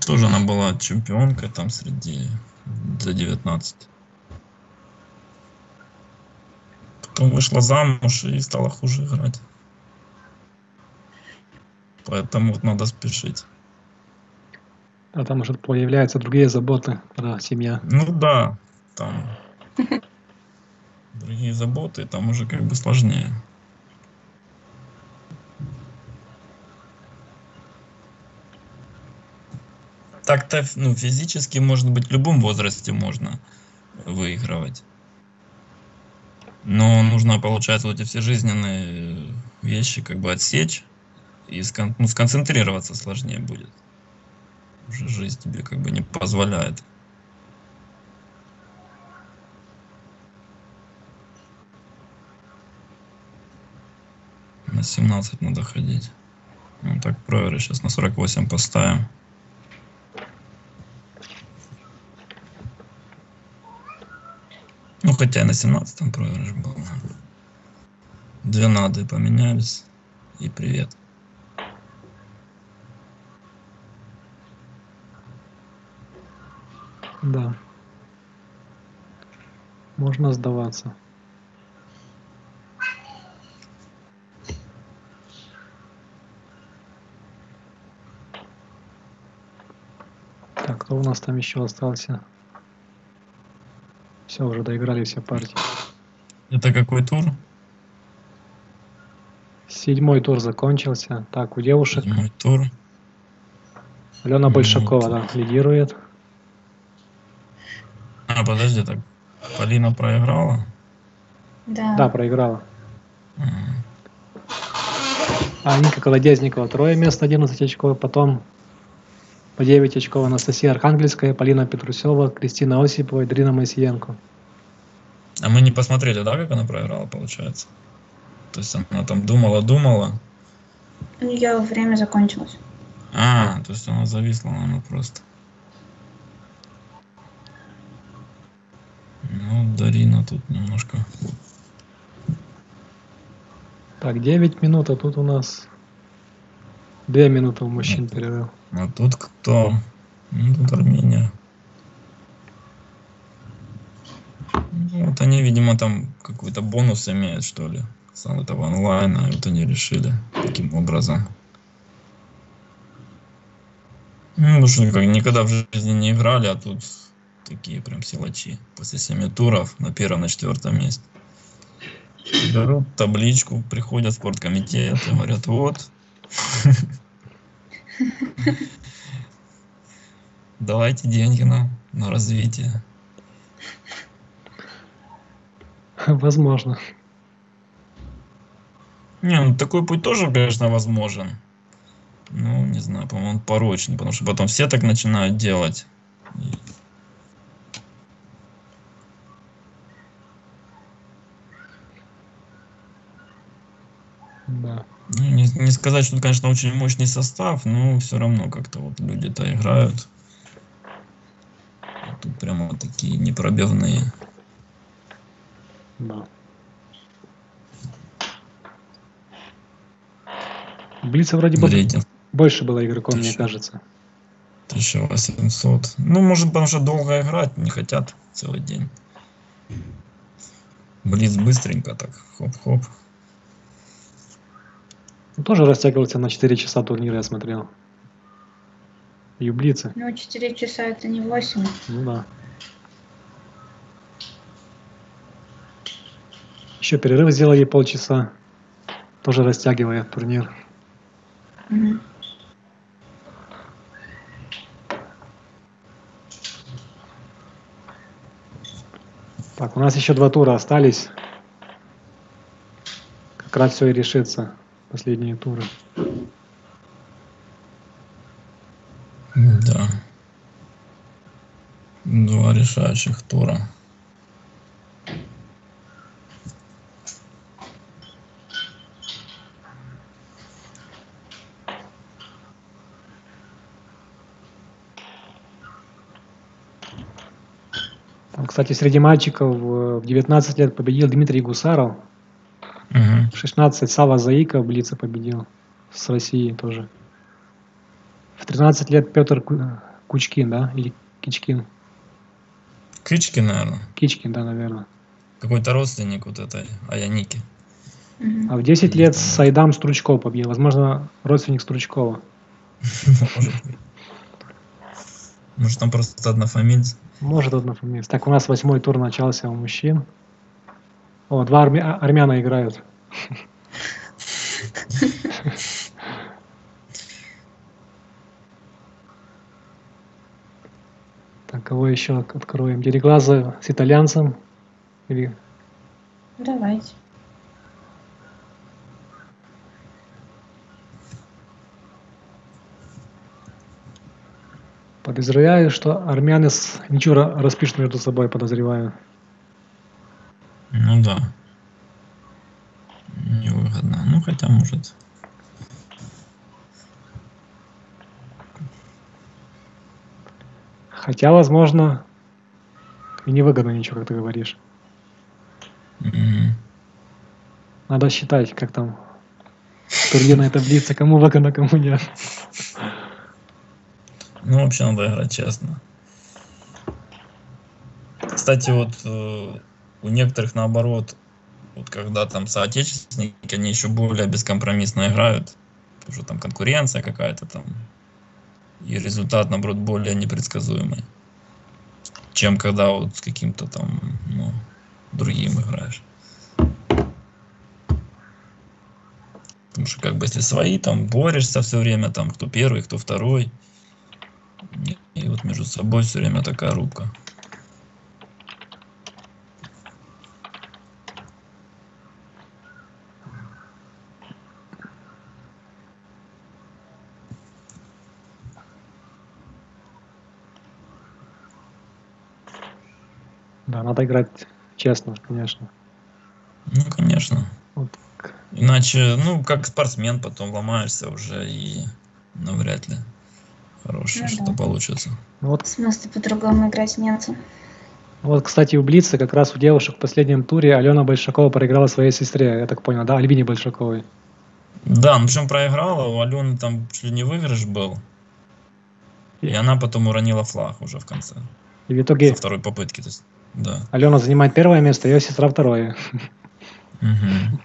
Тоже она была чемпионкой там среди за девятнадцать. Потом вышла замуж и стала хуже играть. Поэтому вот надо спешить. А там уже появляются другие заботы, когда семья. Ну да, там другие заботы, там уже как бы сложнее. Так-то, ну, физически, может быть, в любом возрасте можно выигрывать. Но нужно, получается, вот эти все жизненные вещи как бы отсечь и скон, ну, сконцентрироваться сложнее будет. Уже жизнь тебе как бы не позволяет. На семнадцать надо ходить. Ну, так, проверы сейчас на сорок восемь поставим. Ну, хотя и на семнадцать там проигрыш был. Две нады поменялись. И привет. Да. Можно сдаваться. Так, кто у нас там еще остался? Все, уже доиграли все партии. Это какой тур? Седьмой тур закончился. Так, у девушек. Седьмой тур. Алена Большакова, да, лидирует. А, подожди, так. Полина проиграла? Да. Да, проиграла. А Ника Колодезникова трое мест, одиннадцать очков. Потом по девять очков Анастасия Архангельская, Полина Петрусева, Кристина Осипова и Дрина Моисеенко. А мы не посмотрели, да, как она проиграла, получается? То есть она там думала-думала? У нее время закончилось. А, то есть она зависла, наверное, просто. Ну, Дарина тут немножко. Так, девять минут, а тут у нас две минуты у мужчин перерыв. А тут кто? Ну, тут Армения. Ну, вот они, видимо, там какой-то бонус имеют, что ли, с этого онлайна. И вот они решили таким образом. Ну, потому что как, никогда в жизни не играли, а тут такие прям силачи. После семи туров на первом, на четвертом месте. берут табличку, приходят в спорткомитет и говорят, вот, давайте деньги на, на развитие. Возможно. Не, ну такой путь тоже, конечно, возможен. Ну, не знаю, по-моему, он порочный, потому что потом все так начинают делать. Да. Ну, не, не сказать, что, конечно, очень мощный состав, но все равно как-то вот люди-то играют. А тут прямо такие непробивные. Да. Блица вроде бы больше было игроком, мне кажется. тысяча восемьсот. Ну, может, потому что долго играть не хотят целый день. Блиц быстренько так, хоп-хоп. Тоже растягивался на четыре часа турнира, я смотрел. Юблицы. Ну, четыре часа это не восемь. Ну да. Еще перерыв сделали полчаса. Тоже растягивая турнир. Mm-hmm. Так, у нас еще два тура остались. Как раз все и решится. Последние туры. Да. Два решающих тура. Там, кстати, среди мальчиков в девятнадцать лет победил Дмитрий Гусаров. В шестнадцать Сава Заика в блице победил, с Россией тоже. В тринадцать лет Петр Кучкин, да? Или Кичкин? Кичкин, наверное. Кичкин, да, наверное. Какой-то родственник вот этой Аяники. А в десять лет Сайдам Стручков победил. Возможно, родственник Стручкова. Может, там просто однофамильцы? Может, однофамильцы. Так, у нас восьмой тур начался у мужчин. О, два армяна играют. Так, кого еще откроем? Дереглаза с итальянцем? Или... Давайте. Подозреваю, что армяне с... ничего распишут между собой, подозреваю. Ну да. Невыгодно. Ну хотя может. Хотя, возможно, и невыгодно ничего, как ты говоришь. Mm-hmm. Надо считать, как там турнирная таблица, кому выгодно, кому нет. Ну, вообще надо играть честно. Кстати, вот. У некоторых, наоборот, вот когда там соотечественники, они еще более бескомпромиссно играют, потому что там конкуренция какая-то там, и результат, наоборот, более непредсказуемый, чем когда вот с каким-то там, ну, другим играешь. Потому что, как бы, если свои, там, борешься все время, там, кто первый, кто второй, и вот между собой все время такая рубка. Да, надо играть честно, конечно. Ну, конечно. Вот. Иначе, ну, как спортсмен, потом ломаешься уже и навряд ли хорошее, ну, что-то да. получится. Вот. В смысле, по-другому играть нет. Вот, кстати, у блица как раз у девушек в последнем туре Алена Большакова проиграла своей сестре, я так понял, да, Альбине Большаковой. Да, ну, причем проиграла, у Алены там чуть ли не выигрыш был, и... и она потом уронила флаг уже в конце. И в итоге... Со второй попытки, то есть. Да. Алена занимает первое место, ее сестра второе. Угу.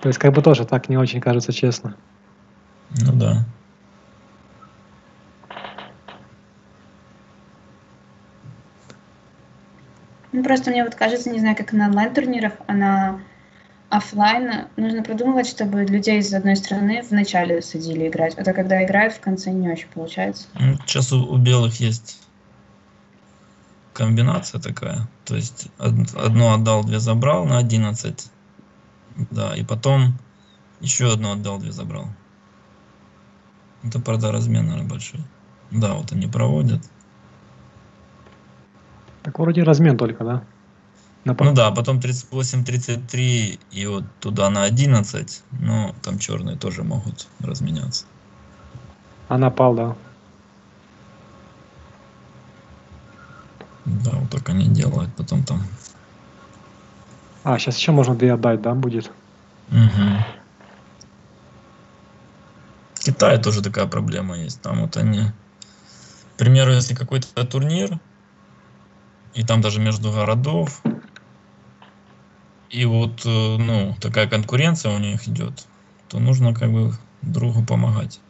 То есть, как бы тоже так не очень кажется честно. Ну да. Ну просто мне вот кажется, не знаю, как на онлайн-турнирах, а на офлайна нужно продумывать, чтобы людей из одной страны в начале садили играть, а то когда играют в конце не очень получается. Сейчас у, у белых есть комбинация такая, то есть одно отдал, две забрал на одиннадцать, да, и потом еще одно отдал, две забрал. Это, правда, размен, наверное, большой. Да, вот они проводят. Так вроде размен только, да? На пар... Ну да, потом тридцать восемь тридцать три и вот туда на одиннадцать, но там черные тоже могут разменяться. А напал, да. Да, вот так они делают, потом там. А, сейчас еще можно две отдать, да, будет? Угу. В Китае тоже такая проблема есть. Там вот они, к примеру, если какой-то турнир, и там даже между городов, и вот, ну, такая конкуренция у них идет, то нужно как бы другу помогать.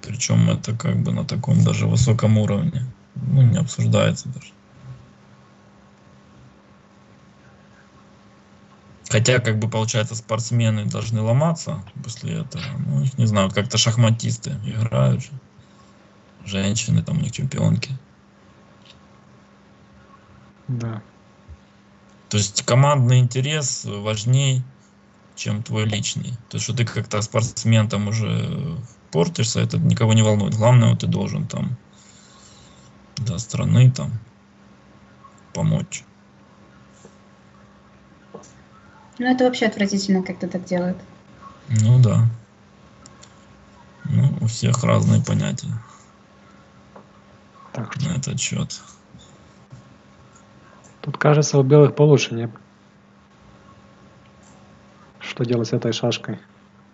Причем это как бы на таком даже высоком уровне. Ну, не обсуждается даже. Хотя, как бы, получается, спортсмены должны ломаться после этого. Ну, их не знаю, как-то шахматисты играют. Женщины, там у них чемпионки. Да. То есть командный интерес важнее, чем твой личный. То есть, что ты как-то спортсмен там уже портишься, это никого не волнует. Главное, вот ты должен там до страны там помочь. Ну, это вообще отвратительно, как-то так делают. Ну, да. Ну, у всех разные понятия так на этот счет. Тут, кажется, у белых получше, нет? Что делать с этой шашкой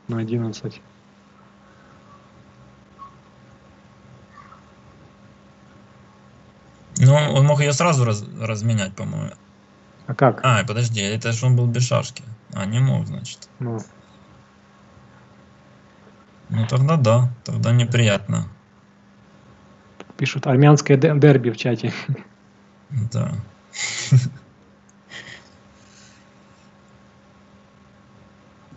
на одиннадцать? Ну, он мог ее сразу раз, разменять, по-моему. А как? А, подожди, это же он был без шашки. А, не мог, значит. Ну, ну тогда да, тогда неприятно. Пишут армянское дерби в чате. Да.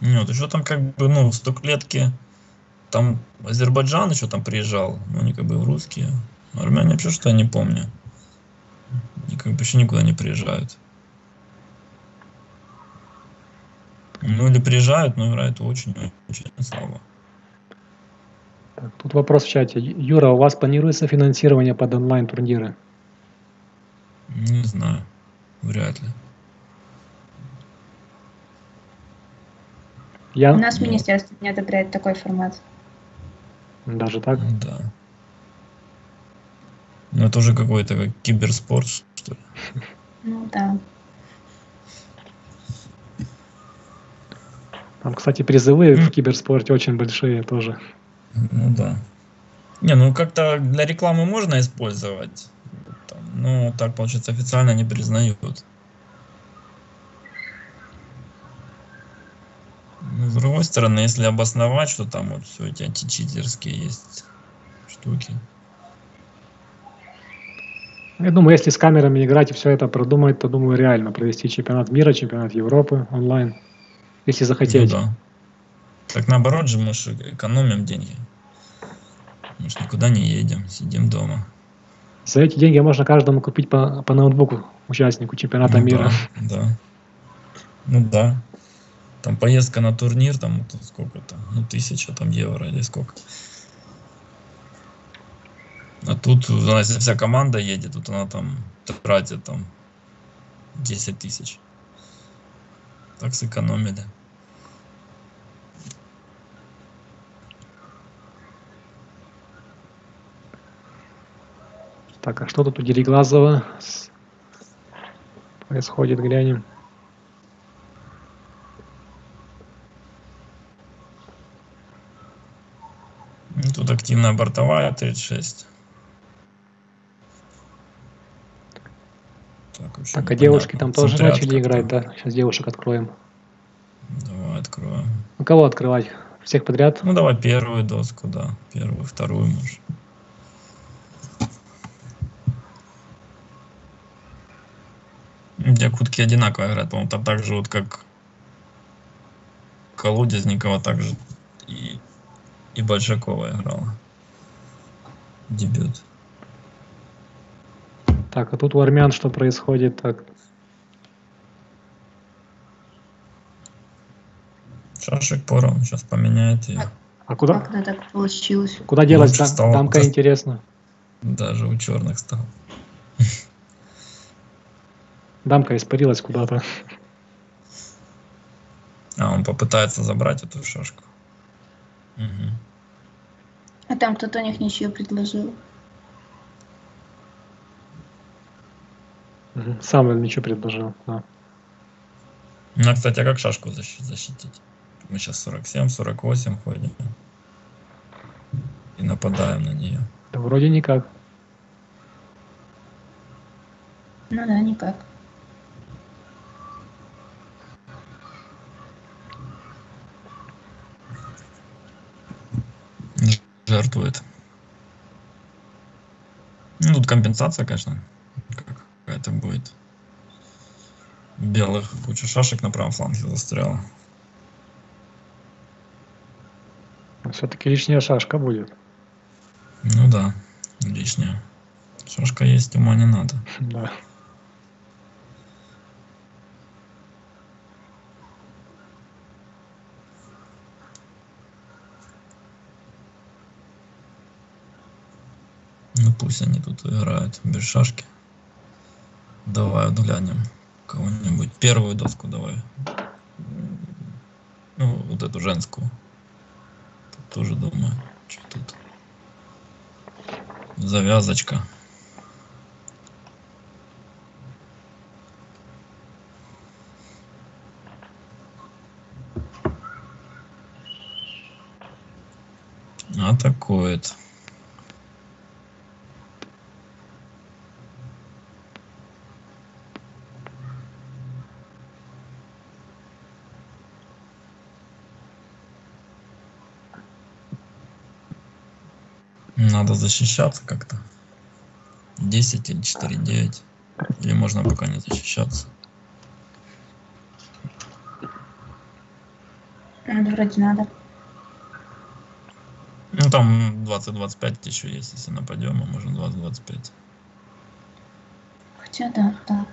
Нет, еще там как бы, ну, стоклетки, там Азербайджан еще там приезжал, ну, они как бы русские. Армяне вообще что-то я не помню. Они как бы еще никуда не приезжают. Ну или приезжают, но играют очень-очень слабо. Так, тут вопрос в чате. Юра, у вас планируется финансирование под онлайн-турниры? Не знаю. Вряд ли. Я... У нас ну... министерство не одобряет такой формат. Даже так? Да. Ну это уже какой-то как киберспорт, что ли? Ну да. Там, кстати, призывы в киберспорте очень большие тоже. Ну да. Не, ну как-то для рекламы можно использовать. Там, ну, так, получается, официально не признают. Но, с другой стороны, если обосновать, что там вот все эти античитерские есть штуки. Я думаю, если с камерами играть и все это продумать, то, думаю, реально провести чемпионат мира, чемпионат Европы онлайн. Если захотеть. Ну, да. Так наоборот же мы же экономим деньги. Мы же никуда не едем, сидим дома. За эти деньги можно каждому купить по, по ноутбуку участнику чемпионата ну, мира. Да, да. Ну да. Там поездка на турнир, там сколько-то, ну тысяча там евро или сколько. А тут, если вся команда едет, вот она там тратит там десять тысяч. Так сэкономили. Так, а что тут у Дереглазова происходит, глянем. Тут активная бортовая тридцать шесть. Так, так а девушки там тоже Центрят начали играть, да? Сейчас девушек откроем. Давай откроем. У кого открывать? Всех подряд? Ну давай первую доску, да. Первую, вторую, может. где кутки одинаково играют, по-моему, там так же вот, как Колодезникова, так же и, и Большакова играла. Дебют. Так, а тут у армян что происходит? Так. Шашек поровну, сейчас поменяет ее. А куда? Как она так получилось? Куда делать? Там, тамка интересно. Даже у черных стал. Дамка испарилась куда-то. А, он попытается забрать эту шашку. Угу. А там кто-то у них ничью предложил. Угу. Сам ничью предложил, да. Ну, кстати, а как шашку защитить? Мы сейчас сорок семь сорок восемь ходим и нападаем на нее. Да вроде никак. Ну да, никак. Жертвует. Ну, тут компенсация, конечно, какая-то будет. Белых куча шашек на правом фланге застряла. Все-таки лишняя шашка будет. Ну да, лишняя. Шашка есть, ума не надо. Да. Ну пусть они тут играют без шашки. Давай глянем кого-нибудь. Первую доску давай. Ну, вот эту женскую. Тут тоже думаю, что тут. Завязочка. Атакует. Надо защищаться как-то. десять или четыре девять. Или можно пока не защищаться. Надо, вроде надо. Ну там двадцать двадцать пять еще есть, если нападем, мы можем двадцать двадцать пять. Хотя да, да.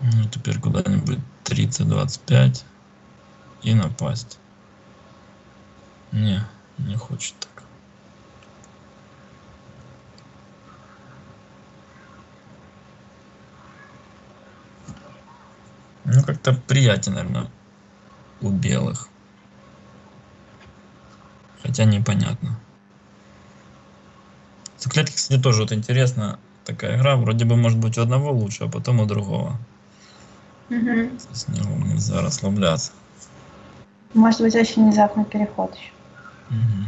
Ну теперь куда-нибудь тридцать двадцать пять. И напасть. Не, не хочет так. Ну, как-то приятнее, наверное, у белых. Хотя непонятно. Циклетки, кстати, тоже вот интересно. Такая игра, вроде бы, может быть, у одного лучше, а потом у другого. Угу. С него нельзя расслабляться. Может быть, очень внезапный переход еще. Угу.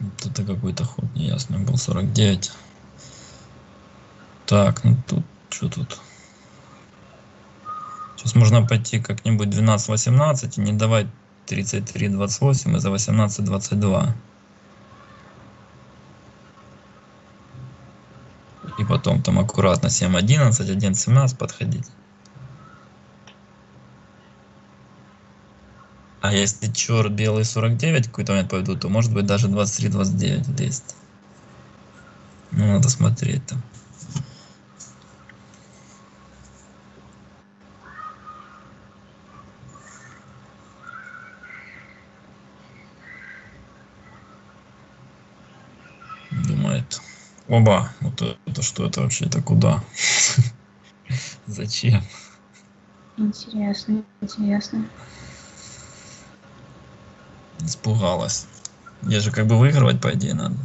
Вот это какой-то ход неясный был, сорок девять. Так, ну тут, что тут? Сейчас можно пойти как-нибудь двенадцать восемнадцать и не давать тридцать три двадцать восемь и за восемнадцать двадцать два. И потом там аккуратно семь одиннадцать, один семнадцать подходить. А если черт белый сорок девять какой-то момент пойдут, то может быть даже двадцать три двадцать девять есть. Ну надо смотреть там. Оба, вот это что это вообще, это куда? Зачем? Интересно, интересно. Испугалась. Я же как бы выигрывать, по идее, надо.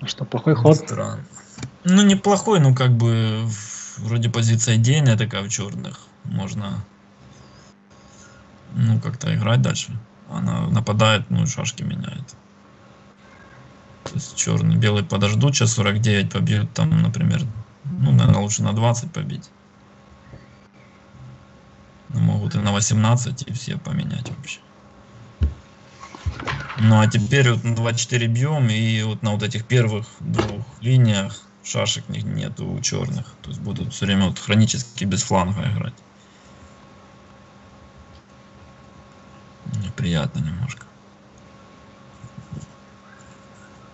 А что, плохой ход? Странно. Ну, неплохой, ну как бы вроде позиция идейная такая в черных. Можно... Ну, как-то играть дальше. Она нападает, ну и шашки меняет. То есть черный, белый подождут, сейчас сорок девять побьют, там, например, ну, наверное, лучше на двадцать побить. Но могут и на восемнадцать, и все поменять вообще. Ну, а теперь вот на двадцать четыре бьем, и вот на вот этих первых двух линиях шашек нету у черных. То есть будут все время вот хронически без фланга играть. Неприятно немножко.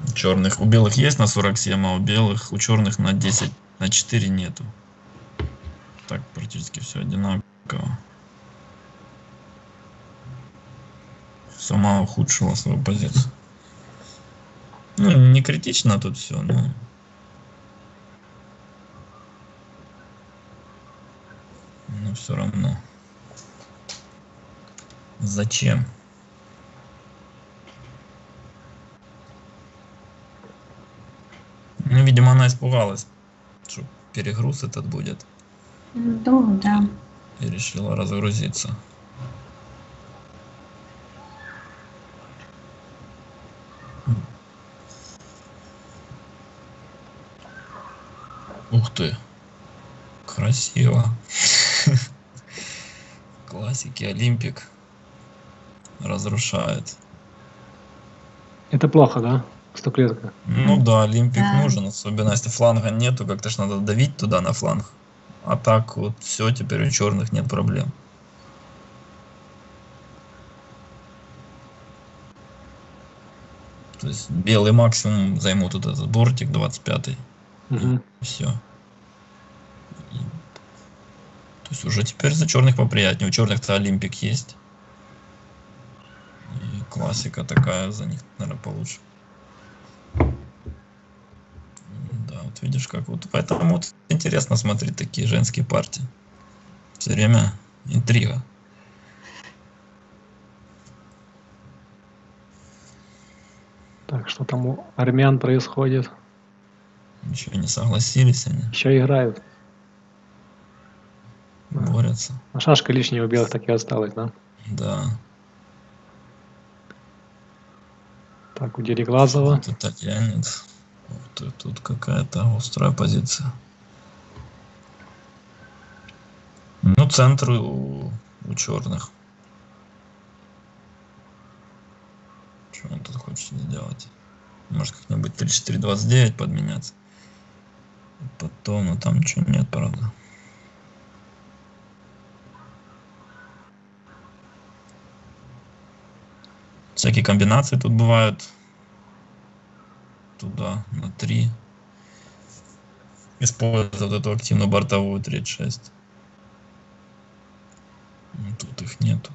У черных, у белых есть на сорок семь, а у белых, у черных на десять, на четыре нету. Так практически все одинаково. Сама ухудшила свою позицию. Ну, не критично тут все, но... Но все равно. Зачем? Ну, видимо, она испугалась, что перегруз этот будет. Думаю, да. И решила разгрузиться. Ух ты, красиво. Классики, Олимпик разрушает. Это плохо, да? Стоклетка. Ну да, Олимпик да. нужен, особенно если фланга нету, как-то ж надо давить туда на фланг. А так вот все, теперь у черных нет проблем. То есть белый максимум займут вот этот бортик двадцать пятый. Угу. Все. То есть уже теперь за черных поприятнее. У черных-то Олимпик есть. И классика такая за них, наверное, получше. Да, вот видишь, как вот. Поэтому вот интересно смотреть такие женские партии. Все время интрига. Так, что там у армян происходит? Еще не согласились они. Еще играют. Борются. А шашка лишняя у белых так и осталась, да? Да. Так, у Дереглазова. Вот это тянет. Вот тут какая-то острая позиция. Ну, центр у, у черных. Что он тут хочет сделать? Может, как-нибудь тридцать четыре двадцать девять подменяться. Потом, ну там ничего нет, правда. Всякие комбинации тут бывают. Туда, на три. Используют вот эту активную бортовую тридцать шесть. Но тут их нету.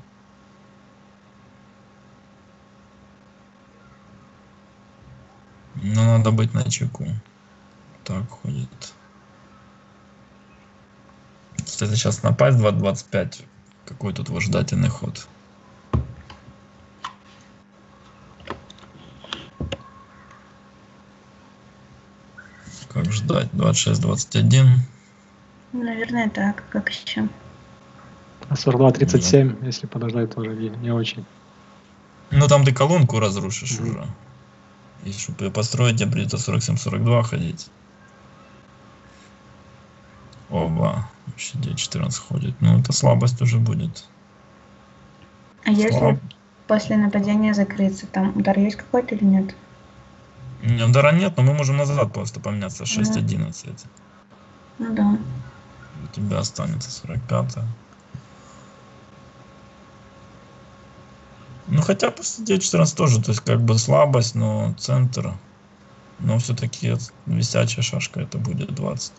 Но надо быть на чеку. Так ходит. Кстати, сейчас напасть два двадцать пять. Какой тут выжидательный ход. Как ждать? двадцать шесть двадцать один. Наверное, так, как еще. сорок два тридцать семь, да. Если подождать, тоже не очень. Ну, там ты колонку разрушишь mm-hmm. уже. И чтобы ее построить, тебе придется сорок семь сорок два ходить. Оба. Вообще девять четырнадцать ходит. Ну, это слабость уже будет. А Слаб... если после нападения закрыться, там удар есть какой-то или нет? Удара нет, но мы можем назад просто поменяться. шесть одиннадцать. Ну да. У тебя останется сорок пять. Ну хотя после девять четырнадцать тоже, то есть как бы слабость, но центр. Но все-таки висячая шашка это будет двадцать.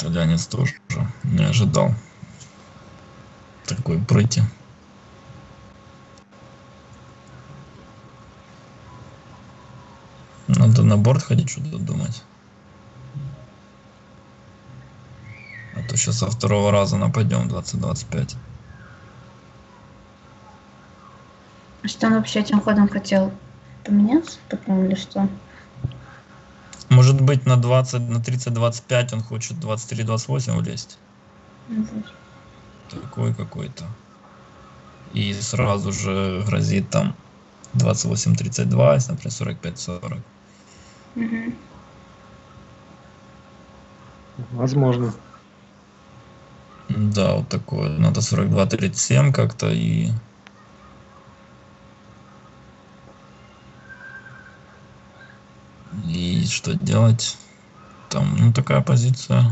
Итальянец тоже не ожидал такой пройти. Надо на борт ходить, что-то думать. А то сейчас со второго раза нападем двадцать двадцать пять. Что он вообще этим ходом хотел? Поменяться потом или что? Может быть, на двадцать, на тридцать двадцать пять он хочет двадцать три двадцать восемь влезть. Такой какой-то. И сразу же грозит там двадцать восемь тридцать два, например, сорок пять сорок. Угу. Возможно. Да, вот такое. Надо сорок два тридцать семь как-то и... И что делать? Там, ну, такая позиция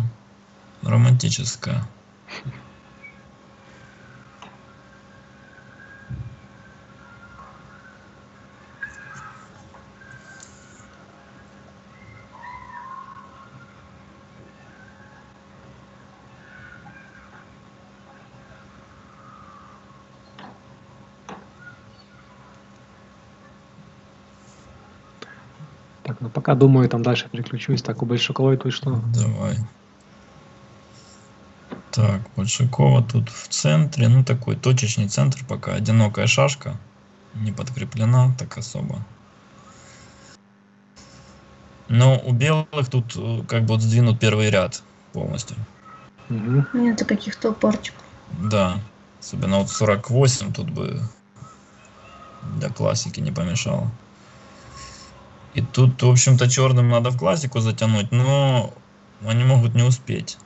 романтическая. Пока думаю, там дальше переключусь. Так, у Большакова точно. Давай. Так, Большакова тут в центре. Ну, такой точечный центр пока. Одинокая шашка. Не подкреплена так особо. Но у белых тут как бы вот сдвинут первый ряд полностью. Угу. Нет каких-то парчик. Да. Особенно вот сорок восемь тут бы для классики не помешало. И тут, в общем-то, черным надо в классику затянуть, но они могут не успеть.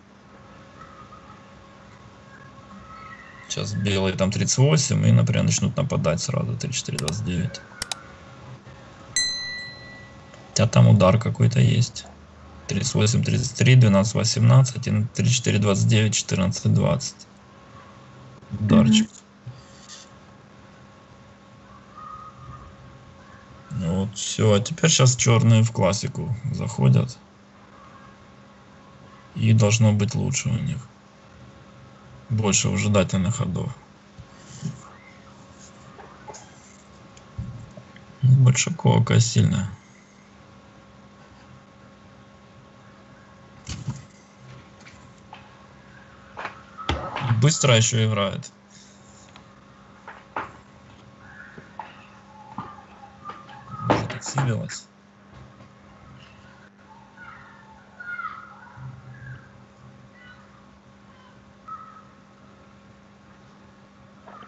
Сейчас белые там тридцать восемь, и, например, начнут нападать сразу тридцать четыре двадцать девять. Хотя там удар какой-то есть. тридцать восемь тридцать три, двенадцать восемнадцать, и тридцать четыре двадцать девять, четырнадцать двадцать. Ударчик. Mm-hmm. Вот, все, а теперь сейчас черные в классику заходят. И должно быть лучше у них. Больше ожидательных ходов. Большаковка сильная. Быстро еще играет. Силилась.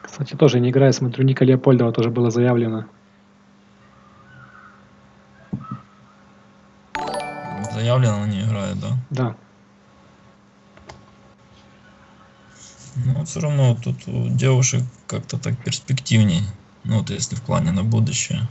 Кстати, тоже не играя, смотрю, Ника Леопольдова тоже было заявлено. Заявлено, не играет, да? Да. Но все равно тут у девушек как-то так перспективней. Ну, вот если в плане на будущее.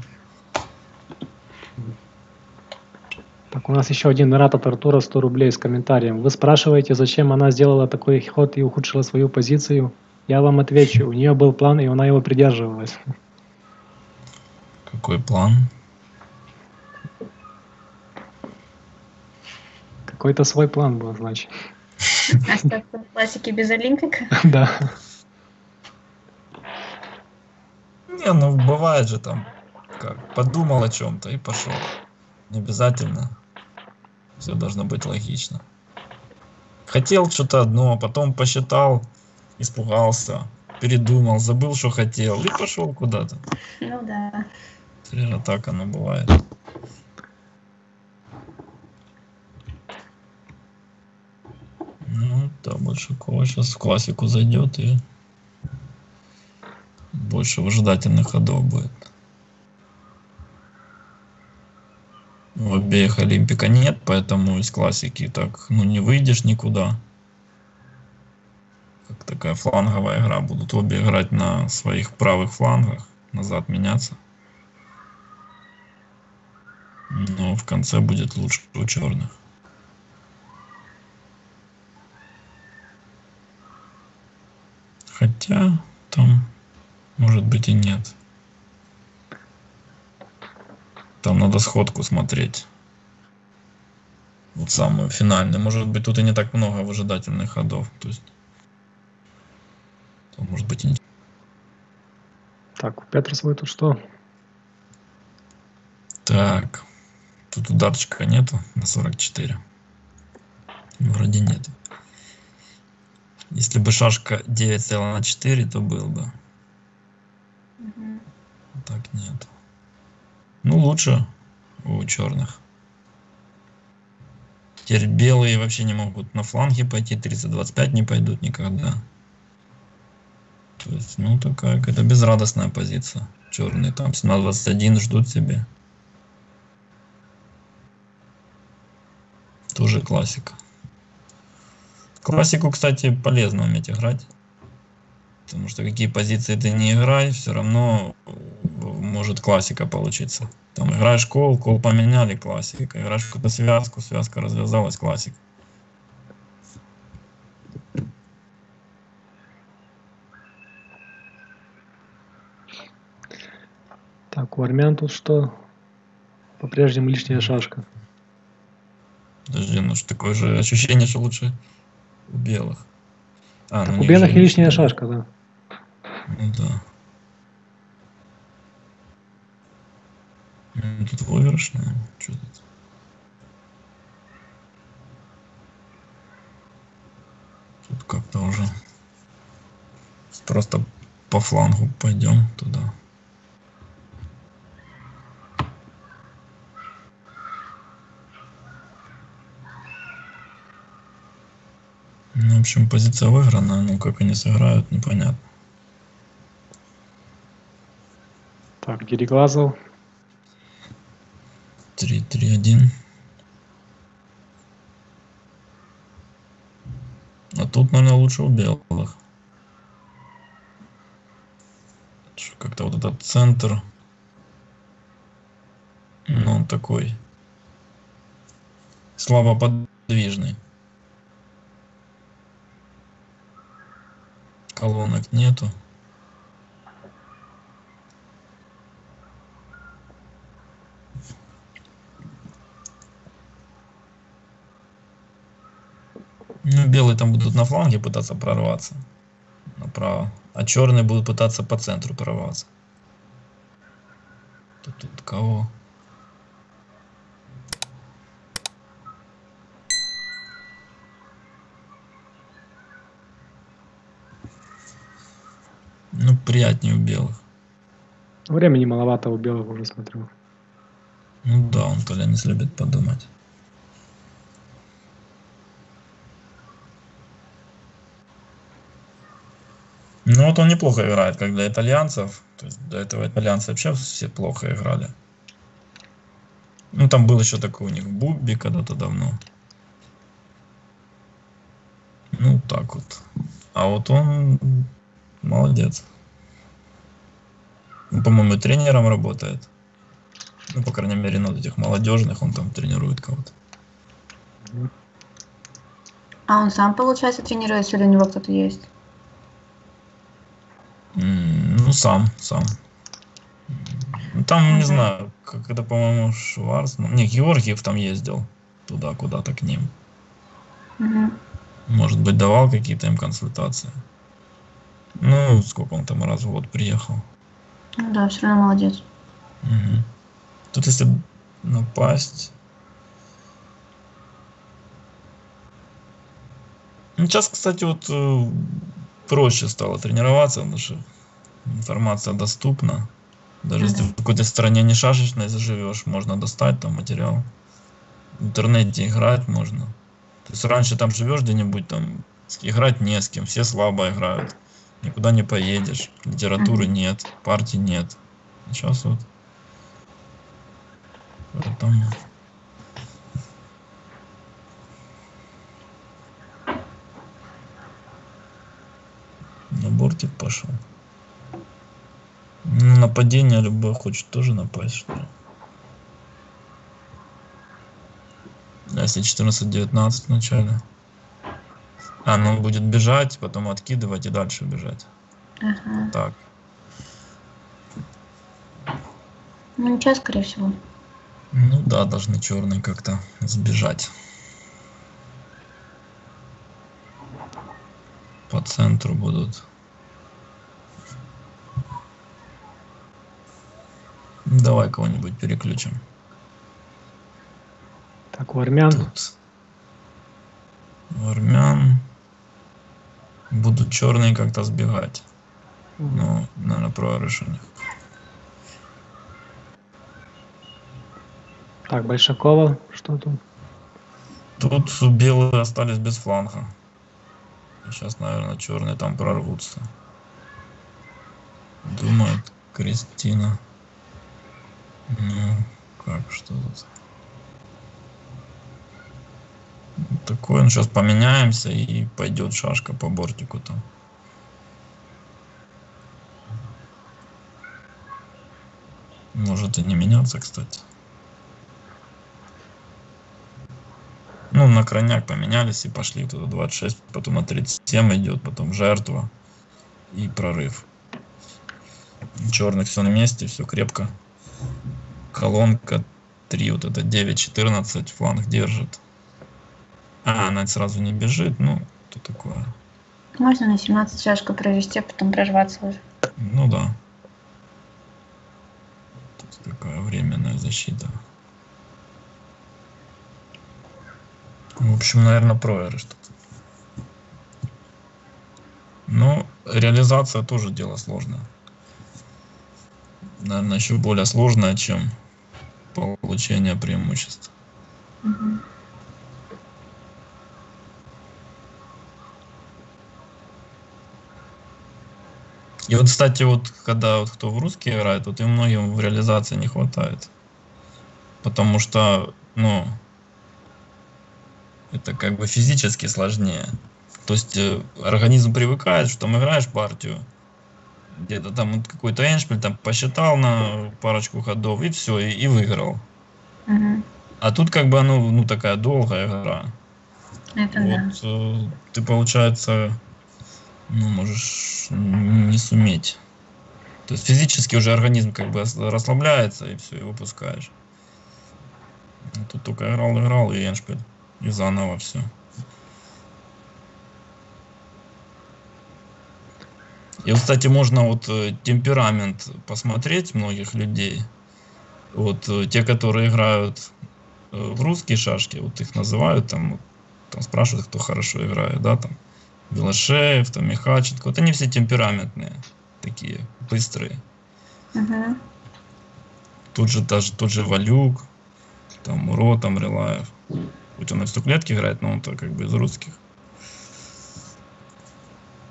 Так, у нас еще один Рат от Артура, сто рублей с комментарием. Вы спрашиваете, зачем она сделала такой ход и ухудшила свою позицию? Я вам отвечу, у нее был план, и она его придерживалась. Какой план? Какой-то свой план был, значит. Остаться в классике без олимпика? Да. Не, ну бывает же там, как подумал о чем-то и пошел. Не обязательно. Все должно быть логично. Хотел что-то одно, потом посчитал, испугался, передумал, забыл, что хотел, и пошел куда-то. Ну да. Примерно так оно бывает. Ну да, Большакова сейчас в классику зайдет и больше ожидательных ходов будет. В обеих олимпика нет, поэтому из классики так, ну, не выйдешь никуда. Как такая фланговая игра. Будут обе играть на своих правых флангах, назад меняться. Но в конце будет лучше у черных. Хотя там, может быть, и нет. Там надо сходку смотреть. Вот самую финальную. Может быть, тут и не так много выжидательных ходов. То есть, то может быть, и... Так, у Петерсова тут что? Так. Тут ударчика нету на сорок четыре. Вроде нет. Если бы шашка девять стояла на четыре, то был бы. Угу. Так, нет. Ну, лучше у черных. Теперь белые вообще не могут на фланге пойти, тридцать двадцать пять не пойдут никогда. То есть, ну, такая какая-то безрадостная позиция. Черные там семнадцать двадцать один ждут себе. Тоже классика. Классику, кстати, полезно уметь играть. Потому что какие позиции ты не играй, все равно может классика получиться. Там играешь кол, кол поменяли, классика. Играешь какую-то связку, связка развязалась, классик. Так, у армян тут что? По-прежнему лишняя шашка. Подожди, ну что такое же ощущение, что лучше у белых. А, так, ну, у белых и лишняя нет. шашка, да. Ну да. Ну, тут выигрыш, наверное. Что тут? Тут как-то уже просто по флангу пойдем туда. Ну, в общем, позиция выиграна, но как они сыграют, непонятно. Так, Гириглазов. три три один. А тут, наверное, лучше у белых. Как-то вот этот центр. Ну, он такой слабо подвижный. Колонок нету. Ну, белые там будут на фланге пытаться прорваться направо, а черные будут пытаться по центру прорваться. Тут, тут кого? Ну, приятнее у белых. Времени маловато у белых, уже смотрю. Ну да, он то ли не любит подумать. Ну вот он неплохо играет, как для итальянцев. То есть до этого итальянцы вообще все плохо играли. Ну там был еще такой у них Бубби когда-то давно. Ну так вот. А вот он молодец. Он, по-моему, тренером работает. Ну, по крайней мере, на вот этих молодежных он там тренирует кого-то. А он сам, получается, тренируется или у него кто-то есть? Mm, ну, сам, сам. Там, mm-hmm. не знаю, как это, по-моему, Шварц... Не, Георгиев там ездил туда, куда-то к ним. Mm-hmm. Может быть, давал какие-то им консультации. Ну, сколько он там раз в год приехал. Ну да, все равно молодец. Угу. Тут если напасть... Ну, сейчас, кстати, вот проще стало тренироваться, потому что информация доступна. Даже если в какой-то стране не шашечной заживешь, можно достать там материал. В интернете играть можно. То есть раньше там живешь где-нибудь, там играть не с кем, все слабо играют. Никуда не поедешь, литературы нет, партий нет. Сейчас вот. Поэтому... На бортик пошел. Ну, нападение любое хочет тоже напасть, что ли. Да, если четырнадцать девятнадцать в начале. А, ну он будет бежать, потом откидывать и дальше бежать. Ага. Так. Ну ничего, скорее всего. Ну да, должны черные как-то сбежать. По центру будут. Давай кого-нибудь переключим. Так, у армян. Тут. У армян. Будут черные как-то сбегать. Ну, наверное, проигрыш у них. Так, Большакова, что тут? Тут белые остались без фланга. Сейчас, наверное, черные там прорвутся. Думает Кристина. Ну, как, что тут? Такое, ну, сейчас поменяемся и пойдет шашка по бортику там. Может и не меняться, кстати. Ну, на крайняк поменялись и пошли туда двадцать шесть, потом на тридцать семь идет, потом жертва и прорыв. Черных все на месте, все крепко. Колонка три, вот это девять четырнадцать, фланг держит. А, она сразу не бежит, ну, что такое. Можно на семнадцать шашку провести, а потом прорваться уже. Ну да. Тут такая временная защита. В общем, наверное, проигрыш что-то. Но реализация тоже дело сложное. Наверное, еще более сложное, чем получение преимуществ. Угу. И вот, кстати, вот когда вот кто в русский играет, вот и многим в реализации не хватает. Потому что, ну, это как бы физически сложнее. То есть э, организм привыкает, что там играешь партию, где-то там вот какой-то эндшпиль там посчитал на парочку ходов, и все, и, и выиграл. Угу. А тут как бы оно, ну, такая долгая игра. Это вот, да. э, ты, получается, ну, можешь не суметь. То есть физически уже организм как бы расслабляется, и все, и выпускаешь. Тут только играл, играл, и эндшпиль. И заново все. И, кстати, можно вот темперамент посмотреть многих людей. Вот те, которые играют в русские шашки, вот их называют, там, там спрашивают, кто хорошо играет, да, там. Белошеев, там Михаченко, вот они все темпераментные, такие быстрые. Uh-huh. Тут же даже тот же Валюк, там Муро, там Рылаев. Хоть он и в стоклетке играет, но он так как бы из русских.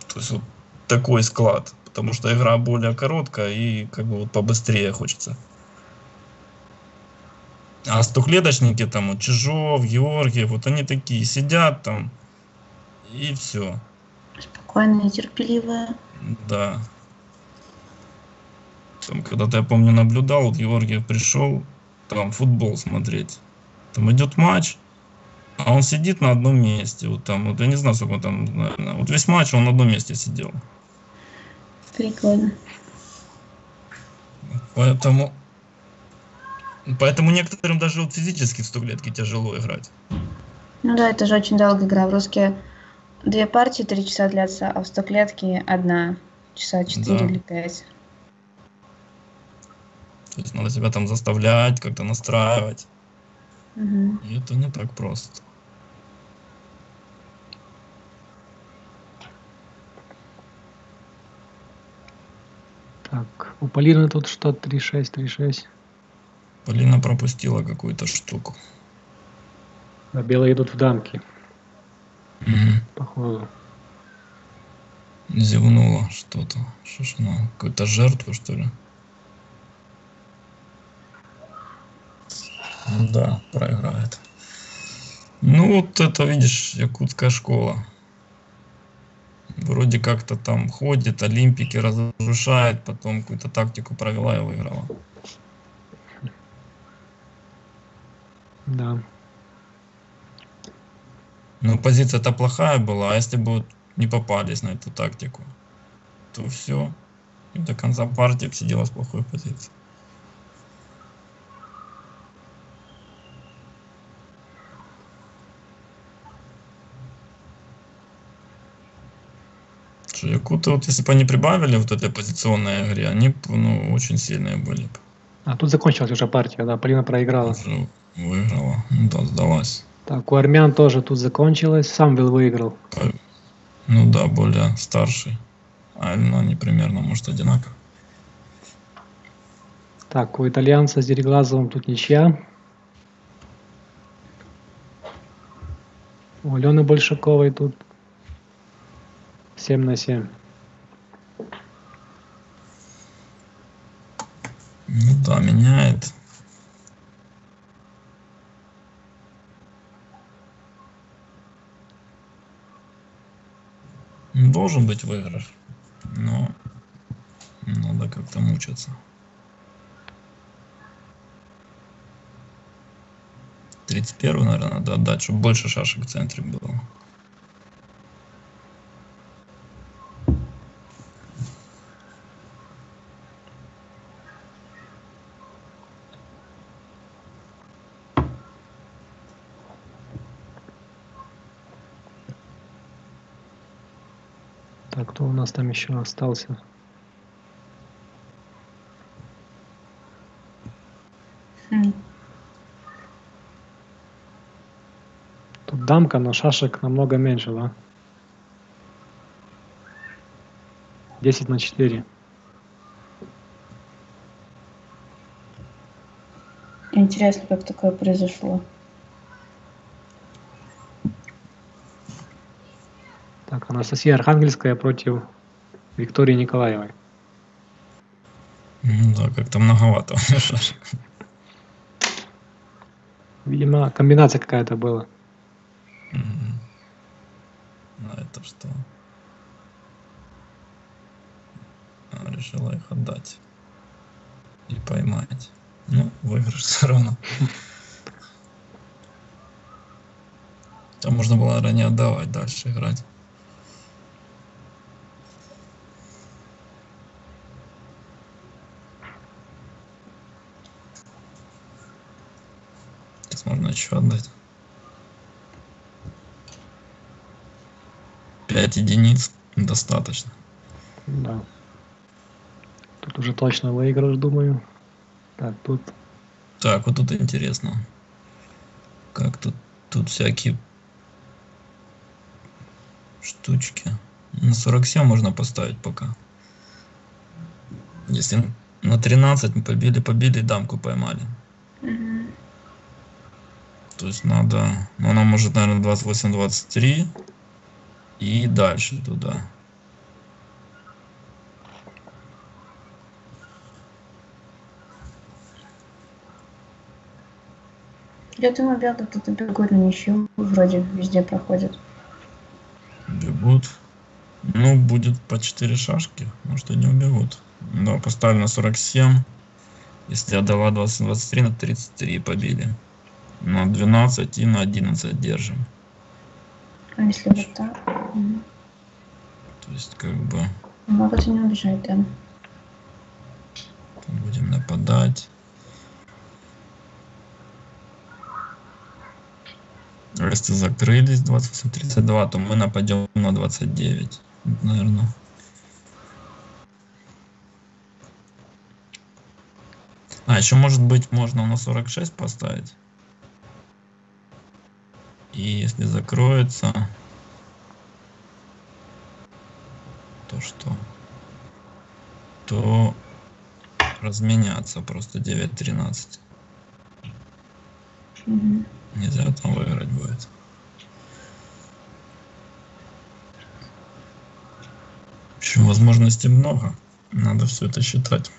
То есть вот такой склад, потому что игра более короткая и как бы вот побыстрее хочется. А стоклеточники там вот Чижов, Георгиев, вот они такие сидят там и все. Спокойные, терпеливые. Да. Там когда-то, я помню, наблюдал, вот Георгиев пришел там футбол смотреть. Там идет матч, а он сидит на одном месте. Вот там, вот я не знаю, сколько он там, наверное. Вот весь матч он на одном месте сидел. Прикольно. Поэтому. Поэтому некоторым даже вот физически в стоклетке тяжело играть. Ну да, это же очень долгая игра. В русские две партии три часа длятся, а в стоклетке одна часа четыре, да, или пять. То есть надо себя там заставлять, как-то настраивать. Угу. И это не так просто. Так, у Полины тут что, три шесть, три шесть. Полина пропустила какую-то штуку. А белые идут в дамки. Угу. Походу. Зевнула что-то. Что ж она? Какую-то жертву, что ли? Да, проиграет. Ну вот это, видишь, якутская школа. Вроде как-то там ходит, олимпики разрушает, потом какую-то тактику провела и выиграла. Да. Ну позиция-то плохая была, а если бы вот не попались на эту тактику, то все. И до конца партии сидела с плохой позиции. Якуты, вот если бы они прибавили вот этой позиционной игре, они, ну, очень сильные были бы. А тут закончилась уже партия, да, Полина проиграла. Уже выиграла, ну да, сдалась. Так, у армян тоже тут закончилось, сам выиграл. Ну да, более старший. А, ну, они примерно, может, одинаково. Так, у итальянца с Дереглазовым тут ничья. У Алены Большаковой тут семь на семь. Не то меняет. Должен быть выигрыш, но надо как-то мучиться. тридцать первый, наверное, надо отдать, чтобы больше шашек в центре было. Так, кто у нас там еще остался? Хм. Тут дамка, но шашек намного меньше, да? десять на четыре. Интересно, как такое произошло. Анастасия Архангельская против Виктории Николаевой. Да, как-то многовато. Видимо, комбинация какая-то была. А это что? Решила их отдать и поймать. Ну, выигрыш все равно. Там можно было, наверное, не отдавать, дальше играть. Можно еще отдать пять единиц, достаточно. Да, тут уже точно выигрыш, думаю. Так, тут так вот, тут интересно, как тут тут всякие штучки. На сорок семь можно поставить пока, если на тринадцать мы побили побили дамку, поймали. То есть надо, ну, она может, наверное, двадцать восемь двадцать три и дальше туда. Я думаю, ребята тут бегут на ничью, вроде везде проходят. Бегут. Ну, будет по четыре шашки, может, они убегут. Да, поставили на сорок семь, если отдала двадцать двадцать три, на тридцать три побили. На двенадцать и на одиннадцать держим. А если вот так? То есть как бы... Могут и не убежать, да. Будем нападать. Если закрылись двадцать восемь тридцать два, то мы нападем на двадцать девять, наверное. А, еще может быть можно на сорок шесть поставить. И если закроется, то что? То разменяться просто девять тринадцать. Mm-hmm. Нельзя там выиграть будет. В общем, возможностей много. Надо все это считать.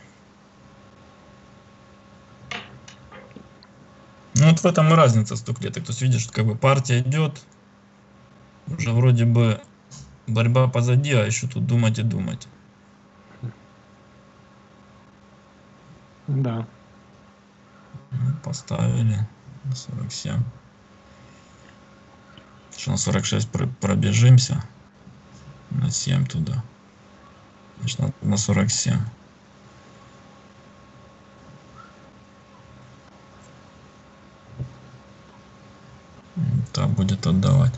Ну вот в этом и разница сто клеток. То есть видишь, как бы партия идет, уже вроде бы борьба позади, а еще тут думать и думать. Да. Ну, поставили на сорок семь. Что на сорок шесть пробежимся, на семь туда. Значит, на сорок семь. Та будет отдавать.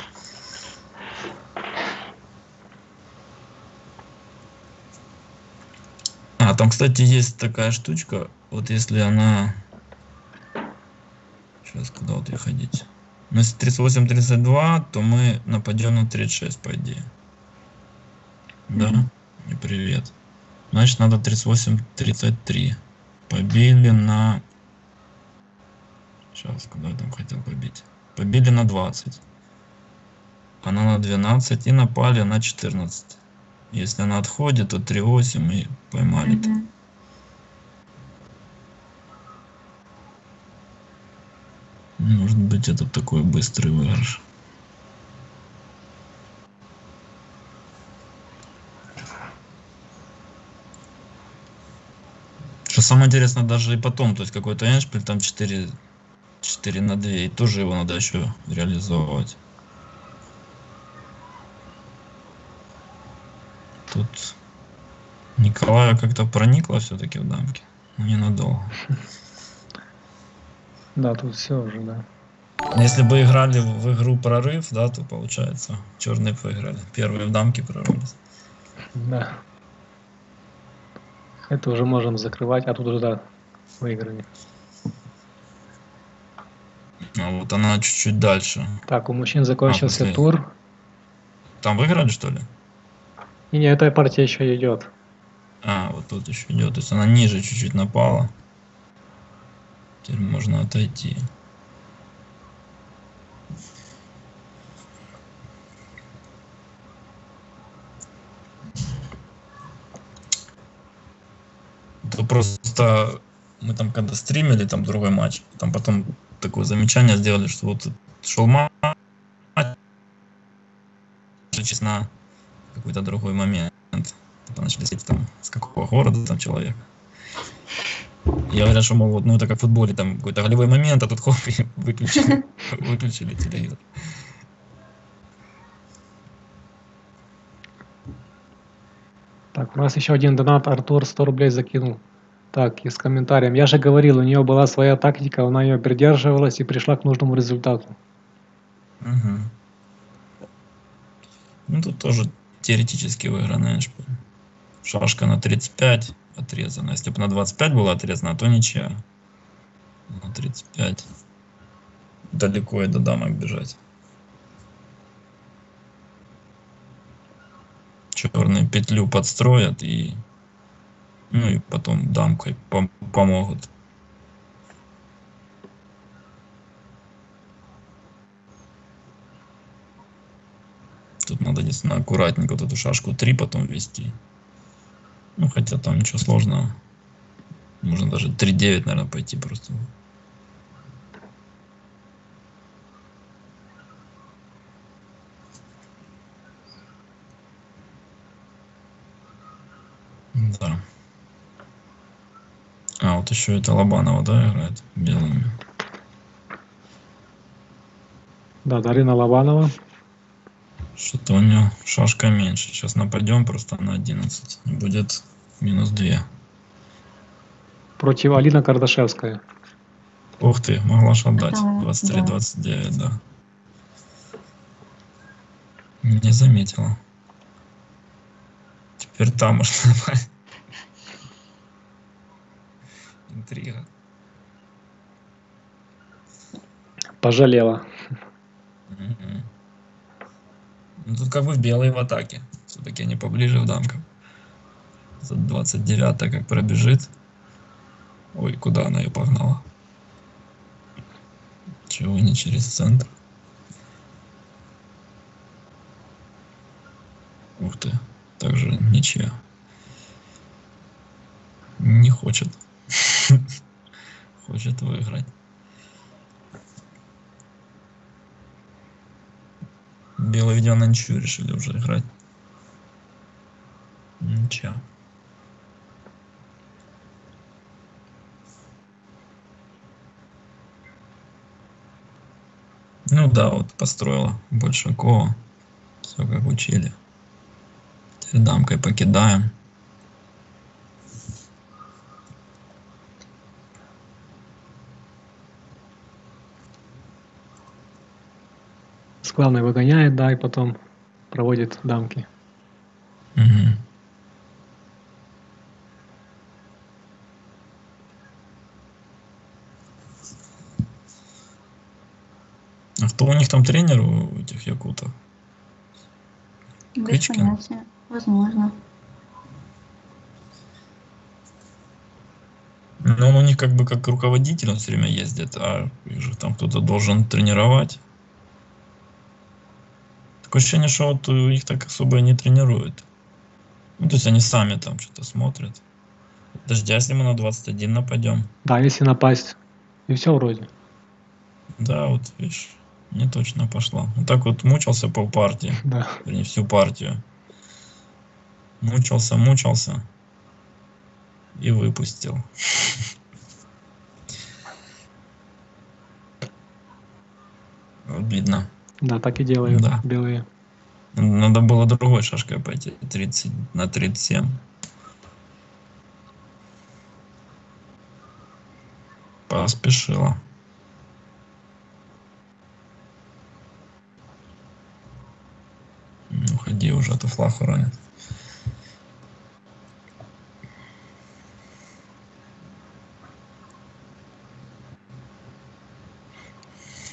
А там, кстати, есть такая штучка. Вот если она... Сейчас, куда вот ей ходить? Ну, если тридцать восемь тридцать два, то мы нападем на тридцать шесть, по идее. Да? И привет. Значит, надо тридцать восемь тридцать три. Побили на... Сейчас, куда я там хотел побить? Побили на двадцать. она на двенадцать и напали на четырнадцать. Если она отходит, то три восемь и поймали. Mm-hmm. Может быть, это такой быстрый выигрыш. Что самое интересное, даже и потом, то есть какой-то эндшпиль, там четыре на две, и тоже его надо еще реализовывать. Тут Николая как-то проникла все-таки в дамки, но ненадолго. Да, тут все уже, да. Если бы играли в игру прорыв, да, то получается, черные выиграли. Первые в дамки прорвались. Да. Это уже можем закрывать, а тут уже, да, выиграли. А вот она чуть-чуть дальше. Так, у мужчин закончился а, тур. Там выиграли, что ли? И не, эта партия еще идет. А, вот тут еще идет. То есть она ниже чуть-чуть напала. Теперь можно отойти. То просто мы там когда стримили, там другой матч, там потом такое замечание сделали, что вот шел матч, честно, какой-то другой момент. Потом начали сидеть там, с какого города там человек. Я говорю, что, мол, вот, ну это как в футболе, там какой-то голевой момент, а тут хоп, и выключили, выключили телевизор. Так, у нас еще один донат, Артур сто рублей закинул. Так, и с комментарием. Я же говорил, у нее была своя тактика, она ее придерживалась и пришла к нужному результату. Угу. Ну тут тоже теоретически выигранная шпиль. Шашка на тридцать пять отрезана. Если бы на двадцать пять была отрезана, то ничья. На тридцать пять. Далеко и до дамок бежать. Черные петлю подстроят и, ну, и потом дамкой пом помогут. Тут надо действительно аккуратненько вот эту шашку три потом вести. Ну, хотя там ничего сложного. Можно даже три девять, наверное, пойти просто. Да. А, вот еще это Лобанова, да, играет белыми? Да, Дарина Лобанова. Что-то у нее шашка меньше. Сейчас нападем просто на одиннадцать. Будет минус два. Против Алина Кардашевская. Ух ты, могла ж отдать. двадцать три двадцать девять, да. Не заметила. Теперь там можно напасть. Интрига. Пожалела. Mm-hmm. Ну, тут как бы белые в атаке. Все-таки они поближе в дамках. За двадцать девятая как пробежит. Ой, куда она ее погнала? Чего не через центр? Ух ты. Также ничья. Не хочет. Хочет выиграть. Белые, видимо, на ничью решили уже играть. Ничья. Ну да, вот построила Большакова. Все как учили. Теперь дамкой покидаем. Главное выгоняет, да, и потом проводит дамки. Угу. А кто у них там тренер, у этих якутов? Без понятия. Возможно. Ну, он у них как бы как руководитель, он все время ездит, а там кто-то должен тренировать. Такое ощущение, что вот их так особо не тренируют. Ну, то есть они сами там что-то смотрят. Дождя, если мы на двадцать один нападем. Да, если напасть. И все вроде. Да, вот видишь, не точно пошло. Вот так вот мучился по партии. Да. Вернее, всю партию. Мучился, мучился. И выпустил. Обидно. Да, так и делают, да. Белые. Надо было другой шашкой пойти. тридцать на тридцать семь. Поспешила. Уходи уже, а то флаг уронит.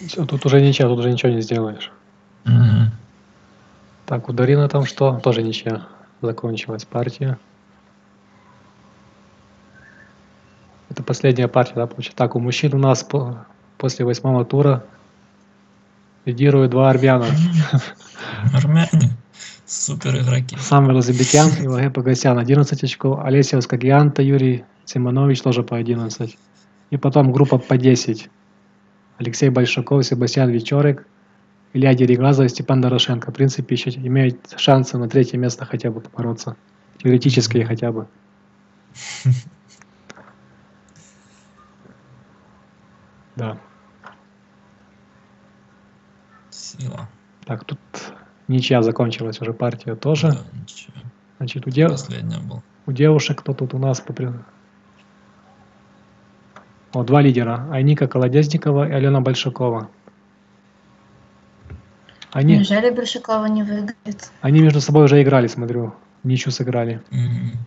Все, тут уже ничья, тут уже ничего не сделаешь. Угу. Так, у Дарина там что? Тоже ничья. Закончилась партия. Это последняя партия, да, получается? Так, у мужчин у нас по после восьмого тура лидируют два армяна. Армяне. Супер игроки. Самвел Азибекян и Ваге Пагасян одиннадцать очков. Олеся Скагианта, Юрий Симонович тоже по одиннадцать. И потом группа по десять. Алексей Большаков, Себастьян Вечерик, Илья Дерегазов и Степан Дорошенко. В принципе, еще имеют шансы на третье место хотя бы побороться. Теоретические хотя бы. Да. Сила. Так, тут ничья закончилась уже, партия тоже. Да, значит, у, дев... был. у девушек кто тут у нас по принципу? О, два лидера. Айника Колодезникова и Алена Большакова. Они... Неужели Большакова не выиграет? Они между собой уже играли, смотрю. Ничью сыграли. Mm-hmm.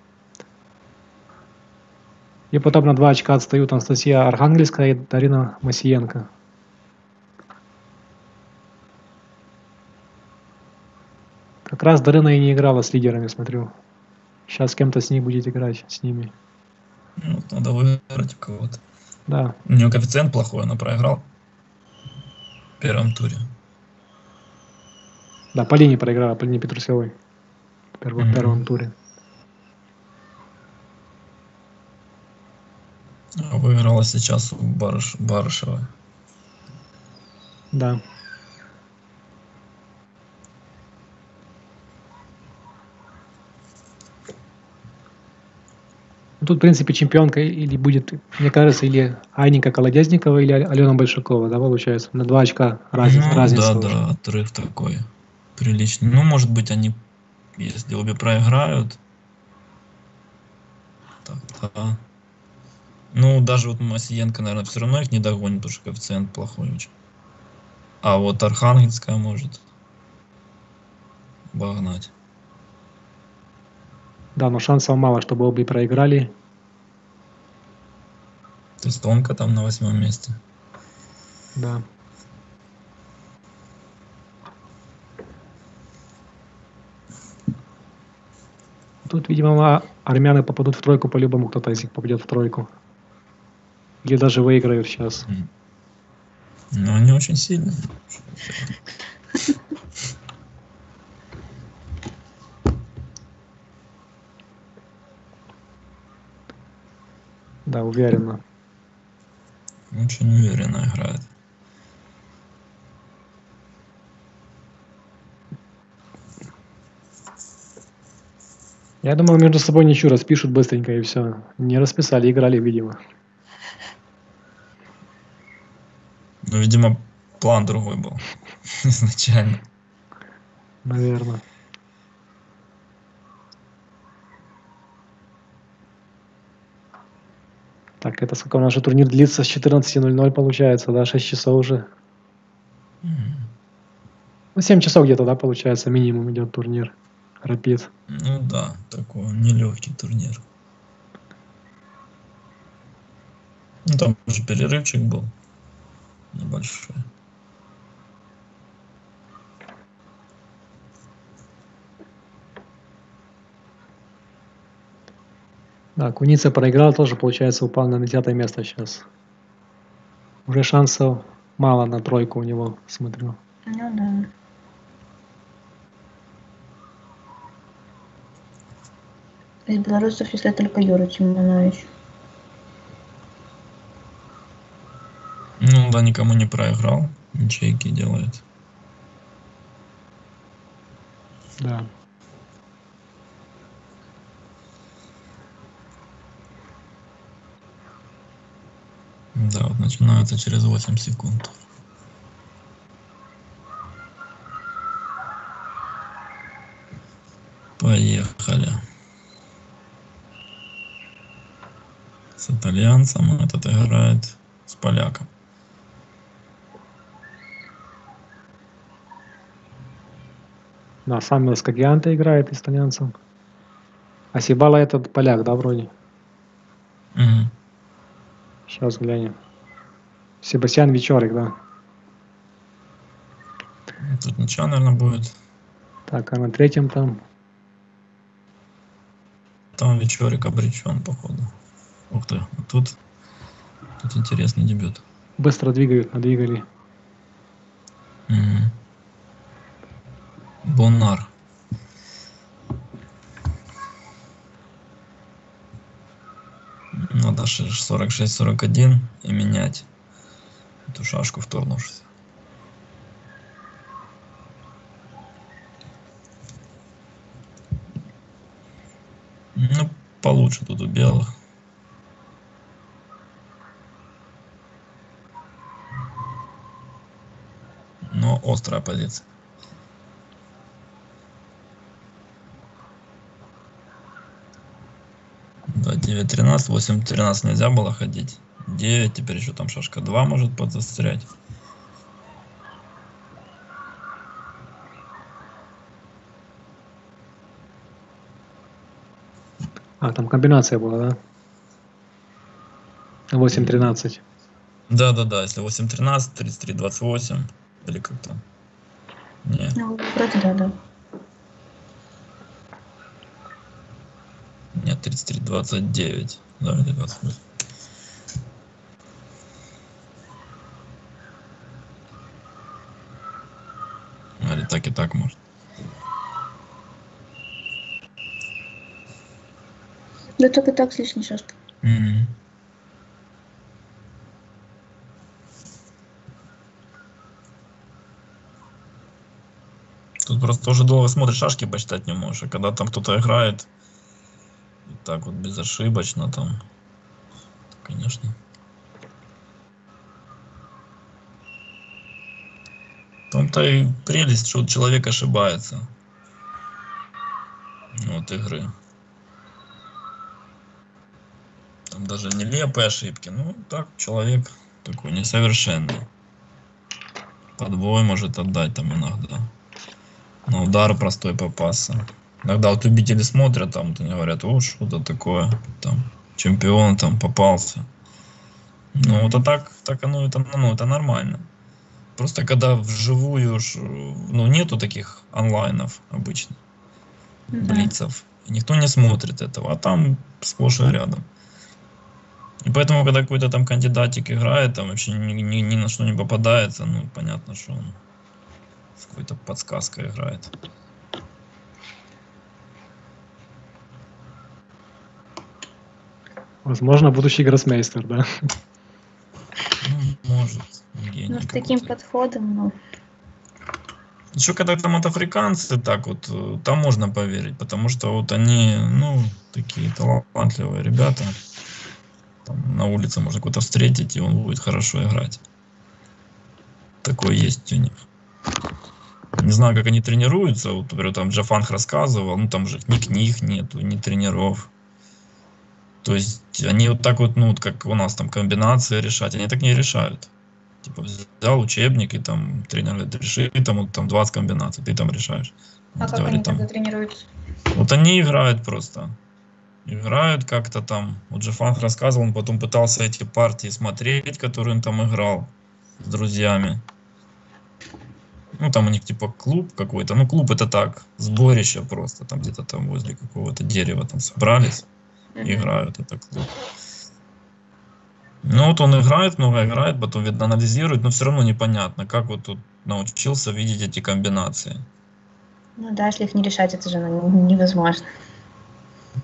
И потом на два очка отстают Анастасия Архангельская и Дарина Масиенко. Как раз Дарина и не играла с лидерами, смотрю. Сейчас с кем-то с ней будет играть, с ними. Ну, надо выбрать у кого-то. Да. У нее коэффициент плохой, она проиграла в первом туре. Да, Полине проиграла, Полине Петрусевой в первом, mm-hmm. первом туре. А выиграла сейчас у Барыш, Барышева. Да. Тут, в принципе, чемпионка или будет, мне кажется, или Айника Колодезникова, или Алена Большакова, да, получается? На два очка разница. Ну, разница да, уже. Да, отрыв такой приличный. Ну, может быть, они, если обе проиграют, тогда... Ну, даже вот Масиенко, наверное, все равно их не догонит, потому что коэффициент плохой очень. А вот Архангельская может обогнать. Да, но шансов мало, чтобы обе проиграли. То есть Тонко там на восьмом месте. Да. Тут, видимо, армяне попадут в тройку по-любому, кто-то из них попадет в тройку. Или даже выиграют сейчас. Но они очень сильные. Да, уверенно. Очень уверенно играет. Я думал, между собой ничью распишут быстренько и все. Не расписали, играли, видимо. Ну, видимо, план другой был изначально. Наверное. Так, это сколько у нас же турнир длится с четырнадцати ноль-ноль получается, да, шесть часов уже. Mm. Ну, семь часов где-то, да, получается, минимум идет турнир. Рапид. Ну да, такой нелегкий турнир. Ну, там уже перерывчик был небольшой. Да, Куница проиграл, тоже, получается, упал на десятое место сейчас. Уже шансов мало на тройку у него, смотрю. Ну да. Из белорусов, если только Юра Тимонович. Ну, да, никому не проиграл. Ячейки делает. Да. Да, вот начинается через восемь секунд. Поехали. С итальянцем этот играет с поляком. Да, сам Скагианте играет с итальянцем. А Сибала этот поляк, да, вроде? Угу. Сейчас глянем. Себастьян Вечорик, да. Тут ничего, наверное, будет. Так, а на третьем там? Там Вечорик обречен, походу. Ух ты, а тут, тут интересный дебют. Быстро двигают, надвигали. Угу. Боннар. Надо сорок шесть сорок один и менять эту шашку, вторгнувшись. Ну, получше тут у белых. Но острая позиция. девять тринадцать, восемь тринадцать нельзя было ходить. девять, теперь еще там шашка два может подзастрять. А, там комбинация была, да? восемь тринадцать. Да-да-да, если восемь тринадцать, тридцать три двадцать восемь, или как там? Не. Ну, вроде да, да. Нет, тридцать три двадцать девять. Да, двадцать восемь. Или так и так может. Да так и так с лишней шашкой. Mm-hmm. Тут просто уже долго смотришь, шашки посчитать не можешь. А когда там кто-то играет... Так вот безошибочно там, конечно. В том-то и прелесть, что человек ошибается от игры. Там даже нелепые ошибки, ну так человек такой несовершенный. Подбой может отдать там иногда, но удар простой попасться. Иногда вот любители смотрят, там вот они говорят, о, что-то такое, там, чемпион там попался. Ну, вот а так, так оно, это, ну, это нормально. Просто когда вживую, ну, нету таких онлайнов обычно, да, блицов, никто не смотрит этого, а там сплошь и рядом. И поэтому, когда какой-то там кандидатик играет, там вообще ни, ни, ни на что не попадается, ну, понятно, что он с какой-то подсказкой играет. Возможно, будущий гроссмейстер, да? Ну, может. Ну, с таким подходом, ну. Еще когда там от африканцы, так вот, там можно поверить, потому что вот они, ну, такие талантливые ребята. Там на улице можно кого-то встретить, и он будет хорошо играть. Такое есть у них. Не знаю, как они тренируются. Вот, например, там Джафанх рассказывал, ну, там же ни книг нету, ни тренеров. То есть они вот так вот, ну, вот как у нас там комбинации решать, они так не решают. Типа взял учебник и там тренер говорит, реши, и там, вот, там двадцать комбинаций, ты там решаешь. А как они тогда тренируются? Вот они играют просто. Играют как-то там. Вот Джеффанг рассказывал, он потом пытался эти партии смотреть, которые он там играл с друзьями. Ну, там у них типа клуб какой-то. Ну, клуб это так, сборище просто. Там где-то там возле какого-то дерева там собрались. Играют, это клуб. Ну вот он играет, много играет, потом видно анализирует, но все равно непонятно, как вот тут научился видеть эти комбинации. Ну да, если их не решать, это же невозможно.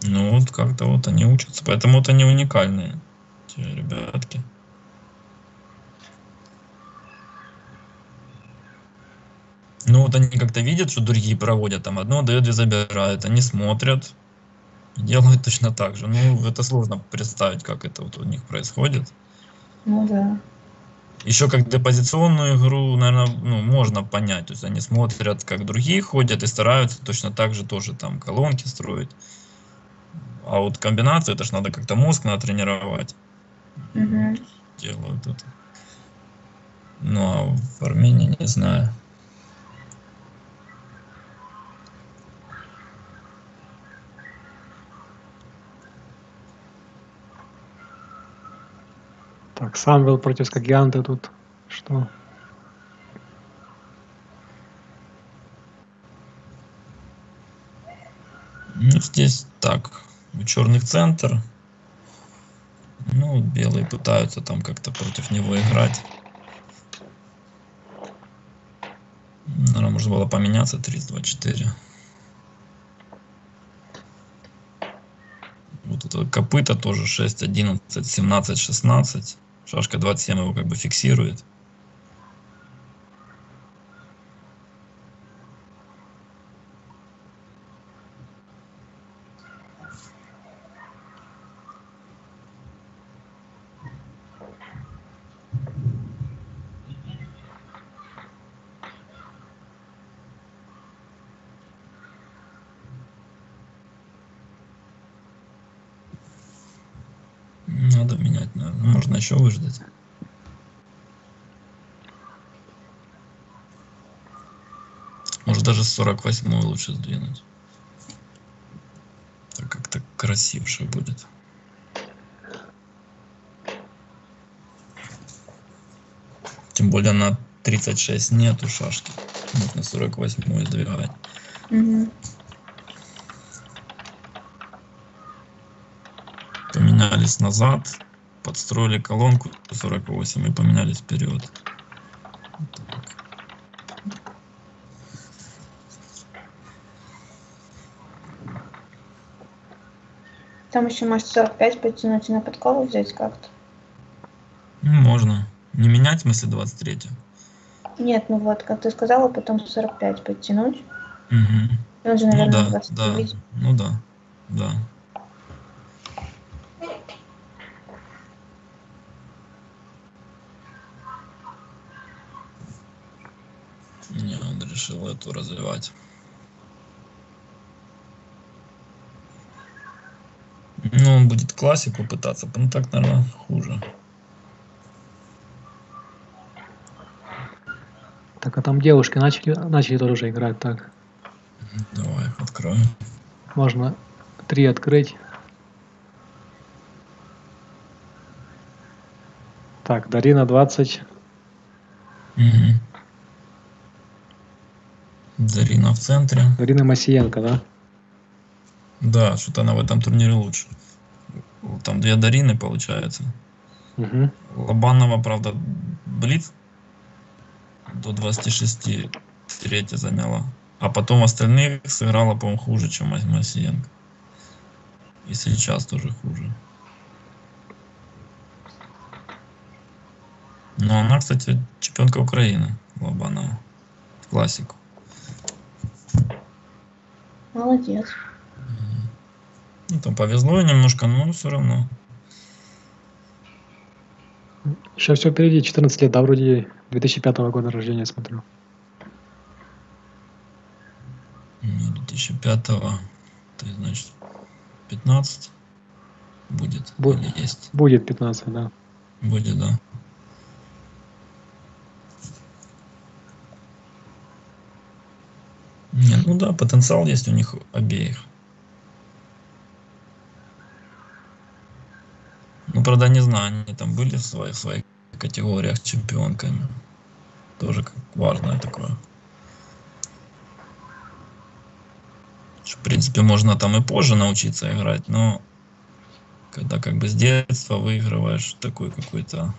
Ну вот как-то вот они учатся, поэтому вот они уникальные, те ребятки. Ну вот они как-то видят, что другие проводят, там одно дает и забирают, они смотрят, делают точно так же. Ну это сложно представить, как это вот у них происходит. Ну да. Еще как депозиционную игру, наверное, ну, можно понять. То есть они смотрят, как другие ходят и стараются точно так же тоже там колонки строить. А вот комбинацию, это ж надо как-то мозг натренировать. Угу. Делают это. Ну а в Армении не знаю. Так, Самвел против Кагианта тут что? Ну, здесь так, черный центр. Ну, белые пытаются там как-то против него играть. Наверное, можно было поменяться три, два, четыре. Вот это копыта тоже шесть, одиннадцать, семнадцать, шестнадцать. Шашка двадцать семь его как бы фиксирует. Надо менять, наверное. Можно еще выждать. Может, даже сорок восьмой лучше сдвинуть. Так как-то красивше будет. Тем более на тридцать шесть нету шашки. Можно сорок восьмой сдвигать. Mm-hmm. Поменялись назад, подстроили колонку сорок восемь и поменялись вперед. Там еще может сорок пять потянуть и на подколу взять как-то. Можно. Не менять в смысле двадцать три? Нет, ну вот, как ты сказала, потом сорок пять подтянуть. Угу. И он же, наверное, ну да, двадцать девять. Да, ну да, да. Не, он решил эту развивать. Ну, он будет классику пытаться, но так, наверное, хуже. Так, а там девушки начали, начали тоже играть так. Давай их откроем. Можно три открыть. Так, Дарина двадцать. Угу. Дарина в центре. Дарина Масиенко, да? Да, что-то она в этом турнире лучше. Там две Дарины, получается. Угу. Лобанова, правда, блиц до двадцати шести третья заняла. А потом остальных сыграла, по-моему, хуже, чем Масиенко. И сейчас тоже хуже. Но она, кстати, чемпионка Украины, Лобанова. Классику. Молодец. Ну, там повезло немножко, но все равно. Сейчас все впереди, четырнадцать лет, да, вроде две тысячи пятого года рождения, смотрю. две тысячи пятого, то есть, значит, пятнадцать будет, будет или есть? Будет пятнадцать, да. Будет, да. Нет, ну да, потенциал есть у них обеих. Ну, правда, не знаю, они там были в своих, в своих категориях чемпионками. Тоже как важное такое. В принципе, можно там и позже научиться играть, но когда как бы с детства выигрываешь такой какой-то...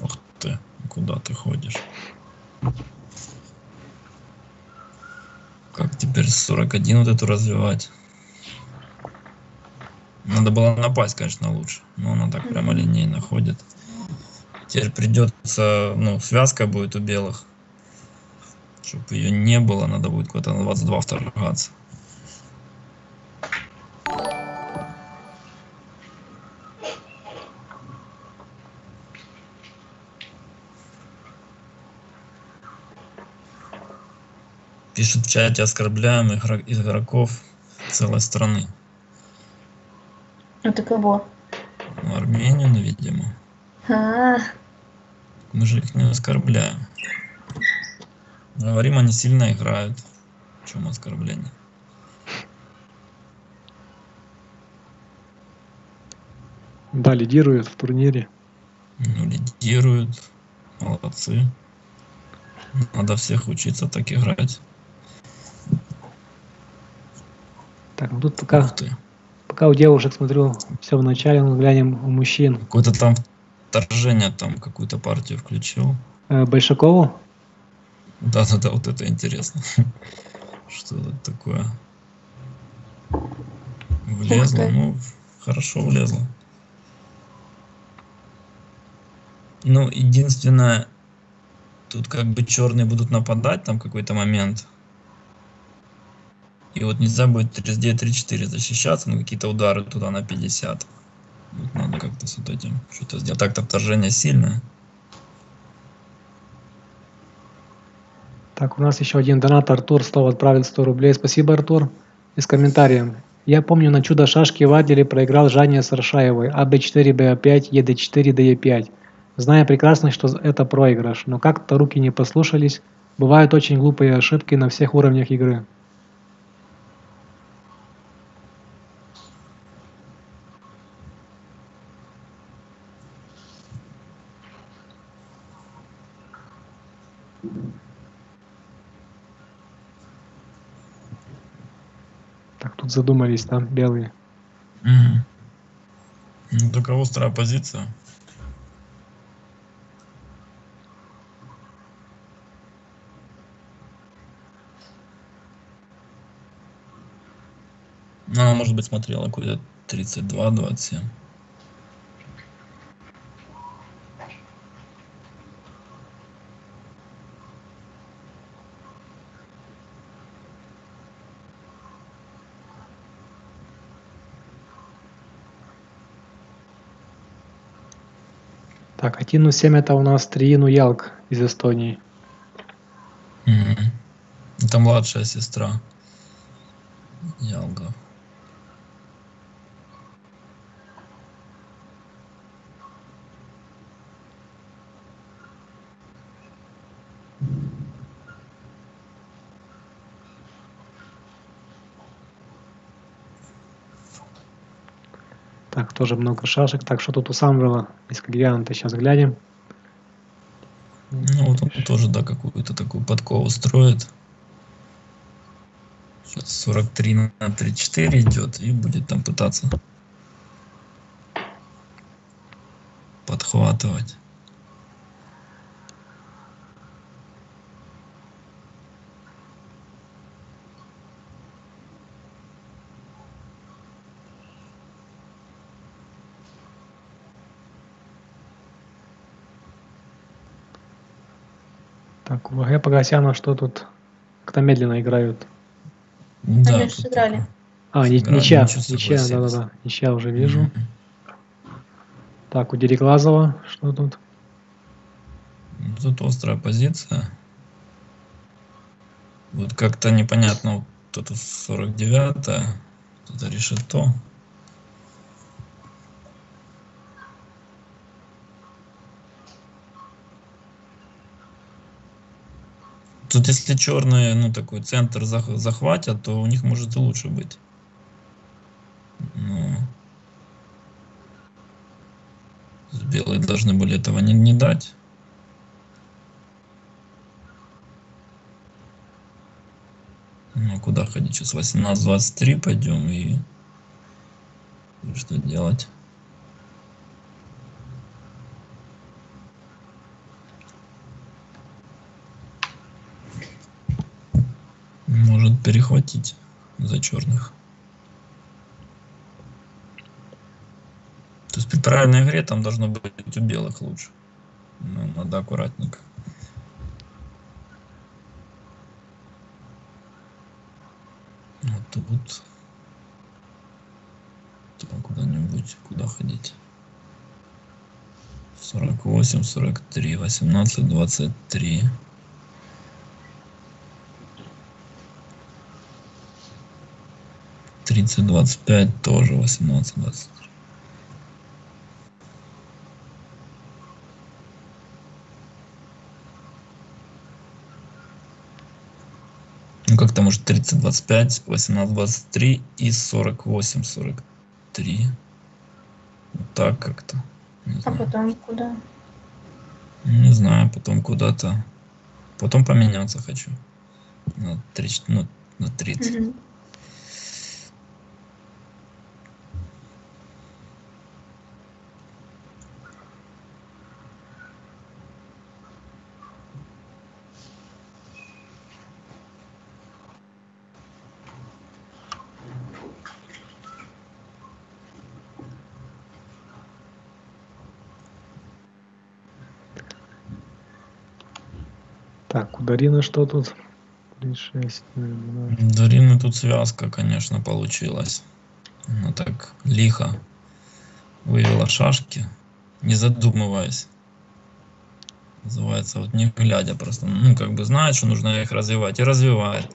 Ух ты, куда ты ходишь? Как теперь сорок один вот эту развивать? Надо было напасть, конечно, лучше. Но она так прямо линейно ходит. Теперь придется, ну, связка будет у белых. Чтобы ее не было, надо будет куда-то на двадцать два вторгаться. Пишут в чате, оскорбляем игрок, игроков целой страны. Это кого? Ну, армянина, видимо. А -а -а. Мы же их не оскорбляем. Говорим, они сильно играют. В чем оскорбление? Да, лидируют в турнире. Ну, лидируют. Молодцы. Надо всех учиться так играть. Так, ну тут пока, пока у девушек, смотрю, все в начале, мы глянем у мужчин. Какое-то там вторжение, там какую-то партию включил. Э, Большакову? Да-да-да, вот это интересно. Что это такое? Влезло, ну, хорошо влезло. Ну, единственное, тут как бы черные будут нападать там какой-то момент. И вот нельзя будет три-четыре защищаться, но какие-то удары туда на пятьдесят. Вот надо как-то с вот этим что-то сделать. Так-то вторжение сильное. Так, у нас еще один донат. Артур снова отправил сто рублей. Спасибо, Артур. И с комментарием. Я помню, на чудо-шашке в Адлере проиграл Жанне Саршаевой. а бэ четыре бэ а пять е дэ четыре дэ е пять. Зная прекрасно, что это проигрыш, но как-то руки не послушались. Бывают очень глупые ошибки на всех уровнях игры. Так, тут задумались, там белые. Угу. Ну, только острая позиция. Она, может быть, смотрела какой-то тридцать два двадцать семь. Так, один ноль семь это у нас Триину Ялк из Эстонии. Mm-hmm. Это младшая сестра Ялга. Так, тоже много шашек. Так, что тут у Самвела из Кагьяна-то сейчас глянем. Ну, вот он тоже, да, какую-то такую подкову строит. Сейчас сорок три на тридцать четыре идет и будет там пытаться подхватывать. Так, у ВГ Погосяна что тут? Как-то медленно играют. Да, они уже сыграли. А, сыграли, ничья, ничья, да-да-да, ничья уже вижу. Mm-hmm. Так, у Дереклазова что тут? Тут острая позиция. Вот как-то непонятно, тут сорок девятая, тут решето. Тут если черные, ну, такой центр захватят, то у них может и лучше быть. Но белые должны были этого не, не дать. Ну, куда ходить? Сейчас восемнадцать двадцать три пойдем и что делать? Может перехватить за черных. То есть при правильной игре там должно быть у белых лучше. Но надо аккуратненько. Вот тут. Там куда-нибудь, куда ходить. сорок восемь, сорок три, восемнадцать, двадцать три. тридцать, двадцать пять, тоже восемнадцать, двадцать три. Ну как там уже тридцать, двадцать пять, восемнадцать, двадцать три и сорок восемь, сорок три. Вот так как-то. А потом куда? Не знаю, потом куда-то. Потом поменяться хочу. На тридцать. Ну, на тридцать. Угу. Так, у Дарины что тут? три, шесть, ноль, два. Дарина тут связка, конечно, получилась. Она так лихо вывела шашки, не задумываясь. Называется, вот не глядя просто. Ну, как бы знает, что нужно их развивать, и развивает.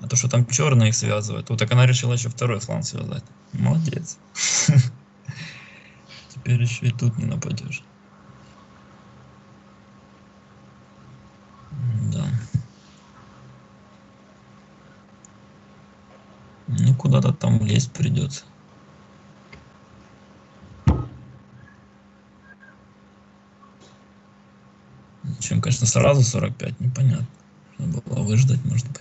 А то, что там черные их связывают. Вот так она решила еще второй фланг связать. Молодец. Теперь еще и тут не нападешь. Да. Ну, куда-то там лезть придется. Чем, конечно, сразу сорок пять, непонятно. Надо было выждать, может быть.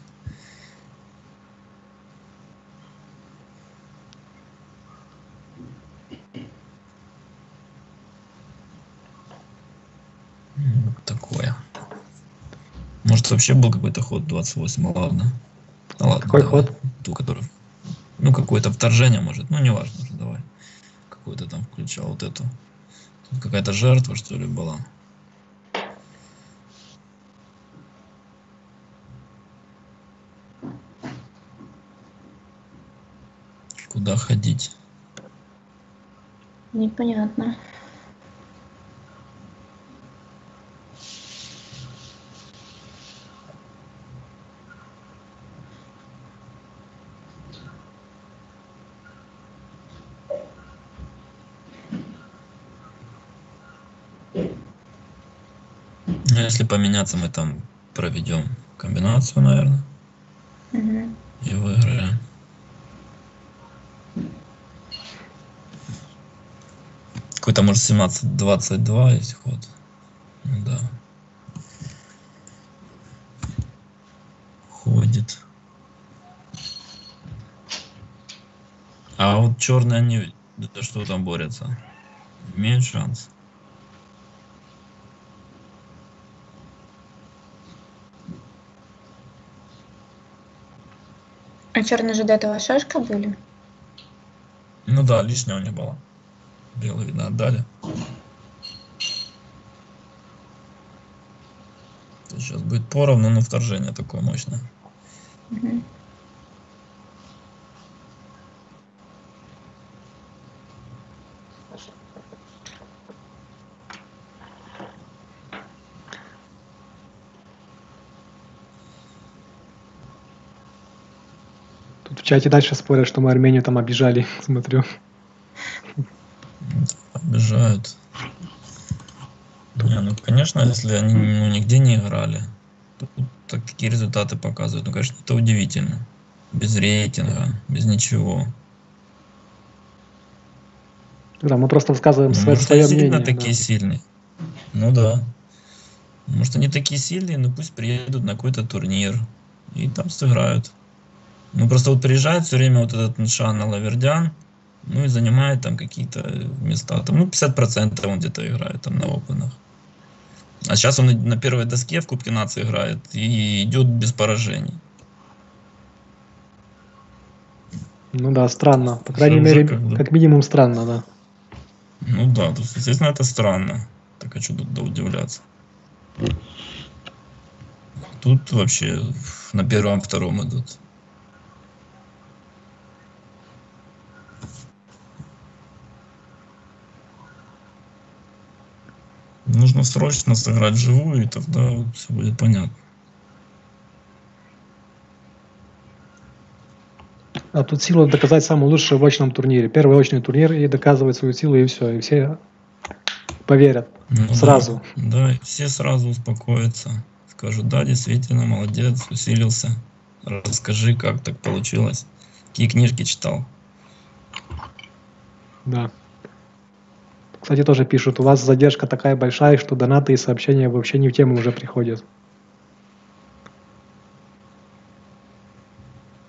Вот такое. Может, вообще был какой-то ход двадцать восемь, ну, ладно. А ладно. Какой давай. Ход? Ту, который... Ну, какое-то вторжение, может. Ну, не важно, уже давай. Какой-то там включал вот эту. Какая-то жертва, что ли, была. Куда ходить? Непонятно. Если поменяться, мы там проведем комбинацию, наверное, угу. И выиграем. Какой-то, может, семнадцать, двадцать два есть ход. Ну, да. Ходит. А вот черные, они, да что там борются? Имеют шанс. А черные же до этого шашка были? Ну да, лишнего не было. Белые, видно, отдали. Сейчас будет поровну, но вторжение такое мощное. Угу. В чате дальше спорят, что мы Армению там обижали, смотрю. Обижают. Не, ну, конечно, если они ну, нигде не играли, то так, такие результаты показывают. Ну, конечно, это удивительно. Без рейтинга, без ничего. Да, мы просто высказываем ну, свое, может, свое мнение. Может, они такие да. сильные. Ну да. Может, они такие сильные, но пусть приедут на какой-то турнир и там сыграют. Ну, просто вот приезжает все время вот этот Ншан Алавердян, ну, и занимает там какие-то места. Там, ну, пятьдесят процентов он где-то играет там на опенах. А сейчас он на первой доске в Кубке Нации играет и идет без поражений. Ну да, странно. По крайней мере, как минимум странно, да. Ну да, тут, естественно, это странно. Так, а что тут удивляться? Тут вообще на первом, втором идут. Нужно срочно сыграть вживую, и тогда вот все будет понятно. А тут сила доказать самую лучшую в очном турнире. Первый очный турнир, и доказывать свою силу, и все. И все поверят, ну, сразу. Да, да, и все сразу успокоятся. Скажут, да, действительно, молодец, усилился. Расскажи, как так получилось. Какие книжки читал. Да. Кстати, тоже пишут, у вас задержка такая большая, что донаты и сообщения вообще не в тему уже приходят.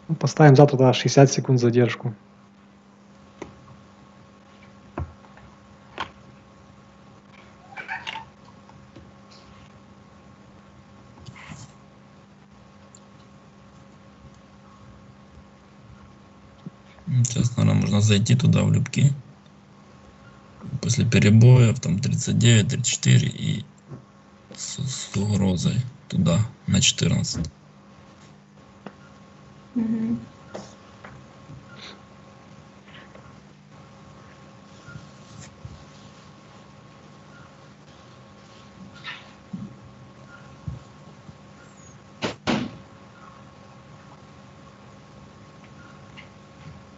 Ну, поставим завтра да, шестьдесят секунд задержку. Сейчас, наверное, можно зайти туда в любки. После перебоев, там тридцать девять, тридцать четыре и с, с угрозой туда, на четырнадцать. Mm-hmm.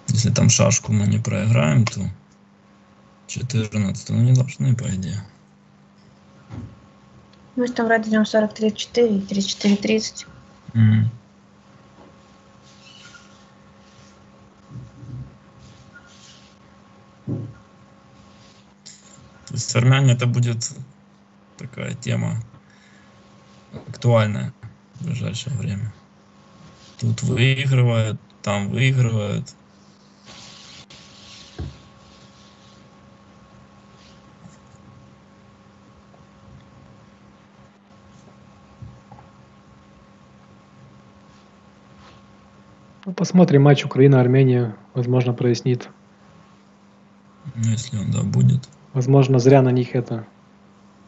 Если там шашку мы не проиграем, то четырнадцать, ну не должны, по идее. Мы там вроде идем сорок, тридцать четыре, тридцать четыре, тридцать. Mm-hmm. То есть армяне это будет такая тема актуальная в ближайшее время. Тут выигрывают, там выигрывают. Посмотрим матч Украина-Армения, возможно, прояснит. Если он, да, будет. Возможно, зря на них это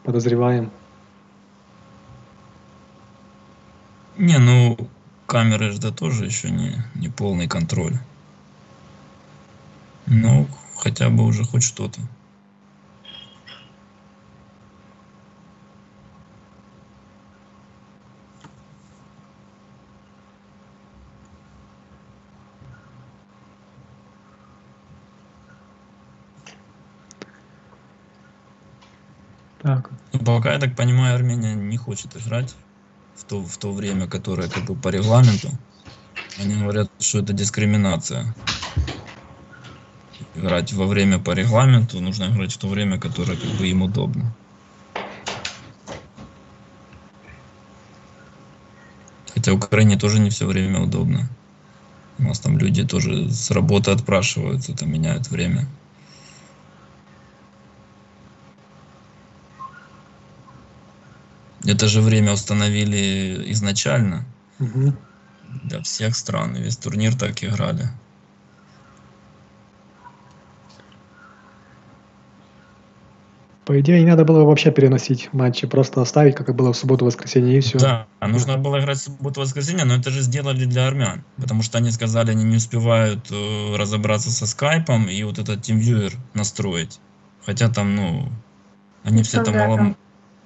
подозреваем. Не, ну, камеры же да тоже еще не, не полный контроль. Ну, хотя бы уже хоть что-то. Так. Пока, я так понимаю, Армения не хочет играть в то, в то время, которое как бы по регламенту. Они говорят, что это дискриминация. Играть во время по регламенту, нужно играть в то время, которое как бы им удобно. Хотя Украине тоже не все время удобно. У нас там люди тоже с работы отпрашиваются, там меняют время. Это же время установили изначально угу. для всех стран. И весь турнир так играли. По идее, не надо было вообще переносить матчи, просто оставить, как и было в субботу-воскресенье, и все. Да, нужно было играть в субботу-воскресенье, но это же сделали для армян. Потому что они сказали, они не успевают э, разобраться со скайпом и вот этот TeamViewer настроить. Хотя там, ну, они все там мало...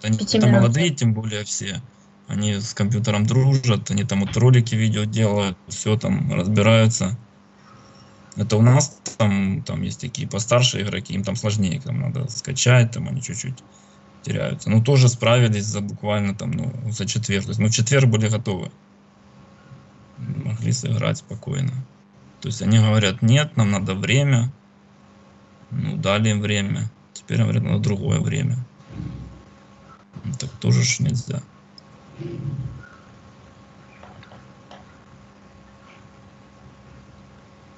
Они там молодые, тем более все. Они с компьютером дружат, они там вот ролики, видео делают, все там разбираются. Это у нас там, там есть такие постарше игроки, им там сложнее, там надо скачать, там они чуть-чуть теряются. Ну тоже справились за буквально там, ну, за четверг. То есть, ну, в четверг были готовы. Могли сыграть спокойно. То есть они говорят, нет, нам надо время. Ну, дали им время. Теперь говорят, надо другое время. Так тоже ж нельзя.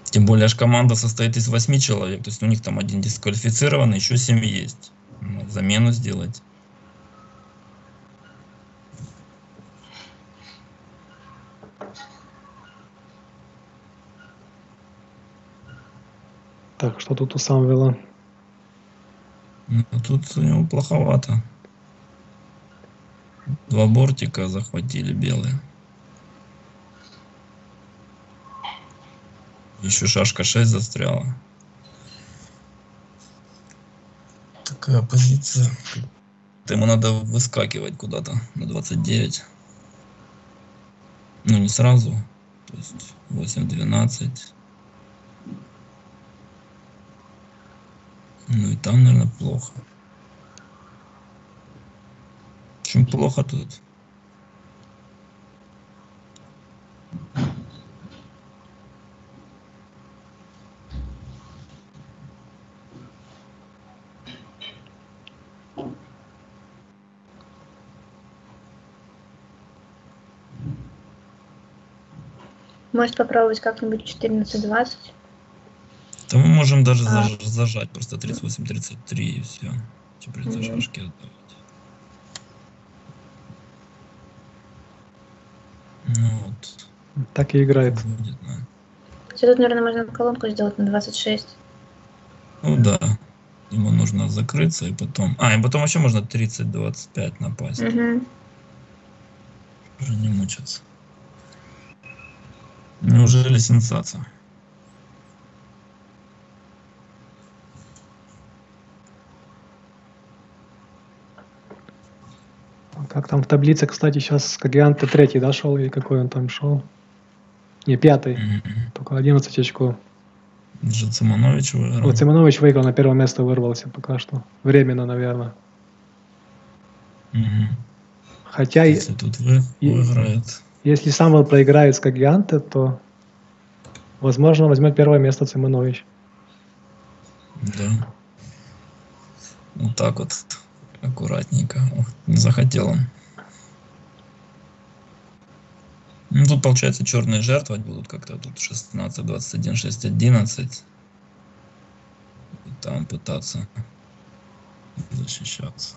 Тем более аж команда состоит из восьми человек. То есть у них там один дисквалифицированный, еще семь есть. Надо замену сделать. Так, что тут у Самвела? Ну, тут у него плоховато. Два бортика захватили белые. Еще шашка шесть застряла. Такая позиция. Ему надо выскакивать куда-то на двадцать девять. Ну, не сразу. То есть восемь двенадцать. Ну и там, наверное, плохо. В общем, плохо тут. Может попробовать как-нибудь четырнадцать двадцать? То мы можем даже а. заж зажать просто тридцать восемь тридцать три и все. Теперь mm-hmm. зажашки отдавать. Ну вот. Так и играет. Будет, да. Все, тут, наверное, можно колонку сделать на двадцать шесть. Ну да. Ему нужно закрыться и потом... А, и потом вообще можно тридцать двадцать пять напасть. Mm-hmm. Уже не мучаться. Неужели сенсация? Как там в таблице, кстати, сейчас Кагианте третий, да, шел? И какой он там шел? Не, пятый. Mm-hmm. Только одиннадцать очков. Циманович выиграл. Вот, Циманович выиграл, на первое место вырвался пока что. Временно, наверное. Mm-hmm. Хотя... Если и... тут вы... и... выиграет... Если Самвел проиграет с Кагианте, то, возможно, возьмет первое место Циманович. Да. Вот так вот, аккуратненько. Ох, не захотел он. Ну, тут, получается, черные жертвовать будут как-то. Тут шестнадцать двадцать один шесть одиннадцать. И там пытаться защищаться.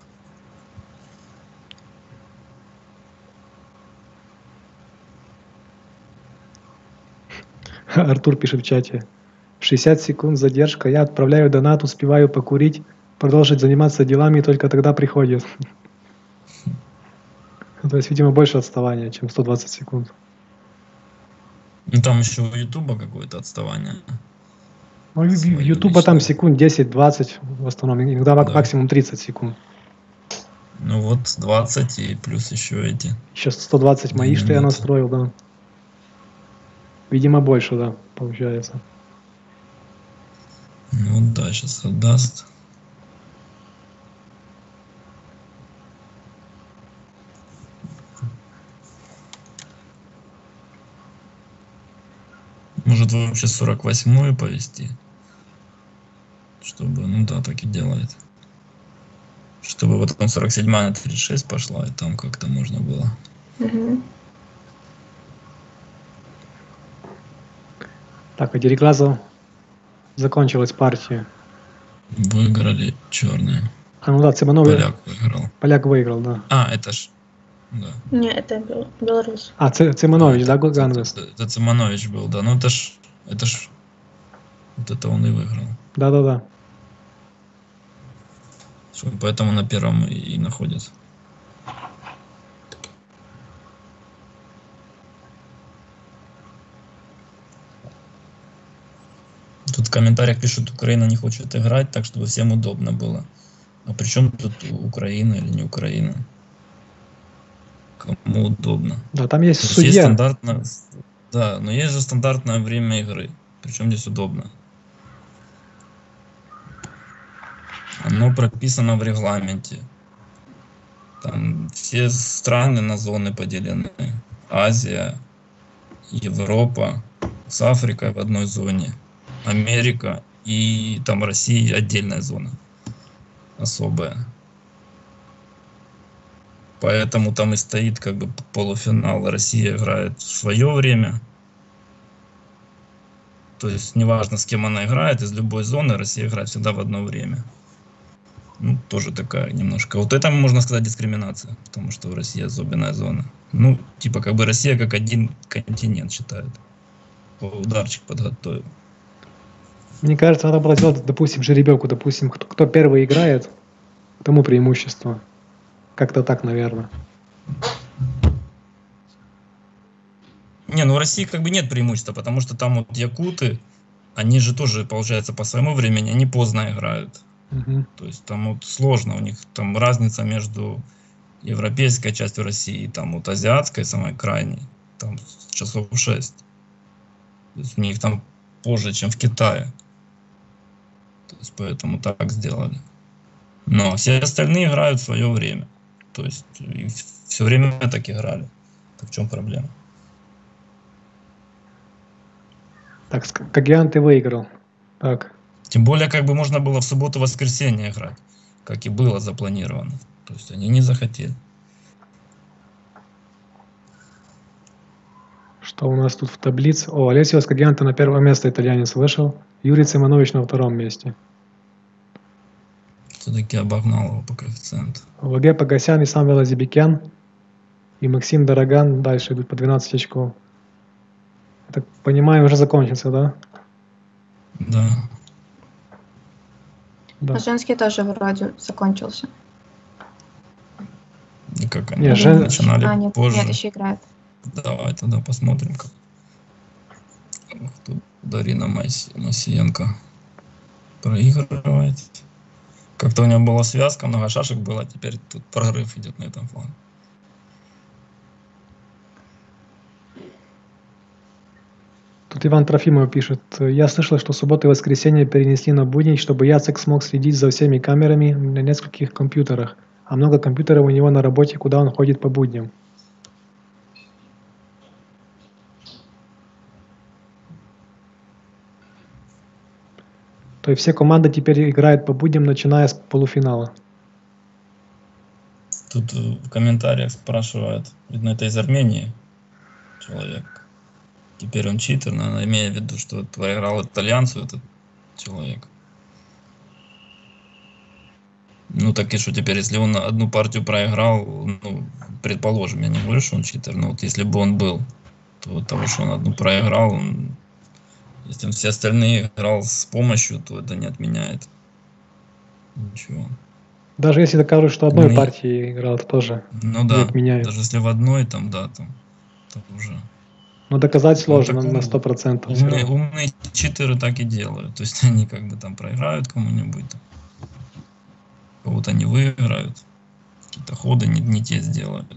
Артур пишет в чате. шестьдесят секунд задержка. Я отправляю донат, успеваю покурить, продолжить заниматься делами, и только тогда приходит. То есть, видимо, больше отставания, чем сто двадцать секунд. Ну, там еще у Ютуба какое-то отставание. У Ютуба там секунд десять-двадцать в основном, иногда максимум тридцать секунд. Ну вот, двадцать и плюс еще эти. Еще сто двадцать мои, что я настроил, да. Видимо, больше, да, получается. Ну да, сейчас отдаст. Может, вообще сорок восьмую повести? Чтобы, ну да, так и делает. Чтобы вот там сорок седьмая на тридцать шесть пошла, и там как-то можно было. Угу. Так, у Дереглазов закончилась партия. Выиграли черные. А, ну да, Циманов... Поляк выиграл. Поляк выиграл, да. А, это ж... Да. Не, это бел... белорус. А, Циманович, да, Гуганвес? Да, это, это Циманович был, да. Ну это ж... Это ж... Вот это он и выиграл. Да-да-да. Поэтому на первом и находится. Тут в комментариях пишут, Украина не хочет играть, так чтобы всем удобно было. А при чем тут Украина или не Украина? Кому удобно? Да, там есть судья. Есть стандартное... Да, но есть же стандартное время игры. Причем здесь удобно? Оно прописано в регламенте. Там все страны на зоны поделены. Азия, Европа с Африкой в одной зоне. Америка и там Россия отдельная зона, особая. Поэтому там и стоит как бы полуфинал. Россия играет в свое время. То есть неважно, с кем она играет, из любой зоны Россия играет всегда в одно время. Ну, тоже такая немножко. Вот это, можно сказать, дискриминация, потому что Россия особенная зона. Ну, типа как бы Россия как один континент считает. Ударчик подготовил. Мне кажется, надо было сделать, допустим, жеребьевку, допустим, кто, кто первый играет, тому преимущество. Как-то так, наверное. Не, ну в России как бы нет преимущества, потому что там вот якуты, они же тоже, получается, по своему времени, они поздно играют. Угу. То есть там вот сложно у них, там разница между европейской частью России и там вот азиатской, самой крайней, там часов шесть. То есть у них там позже, чем в Китае. То есть поэтому так сделали. Но все остальные играют в свое время. То есть все время так играли. Так в чем проблема? Так, Кагян, ты выиграл. Так. Тем более, как бы можно было в субботу-воскресенье играть, как и было запланировано. То есть они не захотели. Что у нас тут в таблице? О, Олесио Скагианто на первое место итальянец вышел. Юрий Циманович на втором месте. Все-таки обогнал его по коэффициенту. ВГ Пагасян и Самвел Азибикян. И Максим Дороган дальше идут по двенадцать очков. Так понимаю, уже закончится, да? Да. Да. А женский тоже вроде закончился. И как они нет, жен... начинали а, нет, позже. Нет, еще играет. Давай тогда посмотрим. Как... Тут Дарина Мас... Масиенко проигрывает. Как-то у нее была связка, много шашек было, теперь тут прорыв идет на этом фланге. Тут Иван Трофимов пишет. Я слышал, что субботу и воскресенье перенесли на будни, чтобы Яцек смог следить за всеми камерами на нескольких компьютерах. А много компьютеров у него на работе, куда он ходит по будням. То есть все команды теперь играют по будням, начиная с полуфинала. Тут в комментариях спрашивают, видно, это из Армении человек. Теперь он читер, наверное, имея в виду, что проиграл итальянцу этот человек. Ну так и что теперь, если он одну партию проиграл, ну, предположим, я не говорю, что он читер, но вот если бы он был, то от того, что он одну проиграл, он... Если он все остальные играл с помощью, то это не отменяет ничего. Даже если докажут, что одной Мне... партии играл, это тоже ну, не да. отменяет. Даже если в одной, там, да, там, там уже... Но доказать сложно ну, так, на сто процентов. Умные, умные читеры так и делают. То есть они как бы там проиграют кому-нибудь, кого-то не выиграют, какие-то ходы не, не те сделают.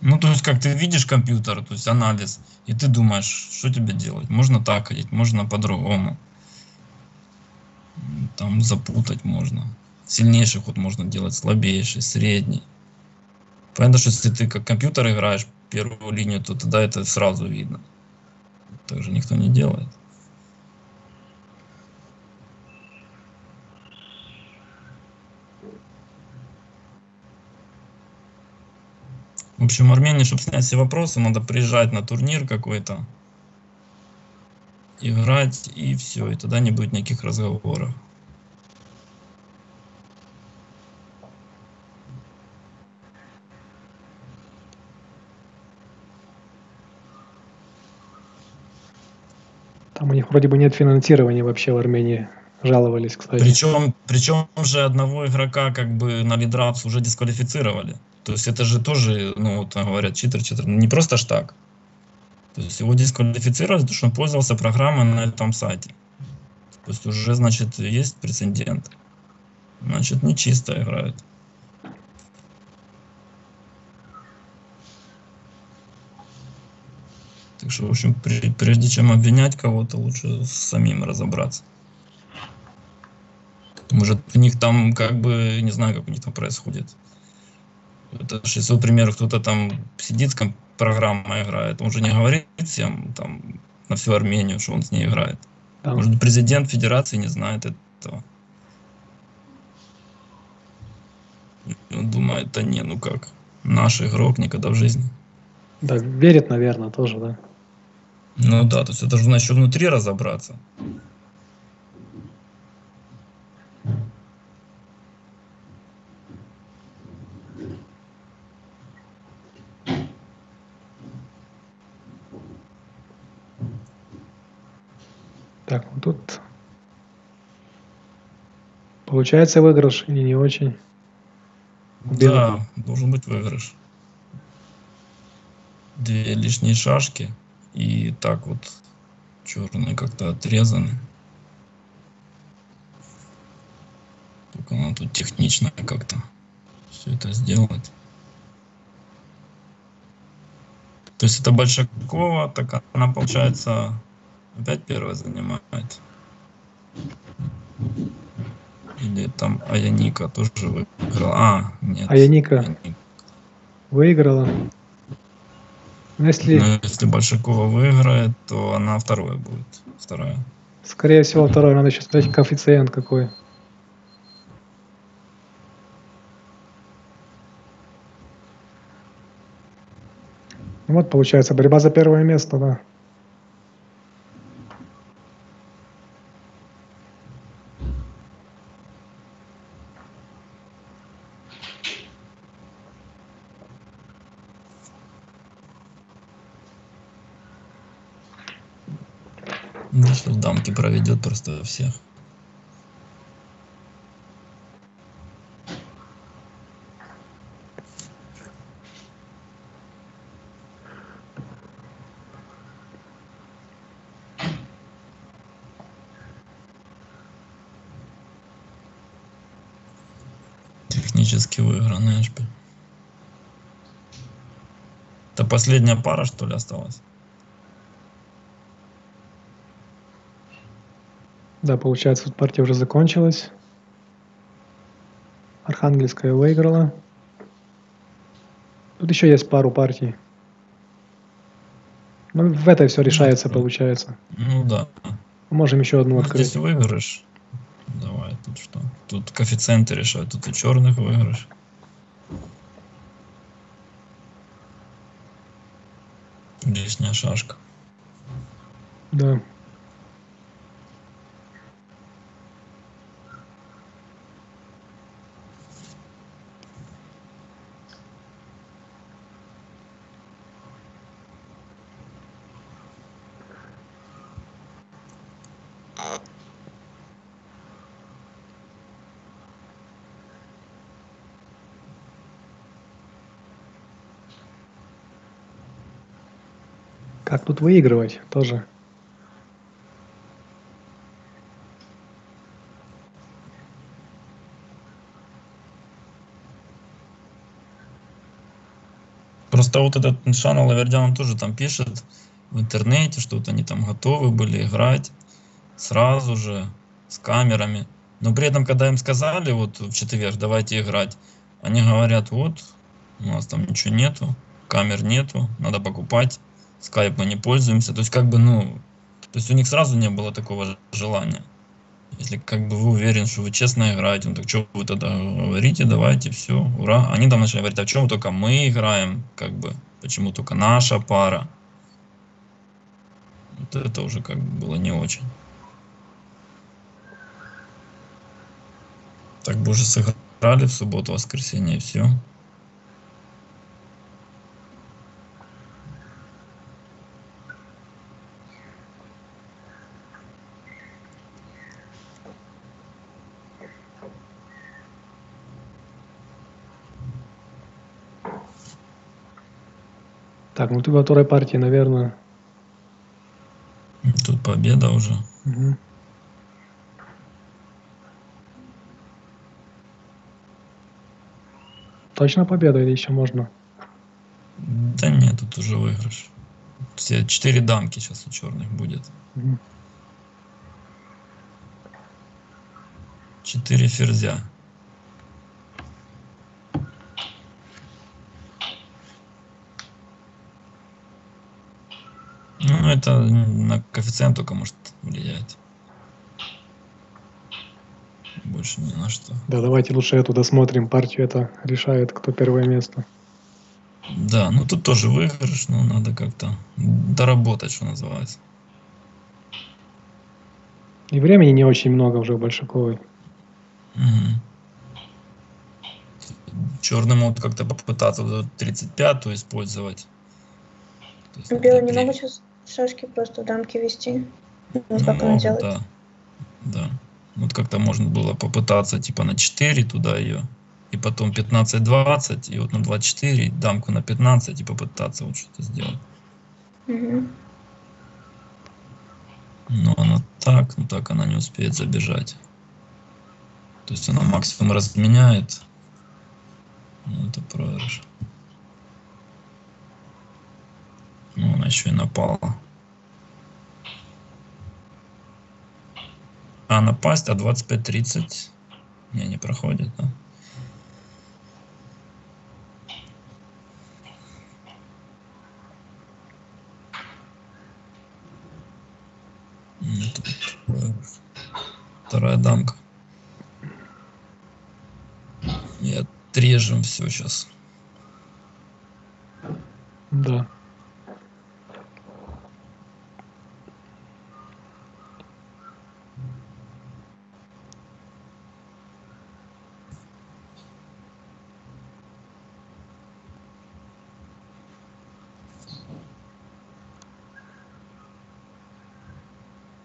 Ну, то есть, как ты видишь компьютер, то есть анализ, и ты думаешь, что тебе делать. Можно так ходить, можно по-другому. Там запутать можно. Сильнейший ход можно делать, слабейший, средний. Понятно, что если ты как компьютер играешь первую линию, то тогда это сразу видно. Так же никто не делает. В общем, Армении, чтобы снять все вопросы, надо приезжать на турнир какой-то, играть, и все, и тогда не будет никаких разговоров. Там у них вроде бы нет финансирования вообще в Армении. Жаловались, кстати. Причем, причем же одного игрока как бы на лидрапс уже дисквалифицировали. То есть это же тоже, ну, вот говорят, читер-читер, не просто ж так. То есть его дисквалифицировали, потому что он пользовался программой на этом сайте. То есть уже, значит, есть прецедент. Значит, не чисто играют. Так что, в общем, прежде чем обвинять кого-то, лучше самим разобраться. Может, у них там, как бы, не знаю, как у них там происходит. Это же, если, например, кто-то там сидит с программой играет, он же не говорит всем там на всю Армению, что он с ней играет. Да. Может, президент федерации не знает этого. Он думает, да не, ну как, наш игрок никогда в жизни. Да, верит, наверное, тоже, да. Ну да, то есть это же нужно еще внутри разобраться. Так, вот тут Получается выигрыш или не очень? Да, должен быть выигрыш. Две лишние шашки. И так вот черные как-то отрезаны. Только надо тут технично как-то все это сделать. То есть это Большакова, так она, получается, опять первая занимает. Или там Аяника тоже выиграла. А, нет. Аяника, Аяника. выиграла. Но если... Но если Большакова выиграет, то она вторая будет. Вторая. Скорее всего, вторая. Надо еще смотреть коэффициент какой. Вот, получается, борьба за первое место, да. Ну, что в дамке проведет просто всех. Технически выигранная шпиль. Это последняя пара, что ли, осталась? Да, получается, вот партия уже закончилась. Архангельская выиграла. Тут еще есть пару партий. Ну, в этой все решается, ну, получается. Ну да. Можем еще одну ну, открыть. Здесь выигрыш. Давай, тут что? Тут коэффициенты решают, тут и черных выигрыш. Лишняя шашка. Да. Как тут выигрывать тоже? Просто вот этот Нишан Алавердян тоже там пишет в интернете, что вот они там готовы были играть сразу же с камерами. Но при этом, когда им сказали вот в четверг, давайте играть, они говорят, вот, у нас там ничего нету, камер нету, надо покупать. Скайп мы не пользуемся, то есть как бы, ну, то есть у них сразу не было такого желания. Если как бы вы уверен, что вы честно играете, ну так что вы тогда говорите, давайте, все, ура. Они там начали говорить, а в чем только мы играем, как бы, почему только наша пара. Вот это уже как бы было не очень. Так бы уже сыграли в субботу, воскресенье и все. Так, ну ты во второй партии, наверное. Тут победа уже. Угу. Точно победа или еще можно? Да нет, тут уже выигрыш. Все четыре дамки сейчас у черных будет. Угу. Четыре ферзя. Ну, это на коэффициент только может влиять. Больше ни на что. Да, давайте лучше эту досмотрим. Партию это решает, кто первое место. Да, ну тут тоже выигрыш, но надо как-то доработать, что называется. И времени не очень много уже у Большаковой. Угу. Черный могут как-то попытаться тридцать пятую использовать. Белые не могут сейчас шашки просто дамки вести. Вот ну, как он делает. Да. Да. Вот как-то можно было попытаться типа на четыре туда ее, и потом пятнадцать двадцать, и вот на двадцать четыре, дамку на пятнадцать, и попытаться вот что-то сделать. Угу. Но она так, ну так она не успеет забежать. То есть она максимум разменяет. Ну, это проигрыш. Ну, она еще и напала. А напасть, а двадцать пять тридцать не, не проходит, да? Вторая дамка. И отрежем все сейчас. Да.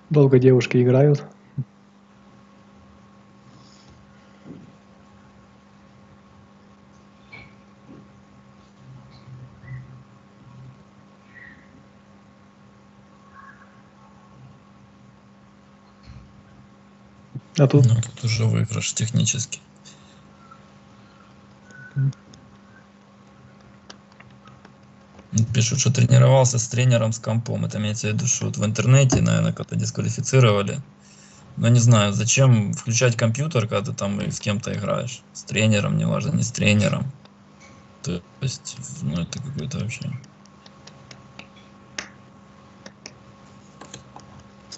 Долго девушки играют. А тут? Ну, тут уже выигрыш технически. Пишут, что тренировался с тренером, с компом. Это имеется в виду, что вот в интернете, наверное, как-то дисквалифицировали. Но не знаю, зачем включать компьютер, когда ты там с кем-то играешь. С тренером, неважно, не с тренером. То есть, ну это какой-то вообще...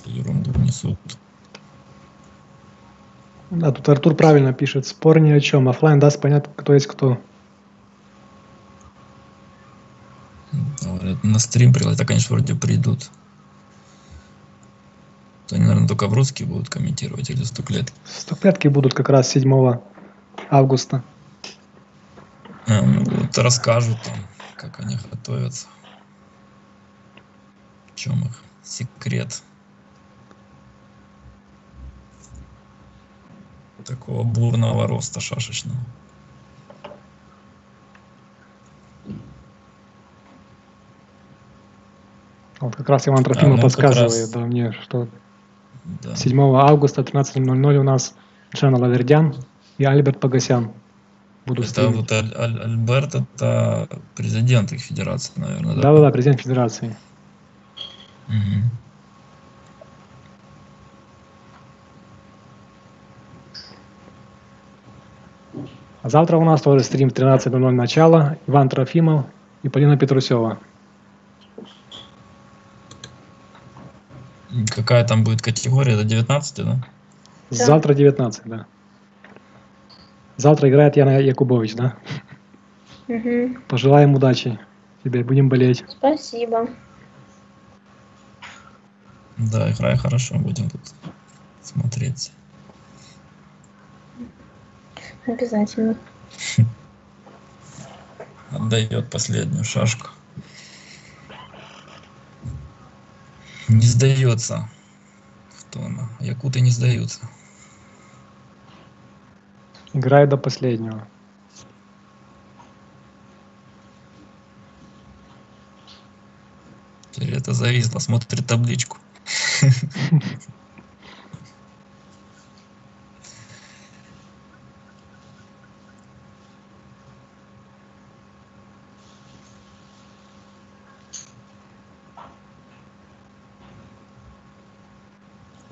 Ерунду несут. Да, тут Артур правильно пишет. Спор ни о чем. Оффлайн даст понятно, кто есть кто. На стрим прилетят, а, конечно, вроде придут. То они, наверное, только в русский будут комментировать или стоклетки. Стоклетки будут как раз седьмого августа. А, ну, вот расскажут там, как они готовятся. В чем их секрет. Такого бурного роста шашечного. Вот как раз Иван Трофимов а, подсказывает раз... да, мне, что да. седьмого августа тринадцать ноль ноль у нас Джана Лавердян и Альберт Погосян будут это стримить. Вот Аль Аль Альберт это президент их федерации, наверное. Да, да, да, президент федерации. Угу. А завтра у нас тоже стрим в тринадцать ноль ноль начало. Иван Трофимов и Полина Петрусева. Какая там будет категория? Это девятнадцать, да? Завтра девятнадцать, да. Завтра играет Яна Якубович, да? Угу. Пожелаем удачи тебе, будем болеть. Спасибо. Да, играй хорошо, будем тут смотреть. Обязательно. Отдает последнюю шашку. Не сдается. Кто она? Якуты не сдаются. Играю до последнего. Это зависло, смотрит табличку.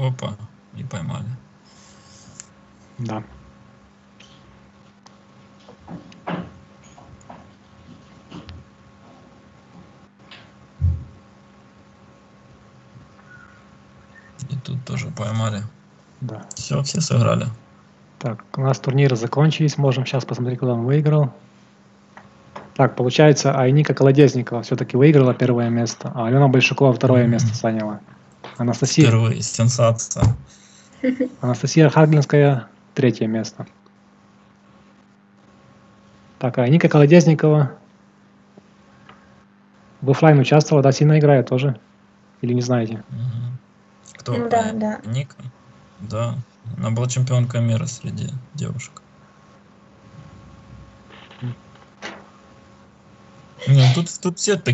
Опа, и поймали. Да. И тут тоже поймали. Да. Все, все сыграли. Так, у нас турниры закончились. Можем сейчас посмотреть, куда он выиграл. Так, получается, Айника Колодезникова все-таки выиграла первое место, а Алена Большакова второе mm-hmm. место заняла. Анастасия... Впервые сенсация. Анастасия Архангельская, третье место. Так, а Ника Колодезникова в оффлайн участвовала, да, сильно играет тоже? Или не знаете? Кто? Да, да. Ника? Да, Она была чемпионкой мира среди девушек. Нет, тут, тут все такие.